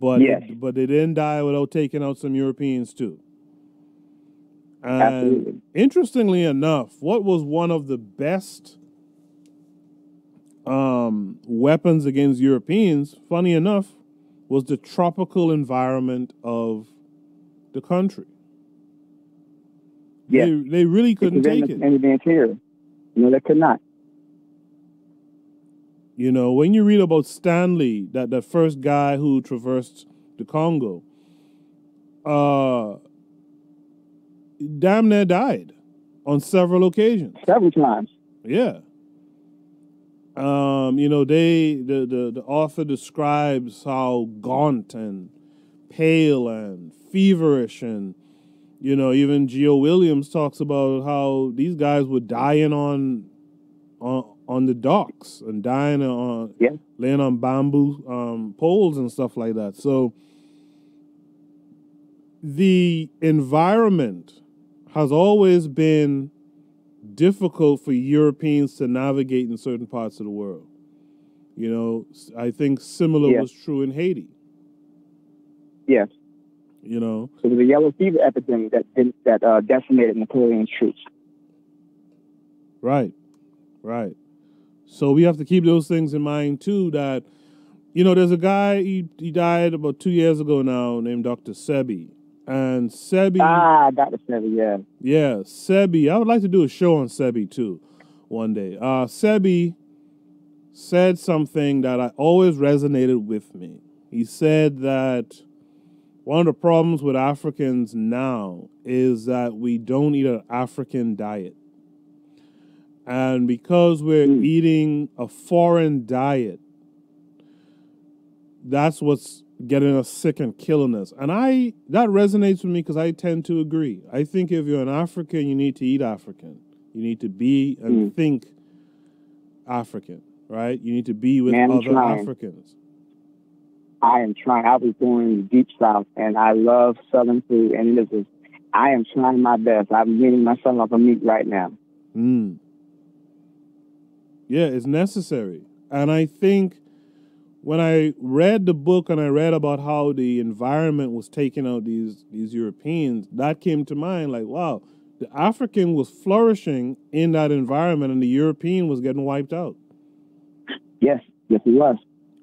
But, yes. but they didn't die without taking out some Europeans, too. And Absolutely. Interestingly enough, what was one of the best um, weapons against Europeans, funny enough, was the tropical environment of the country. Yeah. They, they really couldn't take it. Anything here. No, they could not. You know, when you read about Stanley, that, that first guy who traversed the Congo, uh, damn near died on several occasions. Several times. Yeah. Um, you know, they the, the, the author describes how gaunt and pale and feverish, and, you know, even Geo Williams talks about how these guys were dying on... on on the docks and dying on, yeah. laying on bamboo um, poles and stuff like that. So the environment has always been difficult for Europeans to navigate in certain parts of the world. You know, I think similar yeah. was true in Haiti. Yes. You know. So the yellow fever epidemic that, that uh, decimated Napoleon's troops. Right, right. So we have to keep those things in mind, too, that, you know, there's a guy, he, he died about two years ago now, named Doctor Sebi. And Sebi... Ah, Doctor Sebi, yeah. Yeah, Sebi. I would like to do a show on Sebi, too, one day. Uh, Sebi said something that I always resonated with me. He said that one of the problems with Africans now is that we don't eat an African diet. And because we're mm. eating a foreign diet, that's what's getting us sick and killing us. And I that resonates with me because I tend to agree. I think if you're an African, you need to eat African. You need to be and mm. think African, right? You need to be with Man, other trying. Africans. I am trying. I was born in the Deep South, and I love Southern food. And this is, I am trying my best. I'm getting myself off of meat right now. Mm. Yeah, it's necessary. And I think when I read the book and I read about how the environment was taking out these, these Europeans, that came to mind like, wow, the African was flourishing in that environment and the European was getting wiped out. Yes, yes, it was.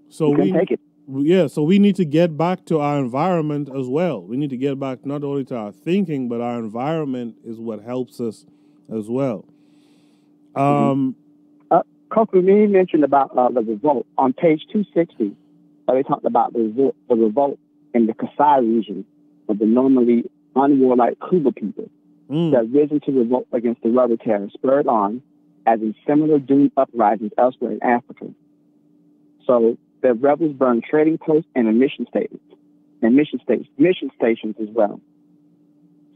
So we take it. Yeah, so we need to get back to our environment as well. We need to get back not only to our thinking, but our environment is what helps us as well. Um mm-hmm. Coco, you mentioned about uh, the revolt. On page two sixty, uh, they talked about the revolt, the revolt in the Kasai region of the normally unwarlike Cuba people mm. that risen to revolt against the rubber terror, spurred on, as in similar doomed uprisings elsewhere in Africa. So the rebels burned trading posts and mission stations, and mission stations, mission stations as well.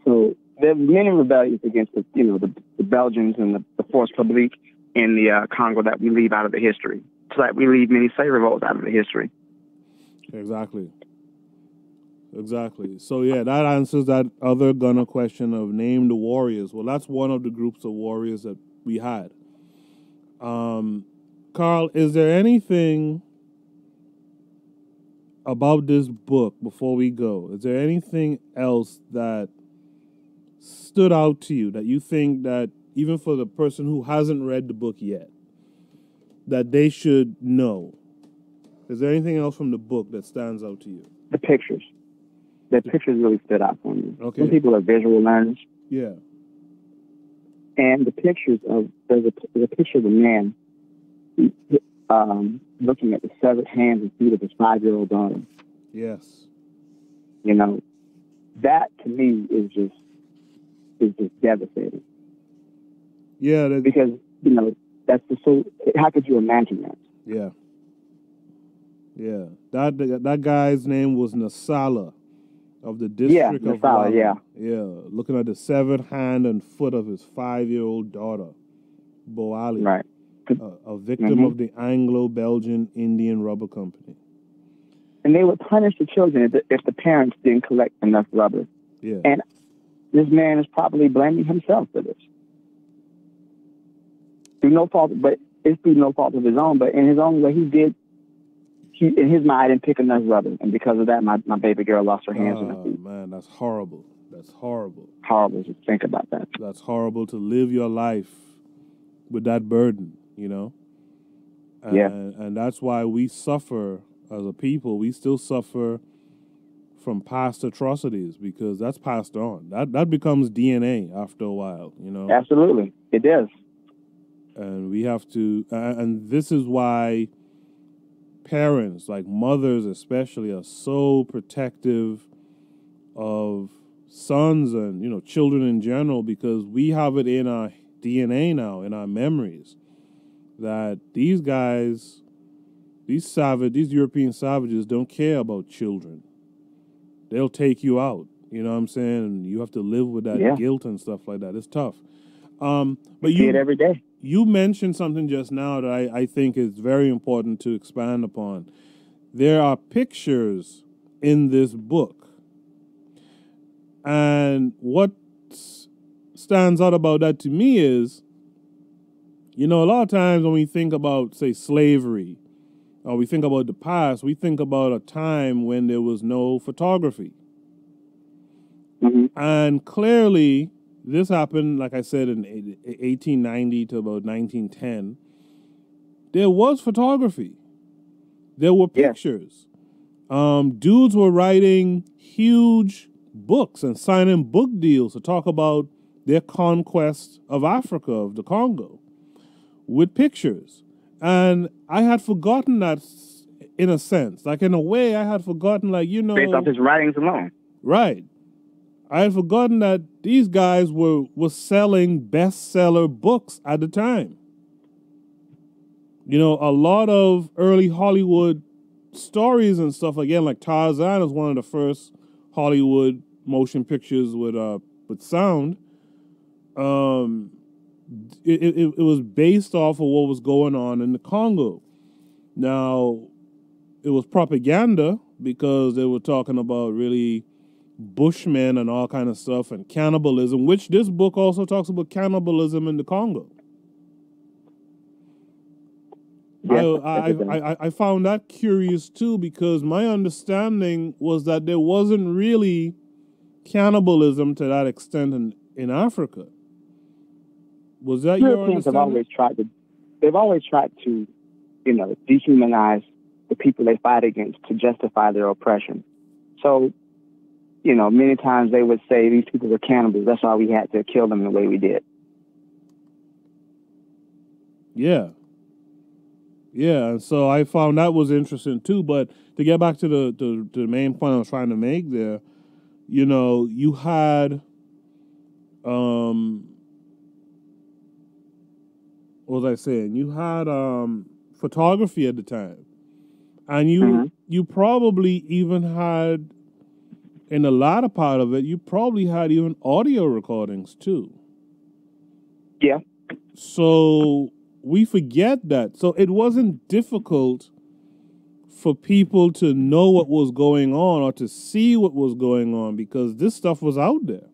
So there were many rebellions against the, you know, the, the Belgians and the, the Force Publique in the uh, Congo that we leave out of the history. So that we leave many slave revolts out of the history. Exactly. Exactly. So yeah, that answers that other Gunner question of name the warriors. Well, that's one of the groups of warriors that we had. Um, Carl, is there anything about this book before we go? Is there anything else that stood out to you that you think that even for the person who hasn't read the book yet, that they should know? Is there anything else from the book that stands out to you? The pictures. The pictures really stood out for me. Okay. Some people are visual learners. Yeah. And the pictures of, there's a, there's a picture of a man um, looking at the severed hands and feet of his five-year-old daughter. Yes. You know, that to me is just, is just devastating. Yeah. That's... Because, you know, that's just so, how could you imagine that? Yeah. Yeah. That, that guy's name was Nasala. Of the district yeah, of Nasala, yeah. Yeah, looking at the severed hand and foot of his five-year-old daughter, Boali, right. a, a victim mm-hmm. of the Anglo-Belgian Indian Rubber Company. And they would punish the children if the, if the parents didn't collect enough rubber. Yeah. And this man is probably blaming himself for this. Through no fault, but it's through no fault of his own, but in his own way, he did. He, in his mind, I didn't pick enough rubber, and because of that, my, my baby girl lost her hands. Oh, and her feet. Man, that's horrible. That's horrible. Horrible to think about that. That's horrible to live your life with that burden, you know? And, yeah. And that's why we suffer as a people. We still suffer from past atrocities because that's passed on. That, that becomes D N A after a while, you know? Absolutely. It does. And we have to... Uh, and this is why... Parents, like mothers especially, are so protective of sons and, you know, children in general because we have it in our D N A now, in our memories, that these guys, these savage, these European savages don't care about children. They'll take you out, you know what I'm saying? You have to live with that yeah. guilt and stuff like that. It's tough. Um, but you see it every day. You mentioned something just now that I, I think is very important to expand upon. There are pictures in this book. And what stands out about that to me is, you know, a lot of times when we think about, say, slavery, or we think about the past, we think about a time when there was no photography. Mm-hmm. And clearly... this happened, like I said, in eighteen ninety to about nineteen ten. There was photography. There were pictures. Yeah. Um, dudes were writing huge books and signing book deals to talk about their conquest of Africa, of the Congo, with pictures. And I had forgotten that in a sense. Like, in a way, I had forgotten, like, you know... based off his writings alone. Right. I had forgotten that these guys were, were selling bestseller books at the time. You know, a lot of early Hollywood stories and stuff, again, like Tarzan is one of the first Hollywood motion pictures with uh, with sound. Um, it, it, it was based off of what was going on in the Congo. Now, it was propaganda because they were talking about really... Bushmen and all kind of stuff and cannibalism, which this book also talks about cannibalism in the Congo. Yeah, I, I, I, I found that curious too because my understanding was that there wasn't really cannibalism to that extent in, in Africa. Was that your understanding? Have always tried to, they've always tried to, you know, dehumanize the people they fight against to justify their oppression. So you know, many times they would say these people were cannibals. That's why we had to kill them the way we did. Yeah. Yeah, and so I found that was interesting too. But to get back to the, to, to the main point I was trying to make there, you know, you had... Um, what was I saying? You had um, photography at the time. And you mm-hmm. you probably even had... in the latter part of it, you probably had even audio recordings, too. Yeah. So we forget that. So it wasn't difficult for people to know what was going on or to see what was going on because this stuff was out there.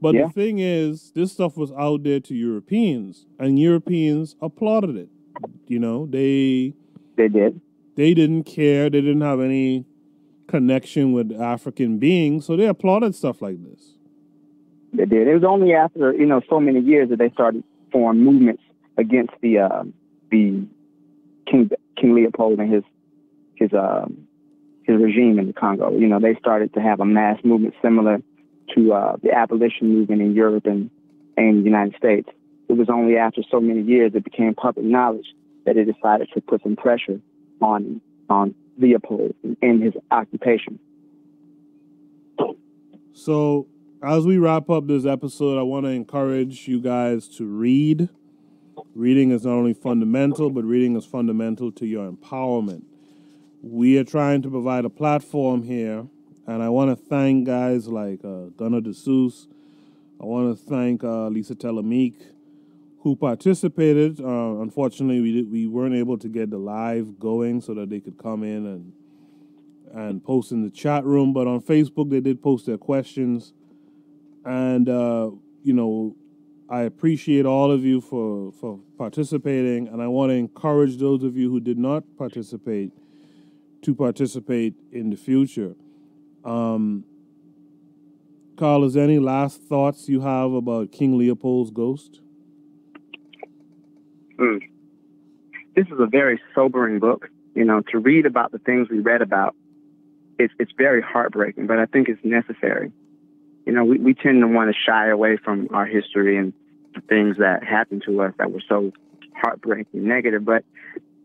But yeah. the thing is, this stuff was out there to Europeans, and Europeans applauded it. You know, they... They did. They didn't care. They didn't have any... connection with African beings, so they applauded stuff like this. They did. It was only after, you know, so many years that they started forming movements against the uh, the King King Leopold and his his um, his regime in the Congo. You know, they started to have a mass movement similar to uh, the abolition movement in Europe and, and the United States. It was only after so many years it became public knowledge that they decided to put some pressure on on Leopold and his occupation. So as we wrap up this episode, I want to encourage you guys to read. Reading is not only fundamental, but reading is fundamental to your empowerment. We are trying to provide a platform here, and I want to thank guys like uh, Gunnar DeSuze. I want to thank uh, Lisa Telemeek, who participated. Uh, unfortunately, we did, we weren't able to get the live going so that they could come in and and post in the chat room. But on Facebook, they did post their questions. And, uh, you know, I appreciate all of you for, for participating. And I want to encourage those of you who did not participate to participate in the future. Um, Carl, is there any last thoughts you have about King Leopold's Ghost? Mm. This is a very sobering book. You know, to read about the things we read about, it's, it's very heartbreaking, but I think it's necessary. You know, we, we tend to want to shy away from our history and the things that happened to us that were so heartbreaking, negative, but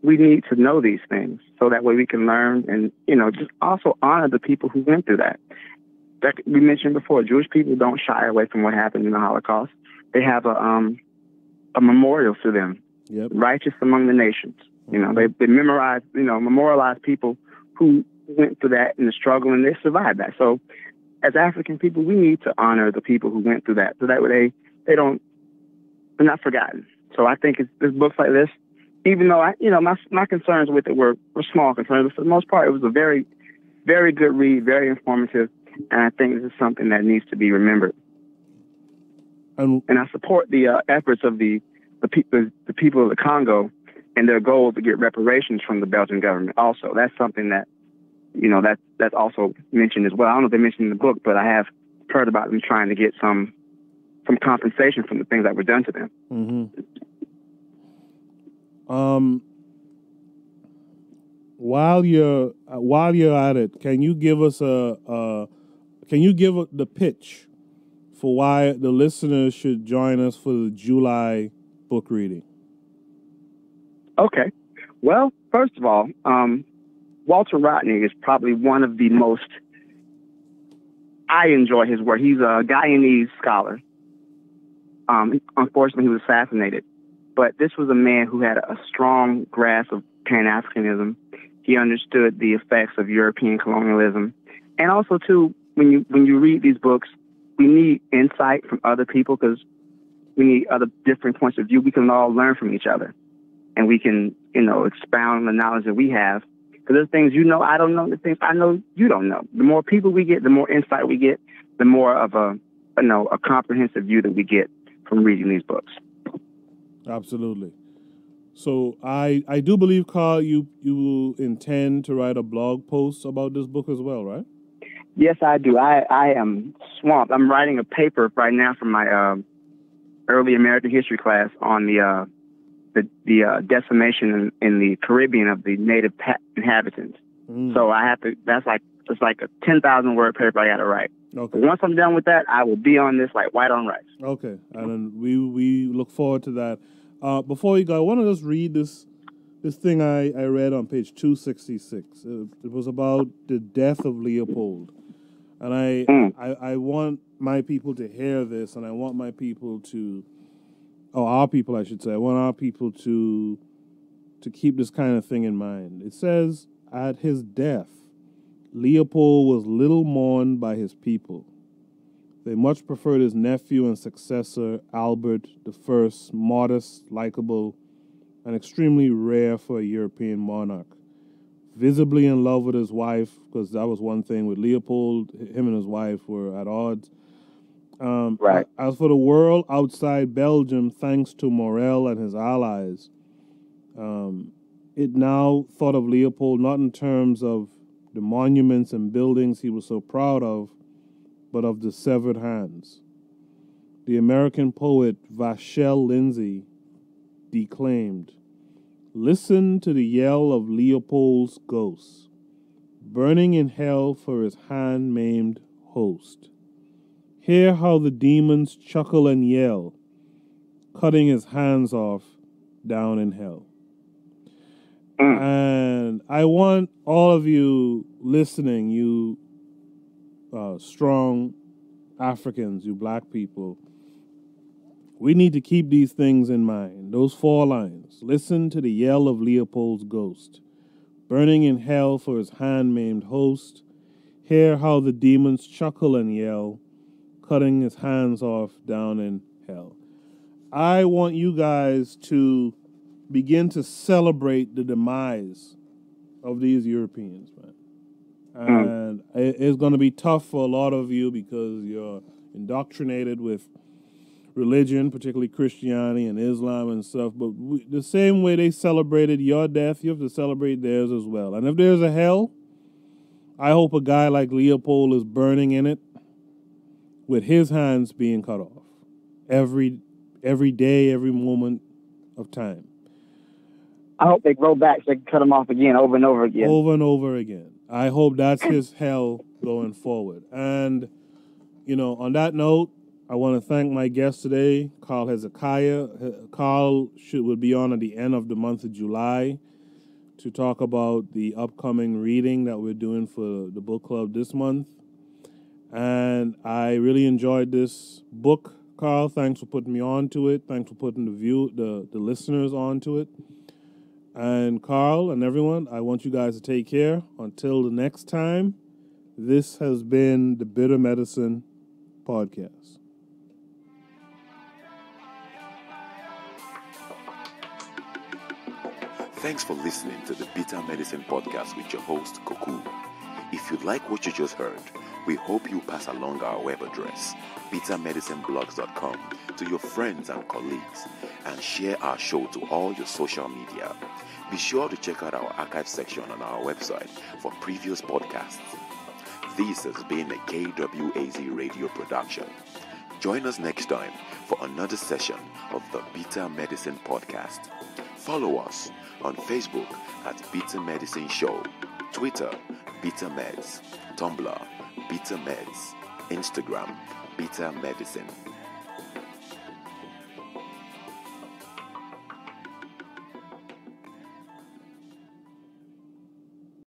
we need to know these things so that way we can learn and, you know, just also honor the people who went through that. Like we mentioned before, Jewish people don't shy away from what happened in the Holocaust. They have a, um, a memorial to them, yep. Righteous among the nations. You know, they, they memorize, you know, memorialize people who went through that in the struggle and they survived that. So as African people, we need to honor the people who went through that. So that way they, they don't, they're not forgotten. So I think it's, it's books like this, even though I, you know, my, my concerns with it were, were small concerns, but for the most part, it was a very, very good read, very informative. And I think this is something that needs to be remembered. Um, and I support the uh, efforts of the, the, pe the, the people of the Congo and their goal to get reparations from the Belgian government also. That's something that, you know, that, that's also mentioned as well. I don't know if they mentioned in the book, but I have heard about them trying to get some some compensation from the things that were done to them. Mm-hmm. Um, while you're while you're at it, can you give us a, a can you give the pitch for why the listeners should join us for the July book reading? Okay. Well, first of all, um, Walter Rodney is probably one of the most, I enjoy his work. He's a Guyanese scholar. Um, unfortunately, he was assassinated. But this was a man who had a strong grasp of Pan-Africanism. He understood the effects of European colonialism. And also, too, when you, when you read these books, we need insight from other people because we need other different points of view. We can all learn from each other. And we can, you know, expound the knowledge that we have. Because there's things you know I don't know, the things I know you don't know. The more people we get, the more insight we get, the more of a, you know, a comprehensive view that we get from reading these books. Absolutely. So I I do believe, Carl, you you will intend to write a blog post about this book as well, right? Yes, I do. I I am swamped. I'm writing a paper right now for my uh, early American history class on the. Uh, the, the uh, decimation in, in the Caribbean of the native inhabitants. Mm. So I have to, that's like, it's like a ten thousand word paper I got to write. Okay. But once I'm done with that, I will be on this like white on rice. Okay. And then we, we look forward to that. Uh, before you go, I want to just read this, this thing I, I read on page two sixty-six. It, it was about the death of Leopold. And I, mm. I, I want my people to hear this and I want my people to, Oh, our people, I should say. I want our people to to keep this kind of thing in mind. It says, at his death, Leopold was little mourned by his people. They much preferred his nephew and successor, Albert the First, modest, likable, and extremely rare for a European monarch. Visibly in love with his wife, because that was one thing with Leopold, him and his wife were at odds. Um, right. As for the world outside Belgium, thanks to Morel and his allies, um, it now thought of Leopold not in terms of the monuments and buildings he was so proud of, but of the severed hands. The American poet Vachel Lindsay declaimed, Listen to the yell of Leopold's ghost, burning in hell for his hand-maimed host. Hear how the demons chuckle and yell, cutting his hands off down in hell. Mm. And I want all of you listening, you uh, strong Africans, you black people, we need to keep these things in mind, those four lines. Listen to the yell of Leopold's ghost, burning in hell for his hand-maimed host. Hear how the demons chuckle and yell, cutting his hands off down in hell. I want you guys to begin to celebrate the demise of these Europeans, man. And mm. it's going to be tough for a lot of you because you're indoctrinated with religion, particularly Christianity and Islam and stuff, but we, the same way they celebrated your death, you have to celebrate theirs as well. And if there's a hell, I hope a guy like Leopold is burning in it with his hands being cut off every every day, every moment of time. I hope they grow back so they can cut him off again, over and over again. Over and over again. I hope that's his hell going forward. And, you know, on that note, I want to thank my guest today, Carl Hezekiah. Carl should, would be on at the end of the month of July to talk about the upcoming reading that we're doing for the book club this month. And I really enjoyed this book, Carl. Thanks for putting me on to it. Thanks for putting the view, the, the listeners on to it. And Carl and everyone, I want you guys to take care. Until the next time, this has been the Bitter Medicine Podcast. Thanks for listening to the Bitter Medicine Podcast with your host, Koku. If you like what you just heard, we hope you pass along our web address, bitter medicine blogs dot com, to your friends and colleagues, and share our show to all your social media. Be sure to check out our archive section on our website for previous podcasts. This has been a K W A Z radio production. Join us next time for another session of the Bitter Medicine Podcast. Follow us on Facebook at Bitter Medicine Show, Twitter, Bitter Meds, Tumblr, Bitter Meds, Instagram, Bitter Medicine.